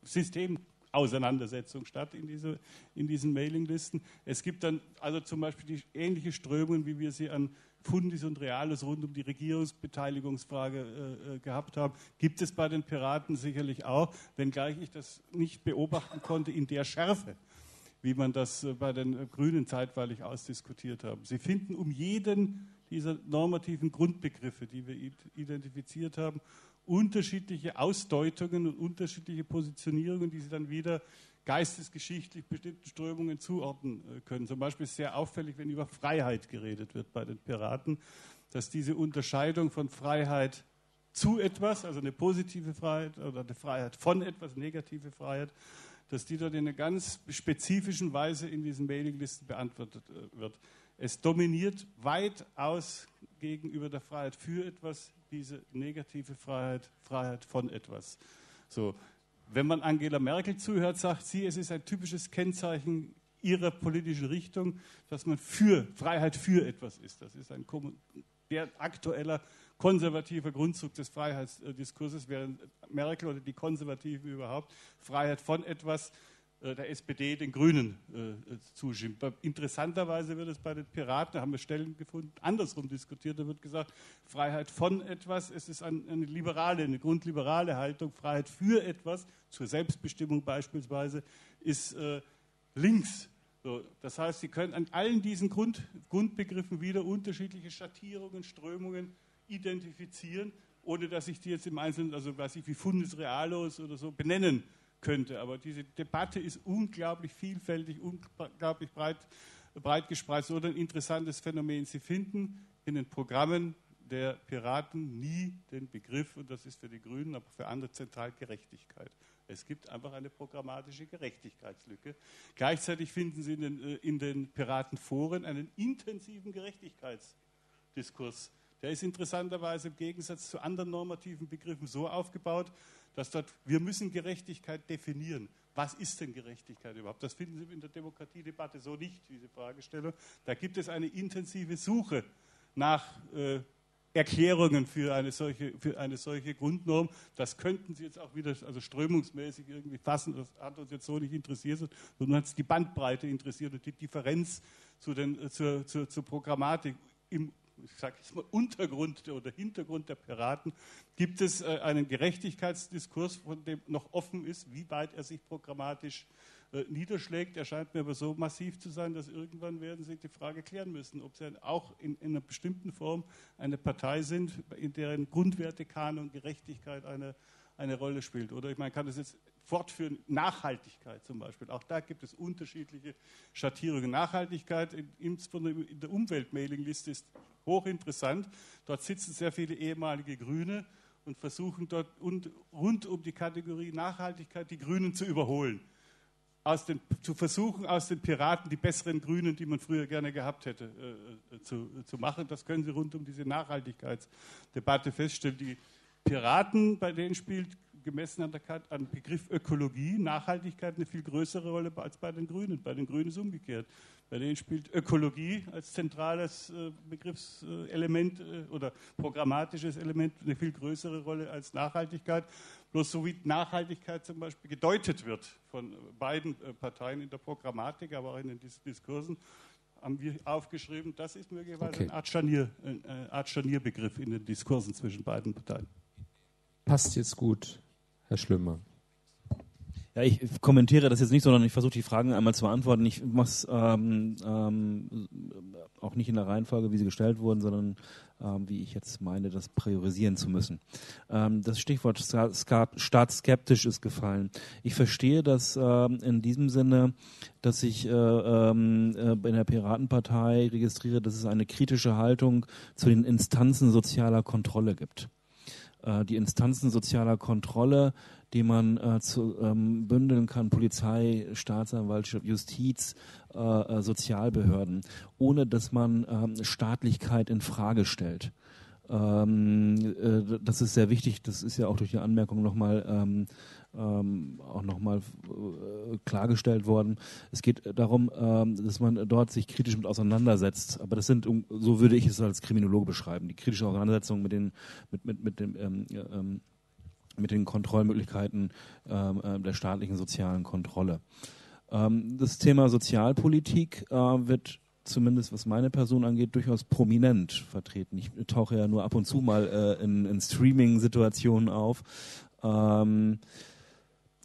Systemauseinandersetzung statt in, diese, in diesen Mailinglisten. Es gibt dann also zum Beispiel die ähnliche Strömungen, wie wir sie an Fundis und Reales rund um die Regierungsbeteiligungsfrage äh, gehabt haben, gibt es bei den Piraten sicherlich auch, wenngleich ich das nicht beobachten konnte in der Schärfe, wie man das bei den Grünen zeitweilig ausdiskutiert haben. Sie finden um jeden dieser normativen Grundbegriffe, die wir identifiziert haben, unterschiedliche Ausdeutungen und unterschiedliche Positionierungen, die Sie dann wieder geistesgeschichtlich bestimmten Strömungen zuordnen können. Zum Beispiel ist sehr auffällig, wenn über Freiheit geredet wird bei den Piraten, dass diese Unterscheidung von Freiheit zu etwas, also eine positive Freiheit oder eine Freiheit von etwas, negative Freiheit, dass die dort in einer ganz spezifischen Weise in diesen Mailinglisten beantwortet wird. Es dominiert weitaus gegenüber der Freiheit für etwas, diese negative Freiheit, Freiheit von etwas. So. Wenn man Angela Merkel zuhört, sagt sie, es ist ein typisches Kennzeichen ihrer politischen Richtung, dass man für Freiheit für etwas ist. Das ist ein der aktueller konservativer Grundzug des Freiheitsdiskurses, während Merkel oder die Konservativen überhaupt Freiheit von etwas äh, der S P D den Grünen äh, zuschiebt. Interessanterweise wird es bei den Piraten, da haben wir Stellen gefunden, andersrum diskutiert, da wird gesagt, Freiheit von etwas, es ist ein, eine liberale, eine grundliberale Haltung, Freiheit für etwas, zur Selbstbestimmung beispielsweise, ist äh, links. So, das heißt, Sie können an allen diesen Grund, Grundbegriffen wieder unterschiedliche Schattierungen, Strömungen identifizieren, ohne dass ich die jetzt im Einzelnen, also weiß ich, wie Fundus Realos oder so benennen könnte. Aber diese Debatte ist unglaublich vielfältig, unglaublich breit, breit gespreizt. Oder ein interessantes Phänomen. Sie finden in den Programmen der Piraten nie den Begriff, und das ist für die Grünen, aber für andere zentral, Gerechtigkeit. Es gibt einfach eine programmatische Gerechtigkeitslücke. Gleichzeitig finden Sie in den, in den Piratenforen einen intensiven Gerechtigkeitsdiskurs, Der ist interessanterweise im Gegensatz zu anderen normativen Begriffen so aufgebaut, dass dort, wir müssen Gerechtigkeit definieren. Was ist denn Gerechtigkeit überhaupt? Das finden Sie in der Demokratiedebatte so nicht, diese Fragestellung. Da gibt es eine intensive Suche nach äh, Erklärungen für eine, solche, für eine solche Grundnorm. Das könnten Sie jetzt auch wieder, also strömungsmäßig irgendwie fassen, das hat uns jetzt so nicht interessiert, sondern hat es die Bandbreite interessiert und die Differenz zu den, äh, zur, zur, zur Programmatik im ich sage jetzt mal Untergrund oder Hintergrund der Piraten, gibt es äh, einen Gerechtigkeitsdiskurs, von dem noch offen ist, wie weit er sich programmatisch äh, niederschlägt. Er scheint mir aber so massiv zu sein, dass irgendwann werden Sie die Frage klären müssen, ob Sie auch in, in einer bestimmten Form eine Partei sind, in deren Grundwertekanon Gerechtigkeit eine, eine Rolle spielt. Oder ich meine, kann das jetzt fortführen, Nachhaltigkeit zum Beispiel. Auch da gibt es unterschiedliche Schattierungen. Nachhaltigkeit, insbesondere in der Umwelt-Mailing-Liste, ist hochinteressant. Dort sitzen sehr viele ehemalige Grüne und versuchen dort und rund um die Kategorie Nachhaltigkeit die Grünen zu überholen. Aus den, zu versuchen, aus den Piraten die besseren Grünen, die man früher gerne gehabt hätte, äh, zu, zu machen. Das können Sie rund um diese Nachhaltigkeitsdebatte feststellen. Die Piraten, bei denen spielt gemessen an der an Begriff Ökologie, Nachhaltigkeit eine viel größere Rolle als bei den Grünen. Bei den Grünen ist es umgekehrt. Bei denen spielt Ökologie als zentrales äh, Begriffselement äh, oder programmatisches Element eine viel größere Rolle als Nachhaltigkeit. Bloß so wie Nachhaltigkeit zum Beispiel gedeutet wird von beiden äh, Parteien in der Programmatik, aber auch in den Dis Diskursen, haben wir aufgeschrieben, das ist möglicherweise okay. eine Art Scharnier, eine Art Scharnierbegriff in den Diskursen zwischen beiden Parteien. Passt jetzt gut. Herr Schlömer. Ja, ich kommentiere das jetzt nicht, sondern ich versuche die Fragen einmal zu beantworten. Ich mache es ähm, ähm, auch nicht in der Reihenfolge, wie sie gestellt wurden, sondern ähm, wie ich jetzt meine, das priorisieren zu müssen. Ähm, das Stichwort staatsskeptisch ist gefallen. Ich verstehe das ähm, in diesem Sinne, dass ich äh, äh, in der Piratenpartei registriere, dass es eine kritische Haltung zu den Instanzen sozialer Kontrolle gibt. Die Instanzen sozialer Kontrolle, die man äh, zu, ähm, bündeln kann, Polizei, Staatsanwaltschaft, Justiz, äh, Sozialbehörden, ohne dass man ähm, Staatlichkeit in Frage stellt. Ähm, äh, das ist sehr wichtig, das ist ja auch durch die Anmerkung nochmal ähm, ähm, auch nochmal äh, klargestellt worden. Es geht darum, ähm, dass man dort sich kritisch mit auseinandersetzt. Aber das sind, so würde ich es als Kriminologe beschreiben, die kritische Auseinandersetzung mit den, mit, mit, mit dem, ähm, ähm, mit den Kontrollmöglichkeiten ähm, der staatlichen sozialen Kontrolle. Ähm, das Thema Sozialpolitik äh, wird zumindest was meine Person angeht, durchaus prominent vertreten. Ich tauche ja nur ab und zu mal äh, in, in Streaming-Situationen auf. Ähm,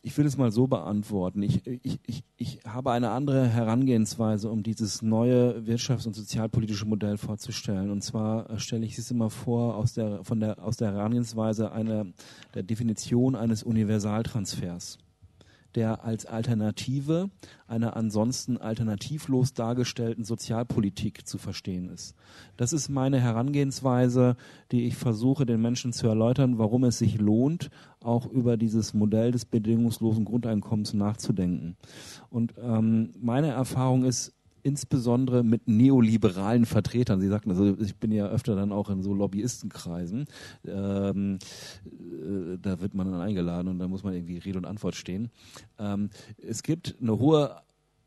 ich will es mal so beantworten. Ich, ich, ich, ich habe eine andere Herangehensweise, um dieses neue wirtschafts- und sozialpolitische Modell vorzustellen. Und zwar stelle ich es immer vor, aus der, von der, aus der Herangehensweise einer, der Definition eines Universaltransfers, der als Alternative einer ansonsten alternativlos dargestellten Sozialpolitik zu verstehen ist. Das ist meine Herangehensweise, die ich versuche, den Menschen zu erläutern, warum es sich lohnt, auch über dieses Modell des bedingungslosen Grundeinkommens nachzudenken. Und ähm, meine Erfahrung ist, insbesondere mit neoliberalen Vertretern. Sie sagten, also ich bin ja öfter dann auch in so Lobbyistenkreisen. Ähm, äh, da wird man dann eingeladen und da muss man irgendwie Rede und Antwort stehen. Ähm, es gibt eine hohe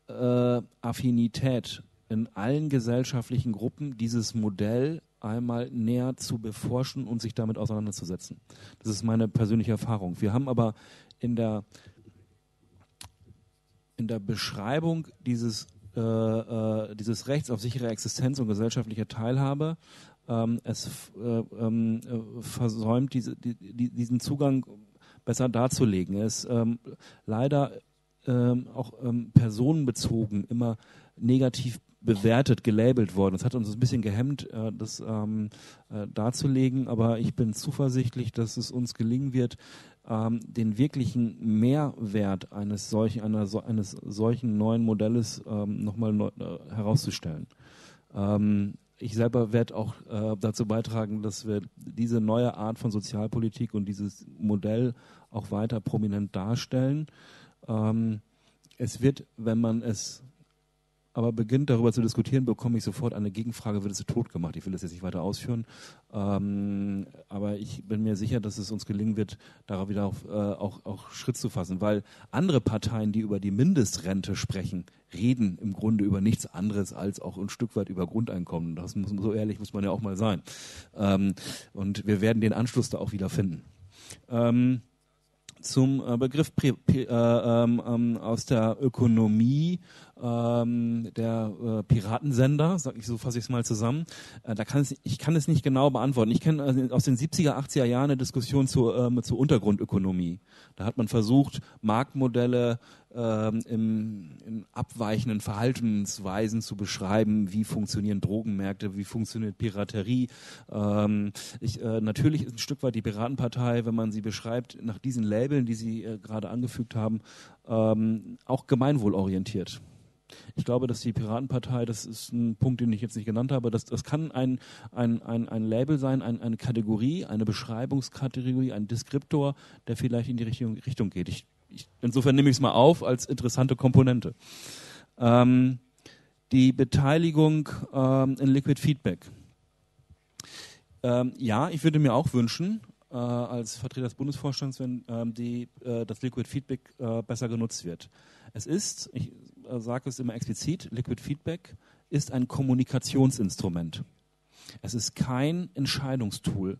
äh, Affinität in allen gesellschaftlichen Gruppen, dieses Modell einmal näher zu beforschen und sich damit auseinanderzusetzen. Das ist meine persönliche Erfahrung. Wir haben aber in der, in der Beschreibung dieses Äh, dieses Rechts auf sichere Existenz und gesellschaftliche Teilhabe, ähm, es äh, äh, versäumt, diese, die, die, diesen Zugang besser darzulegen. Es ist ähm, leider ähm, auch ähm, personenbezogen immer negativ bewertet, gelabelt worden. Das hat uns ein bisschen gehemmt, äh, das ähm, äh, darzulegen, aber ich bin zuversichtlich, dass es uns gelingen wird, den wirklichen Mehrwert eines solchen, einer, eines solchen neuen Modells ähm, nochmal neu, äh, herauszustellen. Ähm, ich selber werde auch äh, dazu beitragen, dass wir diese neue Art von Sozialpolitik und dieses Modell auch weiter prominent darstellen. Ähm, es wird, wenn man es aber beginnt darüber zu diskutieren, bekomme ich sofort eine Gegenfrage, wird es tot gemacht. Ich will das jetzt nicht weiter ausführen, ähm, aber ich bin mir sicher, dass es uns gelingen wird, darauf wieder auf, äh, auch, auch Schritt zu fassen, weil andere Parteien, die über die Mindestrente sprechen, reden im Grunde über nichts anderes als auch ein Stück weit über Grundeinkommen. Das muss, so ehrlich muss man ja auch mal sein. Ähm, und wir werden den Anschluss da auch wieder finden. Ähm, zum äh, Begriff Pri Pri äh, ähm, aus der Ökonomie ähm, der äh, Piratensender, sag ich, so fasse ich es mal zusammen. Äh, da kann es, ich kann es nicht genau beantworten. Ich kenne äh, aus den siebziger, achtziger Jahren eine Diskussion zu, äh, zur Untergrundökonomie. Da hat man versucht, Marktmodelle ähm, im, in abweichenden Verhaltensweisen zu beschreiben, wie funktionieren Drogenmärkte, wie funktioniert Piraterie. Ähm, ich, äh, natürlich ist ein Stück weit die Piratenpartei, wenn man sie beschreibt, nach diesen Labeln, die sie äh, gerade angefügt haben, ähm, auch gemeinwohlorientiert. Ich glaube, dass die Piratenpartei, das ist ein Punkt, den ich jetzt nicht genannt habe, das, das kann ein, ein, ein, ein Label sein, ein, eine Kategorie, eine Beschreibungskategorie, ein Deskriptor, der vielleicht in die Richtung, Richtung geht. Ich, ich, insofern nehme ich es mal auf als interessante Komponente. Ähm, die Beteiligung ähm, in Liquid Feedback. Ähm, ja, ich würde mir auch wünschen, äh, als Vertreter des Bundesvorstands, wenn ähm, die, äh, das Liquid Feedback äh, besser genutzt wird. Es ist, ich sage es immer explizit, Liquid Feedback ist ein Kommunikationsinstrument. Es ist kein Entscheidungstool.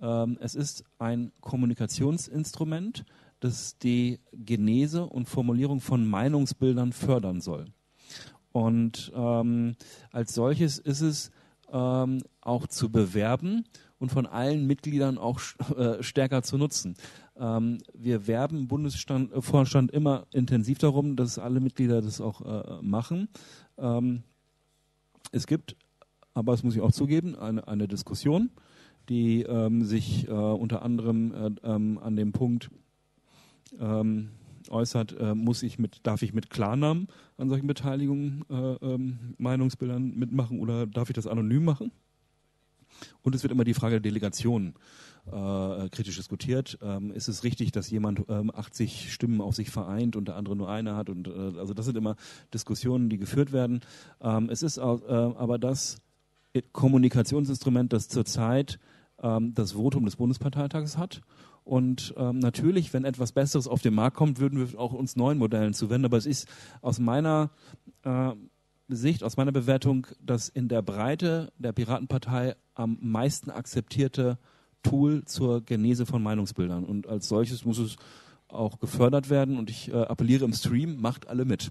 Ähm, es ist ein Kommunikationsinstrument, das die Genese und Formulierung von Meinungsbildern fördern soll. Und ähm, als solches ist es ähm, auch zu bewerben und von allen Mitgliedern auch äh, stärker zu nutzen. Ähm, wir werben im Bundesvorstand immer intensiv darum, dass alle Mitglieder das auch äh, machen. Ähm, es gibt, aber das muss ich auch zugeben, eine, eine Diskussion, die ähm, sich äh, unter anderem äh, ähm, an dem Punkt ähm, äußert, äh, muss ich mit, darf ich mit Klarnamen an solchen Beteiligungen, äh, ähm, Meinungsbildern mitmachen oder darf ich das anonym machen? Und es wird immer die Frage der Delegation äh, kritisch diskutiert. Ähm, ist es richtig, dass jemand ähm, achtzig Stimmen auf sich vereint und der andere nur eine hat? Und, äh, also das sind immer Diskussionen, die geführt werden. Ähm, es ist auch, äh, aber das Kommunikationsinstrument, das zurzeit ähm, das Votum des Bundesparteitages hat. Und ähm, natürlich, wenn etwas Besseres auf den Markt kommt, würden wir auch uns neuen Modellen zuwenden. Aber es ist aus meiner äh, Sicht, aus meiner Bewertung, das in der Breite der Piratenpartei am meisten akzeptierte Tool zur Genese von Meinungsbildern. Und als solches muss es auch gefördert werden. Und ich äh, appelliere im Stream, macht alle mit.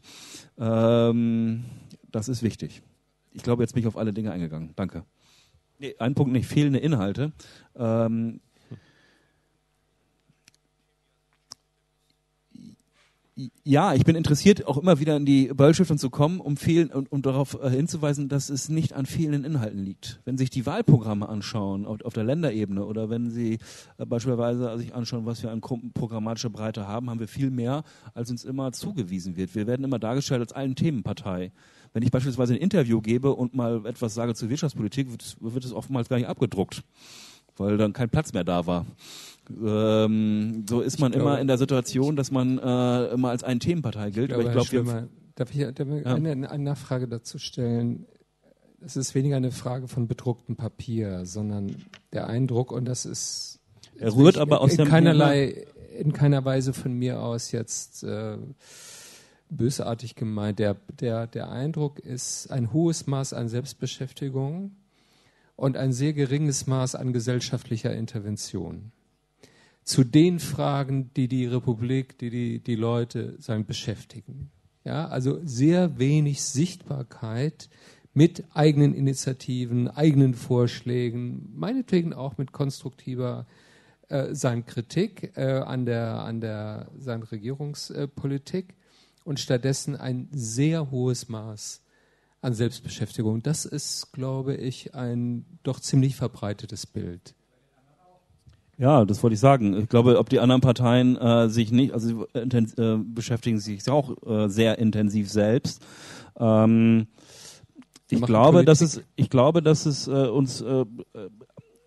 Ähm, das ist wichtig. Ich glaube, jetzt bin ich auf alle Dinge eingegangen. Danke. Nee, ein Punkt nicht, fehlende Inhalte. Ähm, Ja, ich bin interessiert, auch immer wieder in die Böll-Stiftung zu kommen, um, fehlen, und, um darauf äh, hinzuweisen, dass es nicht an fehlenden Inhalten liegt. Wenn sich die Wahlprogramme anschauen, auf, auf der Länderebene, oder wenn Sie äh, beispielsweise sich anschauen, was wir an programmatischer Breite haben, haben wir viel mehr, als uns immer zugewiesen wird. Wir werden immer dargestellt als allen Themenpartei. Wenn ich beispielsweise ein Interview gebe und mal etwas sage zur Wirtschaftspolitik, wird, wird es oftmals gar nicht abgedruckt, weil dann kein Platz mehr da war. Ähm, so ist man ich immer glaube, in der Situation, dass man äh, immer als eine Themenpartei gilt. Ich glaube, aber ich glaub, Herr Schlömer, darf ich, darf ich ja. eine, eine Nachfrage dazu stellen? Es ist weniger eine Frage von bedrucktem Papier, sondern der Eindruck, und das ist er rührt aber aus in, in, keinerlei, in keiner Weise von mir aus jetzt äh, bösartig gemeint. Der, der, der Eindruck ist ein hohes Maß an Selbstbeschäftigung und ein sehr geringes Maß an gesellschaftlicher Intervention zu den Fragen, die die Republik, die die, die Leute sagen, beschäftigen. Ja, also sehr wenig Sichtbarkeit mit eigenen Initiativen, eigenen Vorschlägen, meinetwegen auch mit konstruktiver äh, sein Kritik äh, an der, an der seiner Regierungspolitik und stattdessen ein sehr hohes Maß an Selbstbeschäftigung. Das ist, glaube ich, ein doch ziemlich verbreitetes Bild. Ja, das wollte ich sagen. Ich glaube, ob die anderen Parteien äh, sich nicht, also äh, beschäftigen sich auch äh, sehr intensiv selbst. Ähm, ich, glaube, dass es, ich glaube, dass es äh, uns äh,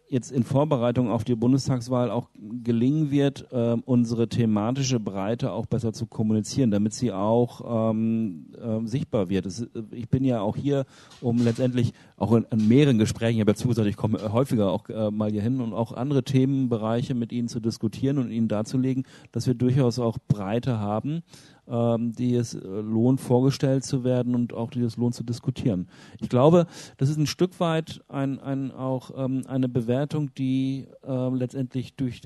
jetzt in Vorbereitung auf die Bundestagswahl auch gelingen wird, äh, unsere thematische Breite auch besser zu kommunizieren, damit sie auch ähm, äh, sichtbar wird. Es, ich bin ja auch hier, um letztendlich auch in, in mehreren Gesprächen, ich habe ja zugesagt, ich komme häufiger auch äh, mal hier hin, und auch andere Themenbereiche mit Ihnen zu diskutieren und Ihnen darzulegen, dass wir durchaus auch Breite haben, die es lohnt, vorgestellt zu werden und auch die es lohnt, zu diskutieren. Ich glaube, das ist ein Stück weit ein, ein, auch ähm, eine Bewertung, die äh, letztendlich durch,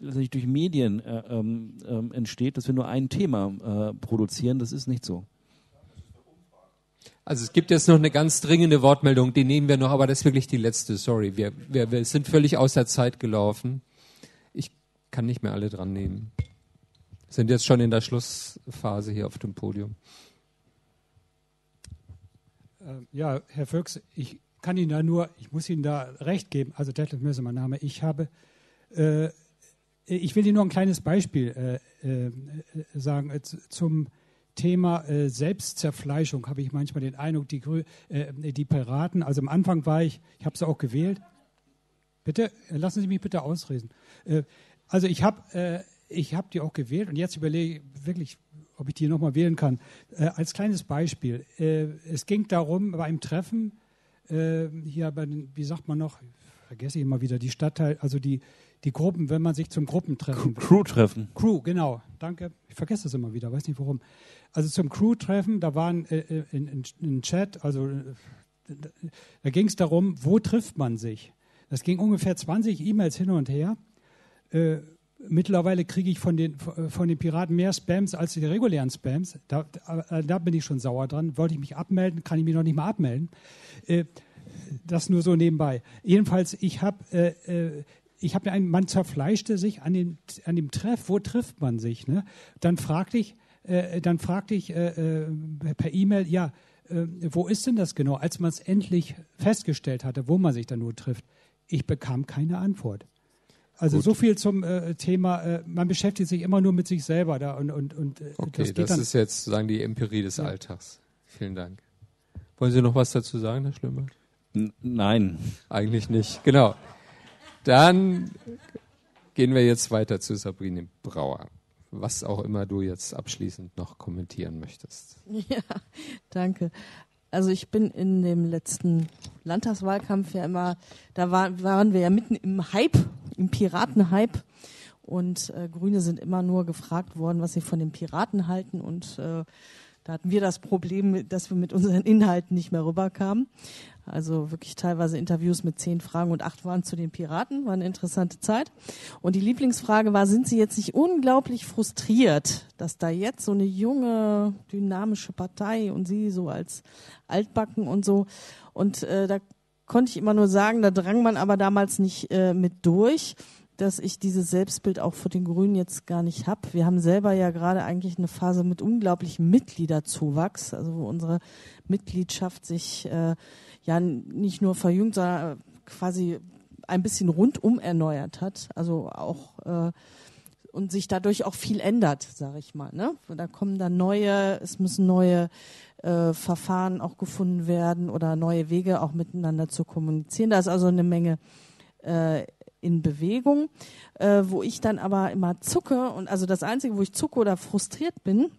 letztendlich durch Medien äh, ähm, entsteht, dass wir nur ein Thema äh, produzieren. Das ist nicht so. Also es gibt jetzt noch eine ganz dringende Wortmeldung, die nehmen wir noch, aber das ist wirklich die letzte. Sorry, wir, wir, wir sind völlig aus der Zeit gelaufen. Ich kann nicht mehr alle dran nehmen. Sind jetzt schon in der Schlussphase hier auf dem Podium. Ja, Herr Fücks, ich kann Ihnen da nur, ich muss Ihnen da recht geben, also Detlef Möse, mein Name, ich habe, äh, ich will Ihnen nur ein kleines Beispiel äh, äh, sagen. Zum Thema äh, Selbstzerfleischung habe ich manchmal den Eindruck, die, Grü äh, die Piraten, also am Anfang war ich, ich habe es auch gewählt, bitte, lassen Sie mich bitte ausreden. Äh, also ich habe, äh, Ich habe die auch gewählt und jetzt überlege ich wirklich, ob ich die nochmal wählen kann. Äh, als kleines Beispiel, äh, es ging darum, bei einem Treffen, äh, hier bei, wie sagt man noch, vergesse ich immer wieder, die Stadtteil, also die, die Gruppen, wenn man sich zum Gruppentreffen... Crew-Treffen. Crew, genau, danke. Ich vergesse das immer wieder, weiß nicht warum. Also zum Crew-Treffen, da war ein, äh, ein, ein Chat, also da ging es darum, wo trifft man sich? Das ging ungefähr zwanzig E-Mails hin und her. Äh, Mittlerweile kriege ich von den, von den Piraten mehr Spams als die regulären Spams. Da, da, da bin ich schon sauer dran. Wollte ich mich abmelden, kann ich mich noch nicht mal abmelden. Äh, das nur so nebenbei. Jedenfalls, ich habe äh, ich hab einen, man zerfleischte sich an, den, an dem Treff. Wo trifft man sich? Ne? Dann fragte ich, äh, dann fragte ich äh, per E-Mail, ja, äh, wo ist denn das genau? Als man es endlich festgestellt hatte, wo man sich dann nur trifft, ich bekam keine Antwort. Also gut. So viel zum äh, Thema, äh, man beschäftigt sich immer nur mit sich selber. Da und, und, und, äh, okay, das, geht das dann ist jetzt sozusagen die Empirie des ja. Alltags. Vielen Dank. Wollen Sie noch was dazu sagen, Herr Schlömer? N Nein. Eigentlich nicht, genau. Dann gehen wir jetzt weiter zu Sabine Brauer. Was auch immer du jetzt abschließend noch kommentieren möchtest. Ja, danke. Also ich bin in dem letzten Landtagswahlkampf ja immer, da war, waren wir ja mitten im Hype, im Piratenhype, und äh, Grüne sind immer nur gefragt worden, was sie von den Piraten halten, und äh, da hatten wir das Problem, dass wir mit unseren Inhalten nicht mehr rüberkamen. Also wirklich teilweise Interviews mit zehn Fragen und acht waren zu den Piraten, war eine interessante Zeit. Und die Lieblingsfrage war, sind Sie jetzt nicht unglaublich frustriert, dass da jetzt so eine junge, dynamische Partei und Sie so als Altbacken und so. Und äh, da konnte ich immer nur sagen, da drang man aber damals nicht äh, mit durch, dass ich dieses Selbstbild auch für den Grünen jetzt gar nicht habe. Wir haben selber ja gerade eigentlich eine Phase mit unglaublichem Mitgliederzuwachs, also wo unsere Mitgliedschaft sich äh, ja nicht nur verjüngt, sondern quasi ein bisschen rundum erneuert hat, also auch äh, und sich dadurch auch viel ändert, sage ich mal. Ne? Da kommen dann neue, es müssen neue äh, Verfahren auch gefunden werden oder neue Wege auch miteinander zu kommunizieren. Da ist also eine Menge äh, in Bewegung, äh, wo ich dann aber immer zucke, und also das Einzige, wo ich zucke oder frustriert bin,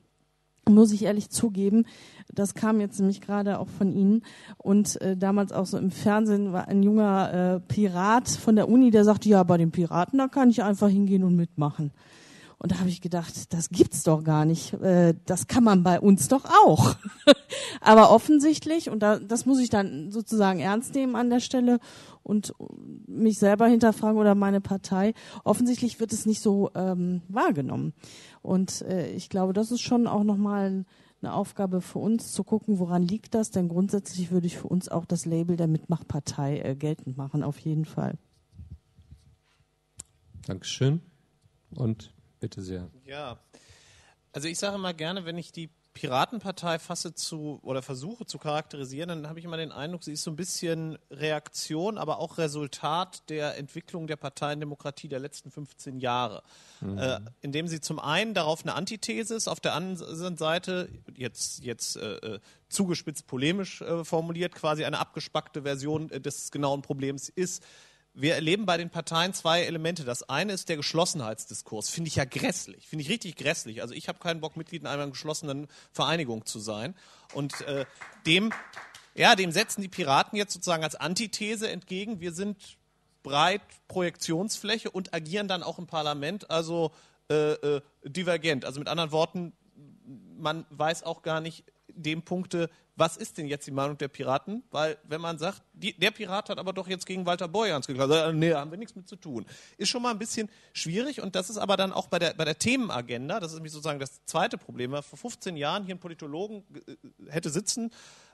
muss ich ehrlich zugeben, das kam jetzt nämlich gerade auch von Ihnen, und äh, damals auch so im Fernsehen war ein junger äh, Pirat von der Uni, der sagte, ja, bei den Piraten, da kann ich einfach hingehen und mitmachen. Und da habe ich gedacht, das gibt's doch gar nicht. Äh, das kann man bei uns doch auch. Aber offensichtlich, und da, das muss ich dann sozusagen ernst nehmen an der Stelle und mich selber hinterfragen oder meine Partei, offensichtlich wird es nicht so ähm, wahrgenommen. Und äh, ich glaube, das ist schon auch nochmal eine Aufgabe für uns, zu gucken, woran liegt das. Denn grundsätzlich würde ich für uns auch das Label der Mitmachpartei äh, geltend machen, auf jeden Fall. Dankeschön. Und... bitte sehr. Ja, also ich sage immer gerne, wenn ich die Piratenpartei fasse zu oder versuche zu charakterisieren, dann habe ich immer den Eindruck, sie ist so ein bisschen Reaktion, aber auch Resultat der Entwicklung der Parteiendemokratie der letzten fünfzehn Jahre. Mhm. Äh, indem sie zum einen darauf eine Antithese ist, auf der anderen Seite, jetzt, jetzt äh, zugespitzt polemisch äh, formuliert, quasi eine abgespackte Version äh, des genauen Problems ist, wir erleben bei den Parteien zwei Elemente. Das eine ist der Geschlossenheitsdiskurs. Finde ich ja grässlich. Finde ich richtig grässlich. Also ich habe keinen Bock, Mitglied in einer geschlossenen Vereinigung zu sein. Und äh, dem, ja, dem setzen die Piraten jetzt sozusagen als Antithese entgegen. Wir sind breit Projektionsfläche und agieren dann auch im Parlament, also äh, äh, divergent. Also mit anderen Worten, man weiß auch gar nicht dem Punkte, was ist denn jetzt die Meinung der Piraten? Weil wenn man sagt, die, der Pirat hat aber doch jetzt gegen Walter Borjans geklagt, also, nee, haben wir nichts mit zu tun. Ist schon mal ein bisschen schwierig, und das ist aber dann auch bei der, bei der Themenagenda, das ist nämlich sozusagen das zweite Problem. Vor fünfzehn Jahren hier ein Politologen hätte sitzen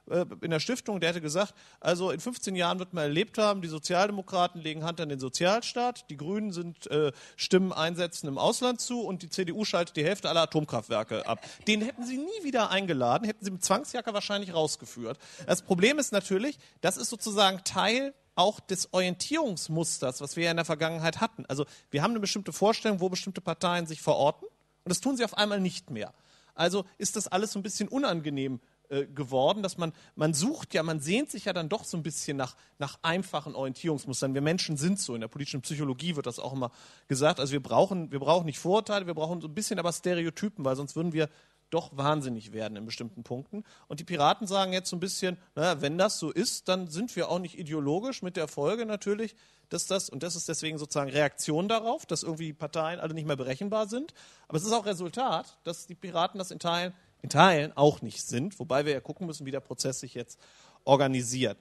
äh, in der Stiftung, der hätte gesagt, also in fünfzehn Jahren wird man erlebt haben, die Sozialdemokraten legen Hand an den Sozialstaat, die Grünen sind äh, Stimmen einsetzen im Ausland zu und die C D U schaltet die Hälfte aller Atomkraftwerke ab. Den hätten sie nie wieder eingeladen, hätten sie mit Zwangsjacke wahrscheinlich rausgeführt. Das Problem ist natürlich, das ist sozusagen Teil auch des Orientierungsmusters, was wir ja in der Vergangenheit hatten. Also wir haben eine bestimmte Vorstellung, wo bestimmte Parteien sich verorten, und das tun sie auf einmal nicht mehr. Also ist das alles so ein bisschen unangenehm äh, geworden, dass man, man sucht ja, man sehnt sich ja dann doch so ein bisschen nach, nach einfachen Orientierungsmustern. Wir Menschen sind so, in der politischen Psychologie wird das auch immer gesagt, also wir brauchen, wir brauchen nicht Vorurteile, wir brauchen so ein bisschen aber Stereotypen, weil sonst würden wir doch wahnsinnig werden in bestimmten Punkten. Und die Piraten sagen jetzt so ein bisschen, naja, wenn das so ist, dann sind wir auch nicht ideologisch, mit der Folge natürlich, dass das, und das ist deswegen sozusagen Reaktion darauf, dass irgendwie Parteien alle nicht mehr berechenbar sind. Aber es ist auch Resultat, dass die Piraten das in Teilen, in Teilen auch nicht sind, wobei wir ja gucken müssen, wie der Prozess sich jetzt organisiert.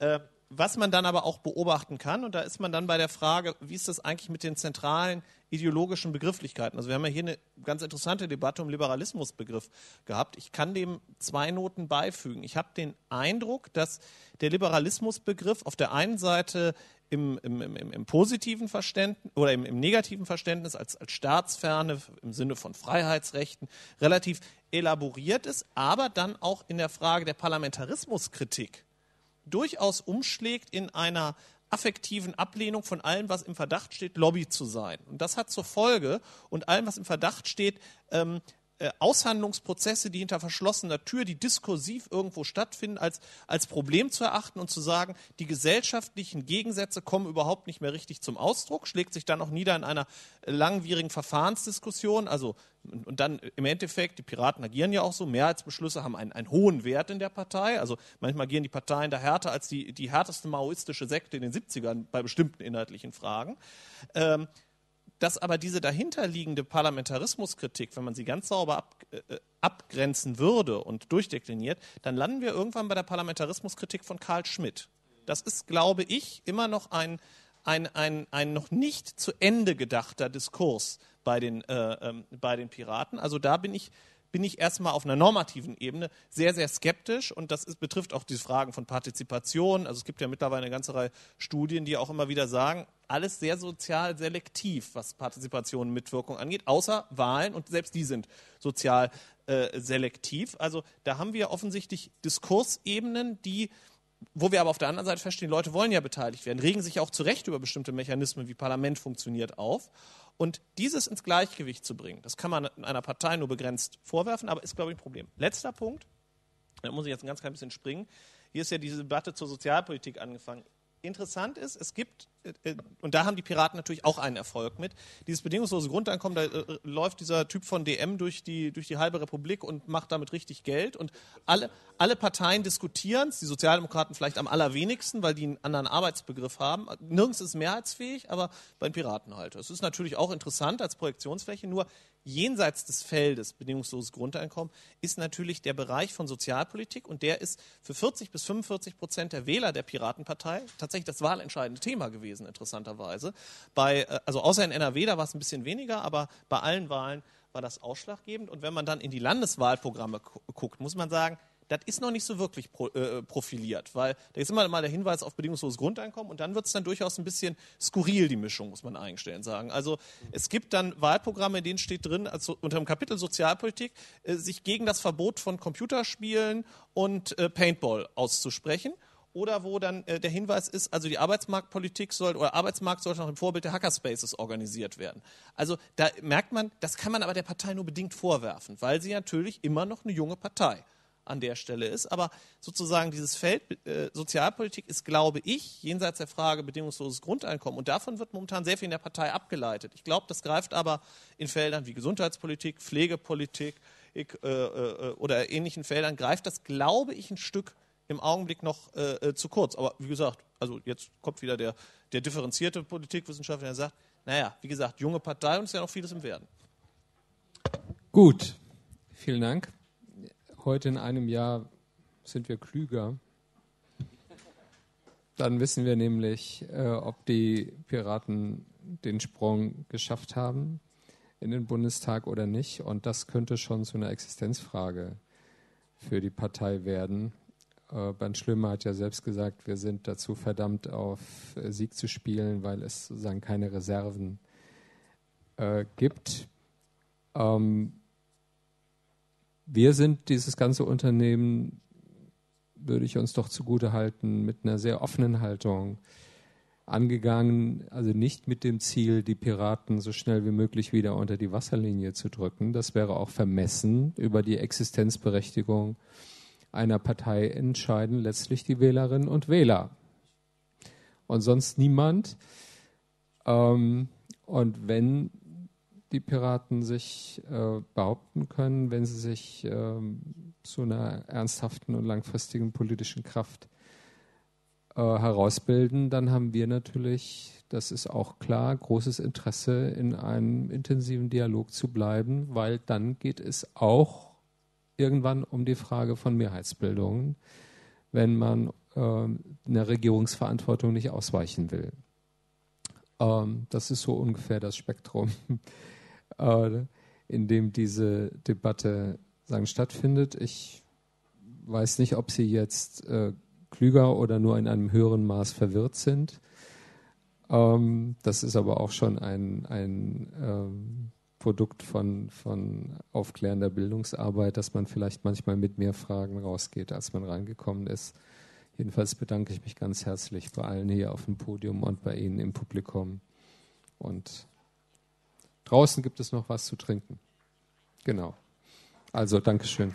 Äh, was man dann aber auch beobachten kann, und da ist man dann bei der Frage, wie ist das eigentlich mit den zentralen ideologischen Begrifflichkeiten? Also wir haben ja hier eine ganz interessante Debatte um Liberalismusbegriff gehabt. Ich kann dem zwei Noten beifügen. Ich habe den Eindruck, dass der Liberalismusbegriff auf der einen Seite im, im, im, im positiven Verständnis oder im, im negativen Verständnis als, als Staatsferne im Sinne von Freiheitsrechten relativ elaboriert ist, aber dann auch in der Frage der Parlamentarismuskritik durchaus umschlägt in einer affektiven Ablehnung von allem, was im Verdacht steht, Lobby zu sein. Und das hat zur Folge, und allem, was im Verdacht steht, ähm, äh, Aushandlungsprozesse, die hinter verschlossener Tür, die diskursiv irgendwo stattfinden, als, als Problem zu erachten und zu sagen, die gesellschaftlichen Gegensätze kommen überhaupt nicht mehr richtig zum Ausdruck, schlägt sich dann auch nieder in einer langwierigen Verfahrensdiskussion. Also, und dann im Endeffekt, die Piraten agieren ja auch so, Mehrheitsbeschlüsse haben einen, einen hohen Wert in der Partei. Also manchmal agieren die Parteien da härter als die, die härteste maoistische Sekte in den siebzigern bei bestimmten inhaltlichen Fragen. Ähm, dass aber diese dahinterliegende Parlamentarismuskritik, wenn man sie ganz sauber ab, äh, abgrenzen würde und durchdekliniert, dann landen wir irgendwann bei der Parlamentarismuskritik von Carl Schmitt. Das ist, glaube ich, immer noch ein, ein, ein, ein noch nicht zu Ende gedachter Diskurs bei den, äh, ähm, bei den Piraten. Also da bin ich, bin ich erstmal auf einer normativen Ebene sehr, sehr skeptisch, und das ist, betrifft auch die Fragen von Partizipation. Also es gibt ja mittlerweile eine ganze Reihe Studien, die auch immer wieder sagen, alles sehr sozial selektiv, was Partizipation und Mitwirkung angeht, außer Wahlen, und selbst die sind sozial äh, selektiv. Also da haben wir offensichtlich Diskursebenen, die... Wo wir aber auf der anderen Seite verstehen, Leute wollen ja beteiligt werden, regen sich auch zu Recht über bestimmte Mechanismen, wie Parlament funktioniert, auf. Und dieses ins Gleichgewicht zu bringen, das kann man einer Partei nur begrenzt vorwerfen, aber ist, glaube ich, ein Problem. Letzter Punkt, da muss ich jetzt ein ganz klein bisschen springen. Hier ist ja diese Debatte zur Sozialpolitik angefangen. Interessant ist, es gibt, und da haben die Piraten natürlich auch einen Erfolg mit, dieses bedingungslose Grundeinkommen, da äh, läuft dieser Typ von D M durch die, durch die halbe Republik und macht damit richtig Geld, und alle, alle Parteien diskutieren es, die Sozialdemokraten vielleicht am allerwenigsten, weil die einen anderen Arbeitsbegriff haben, nirgends ist mehrheitsfähig, aber bei den Piraten halt. Es ist natürlich auch interessant als Projektionsfläche, nur jenseits des Feldes bedingungsloses Grundeinkommen ist natürlich der Bereich von Sozialpolitik, und der ist für vierzig bis fünfundvierzig Prozent der Wähler der Piratenpartei tatsächlich das wahlentscheidende Thema gewesen, interessanterweise. Bei, also außer in N R W, da war es ein bisschen weniger, aber bei allen Wahlen war das ausschlaggebend. Und wenn man dann in die Landeswahlprogramme guckt, muss man sagen, das ist noch nicht so wirklich pro, äh, profiliert, weil da ist immer mal der Hinweis auf bedingungsloses Grundeinkommen, und dann wird es dann durchaus ein bisschen skurril, die Mischung, muss man eingestehen sagen. Also es gibt dann Wahlprogramme, in denen steht drin, also unter dem Kapitel Sozialpolitik, äh, sich gegen das Verbot von Computerspielen und äh, Paintball auszusprechen. Oder wo dann äh, der Hinweis ist, also die Arbeitsmarktpolitik soll, oder Arbeitsmarkt sollte nach dem Vorbild der Hackerspaces organisiert werden. Also da merkt man, das kann man aber der Partei nur bedingt vorwerfen, weil sie natürlich immer noch eine junge Partei an der Stelle ist. Aber sozusagen dieses Feld äh, Sozialpolitik ist, glaube ich, jenseits der Frage bedingungsloses Grundeinkommen. Und davon wird momentan sehr viel in der Partei abgeleitet. Ich glaube, das greift aber in Feldern wie Gesundheitspolitik, Pflegepolitik ich, äh, äh, oder ähnlichen Feldern, greift das, glaube ich, ein Stück im Augenblick noch äh, zu kurz. Aber wie gesagt, also jetzt kommt wieder der, der differenzierte Politikwissenschaftler, der sagt, naja, wie gesagt, junge Partei und es ist ja noch vieles im Werden. Gut, vielen Dank. Heute in einem Jahr sind wir klüger. Dann wissen wir nämlich, äh, ob die Piraten den Sprung geschafft haben in den Bundestag oder nicht. Und das könnte schon zu einer Existenzfrage für die Partei werden. Äh, Bernd Schlömer hat ja selbst gesagt, wir sind dazu verdammt, auf äh, Sieg zu spielen, weil es sozusagen keine Reserven äh, gibt. Ähm, Wir sind dieses ganze Unternehmen, würde ich uns doch zugute halten, mit einer sehr offenen Haltung angegangen. Also nicht mit dem Ziel, die Piraten so schnell wie möglich wieder unter die Wasserlinie zu drücken. Das wäre auch vermessen, über die Existenzberechtigung einer Partei entscheiden letztlich die Wählerinnen und Wähler. Und sonst niemand. Ähm, und wenn die Piraten sich äh, behaupten können, wenn sie sich ähm, zu einer ernsthaften und langfristigen politischen Kraft äh, herausbilden, dann haben wir natürlich, das ist auch klar, großes Interesse, in einem intensiven Dialog zu bleiben, weil dann geht es auch irgendwann um die Frage von Mehrheitsbildungen, wenn man äh, einer Regierungsverantwortung nicht ausweichen will. Ähm, das ist so ungefähr das Spektrum, in dem diese Debatte sagen, stattfindet. Ich weiß nicht, ob sie jetzt äh, klüger oder nur in einem höheren Maß verwirrt sind. Ähm, das ist aber auch schon ein, ein ähm, Produkt von, von aufklärender Bildungsarbeit, dass man vielleicht manchmal mit mehr Fragen rausgeht, als man reingekommen ist. Jedenfalls bedanke ich mich ganz herzlich bei allen hier auf dem Podium und bei Ihnen im Publikum. Und draußen gibt es noch was zu trinken. Genau. Also, Dankeschön.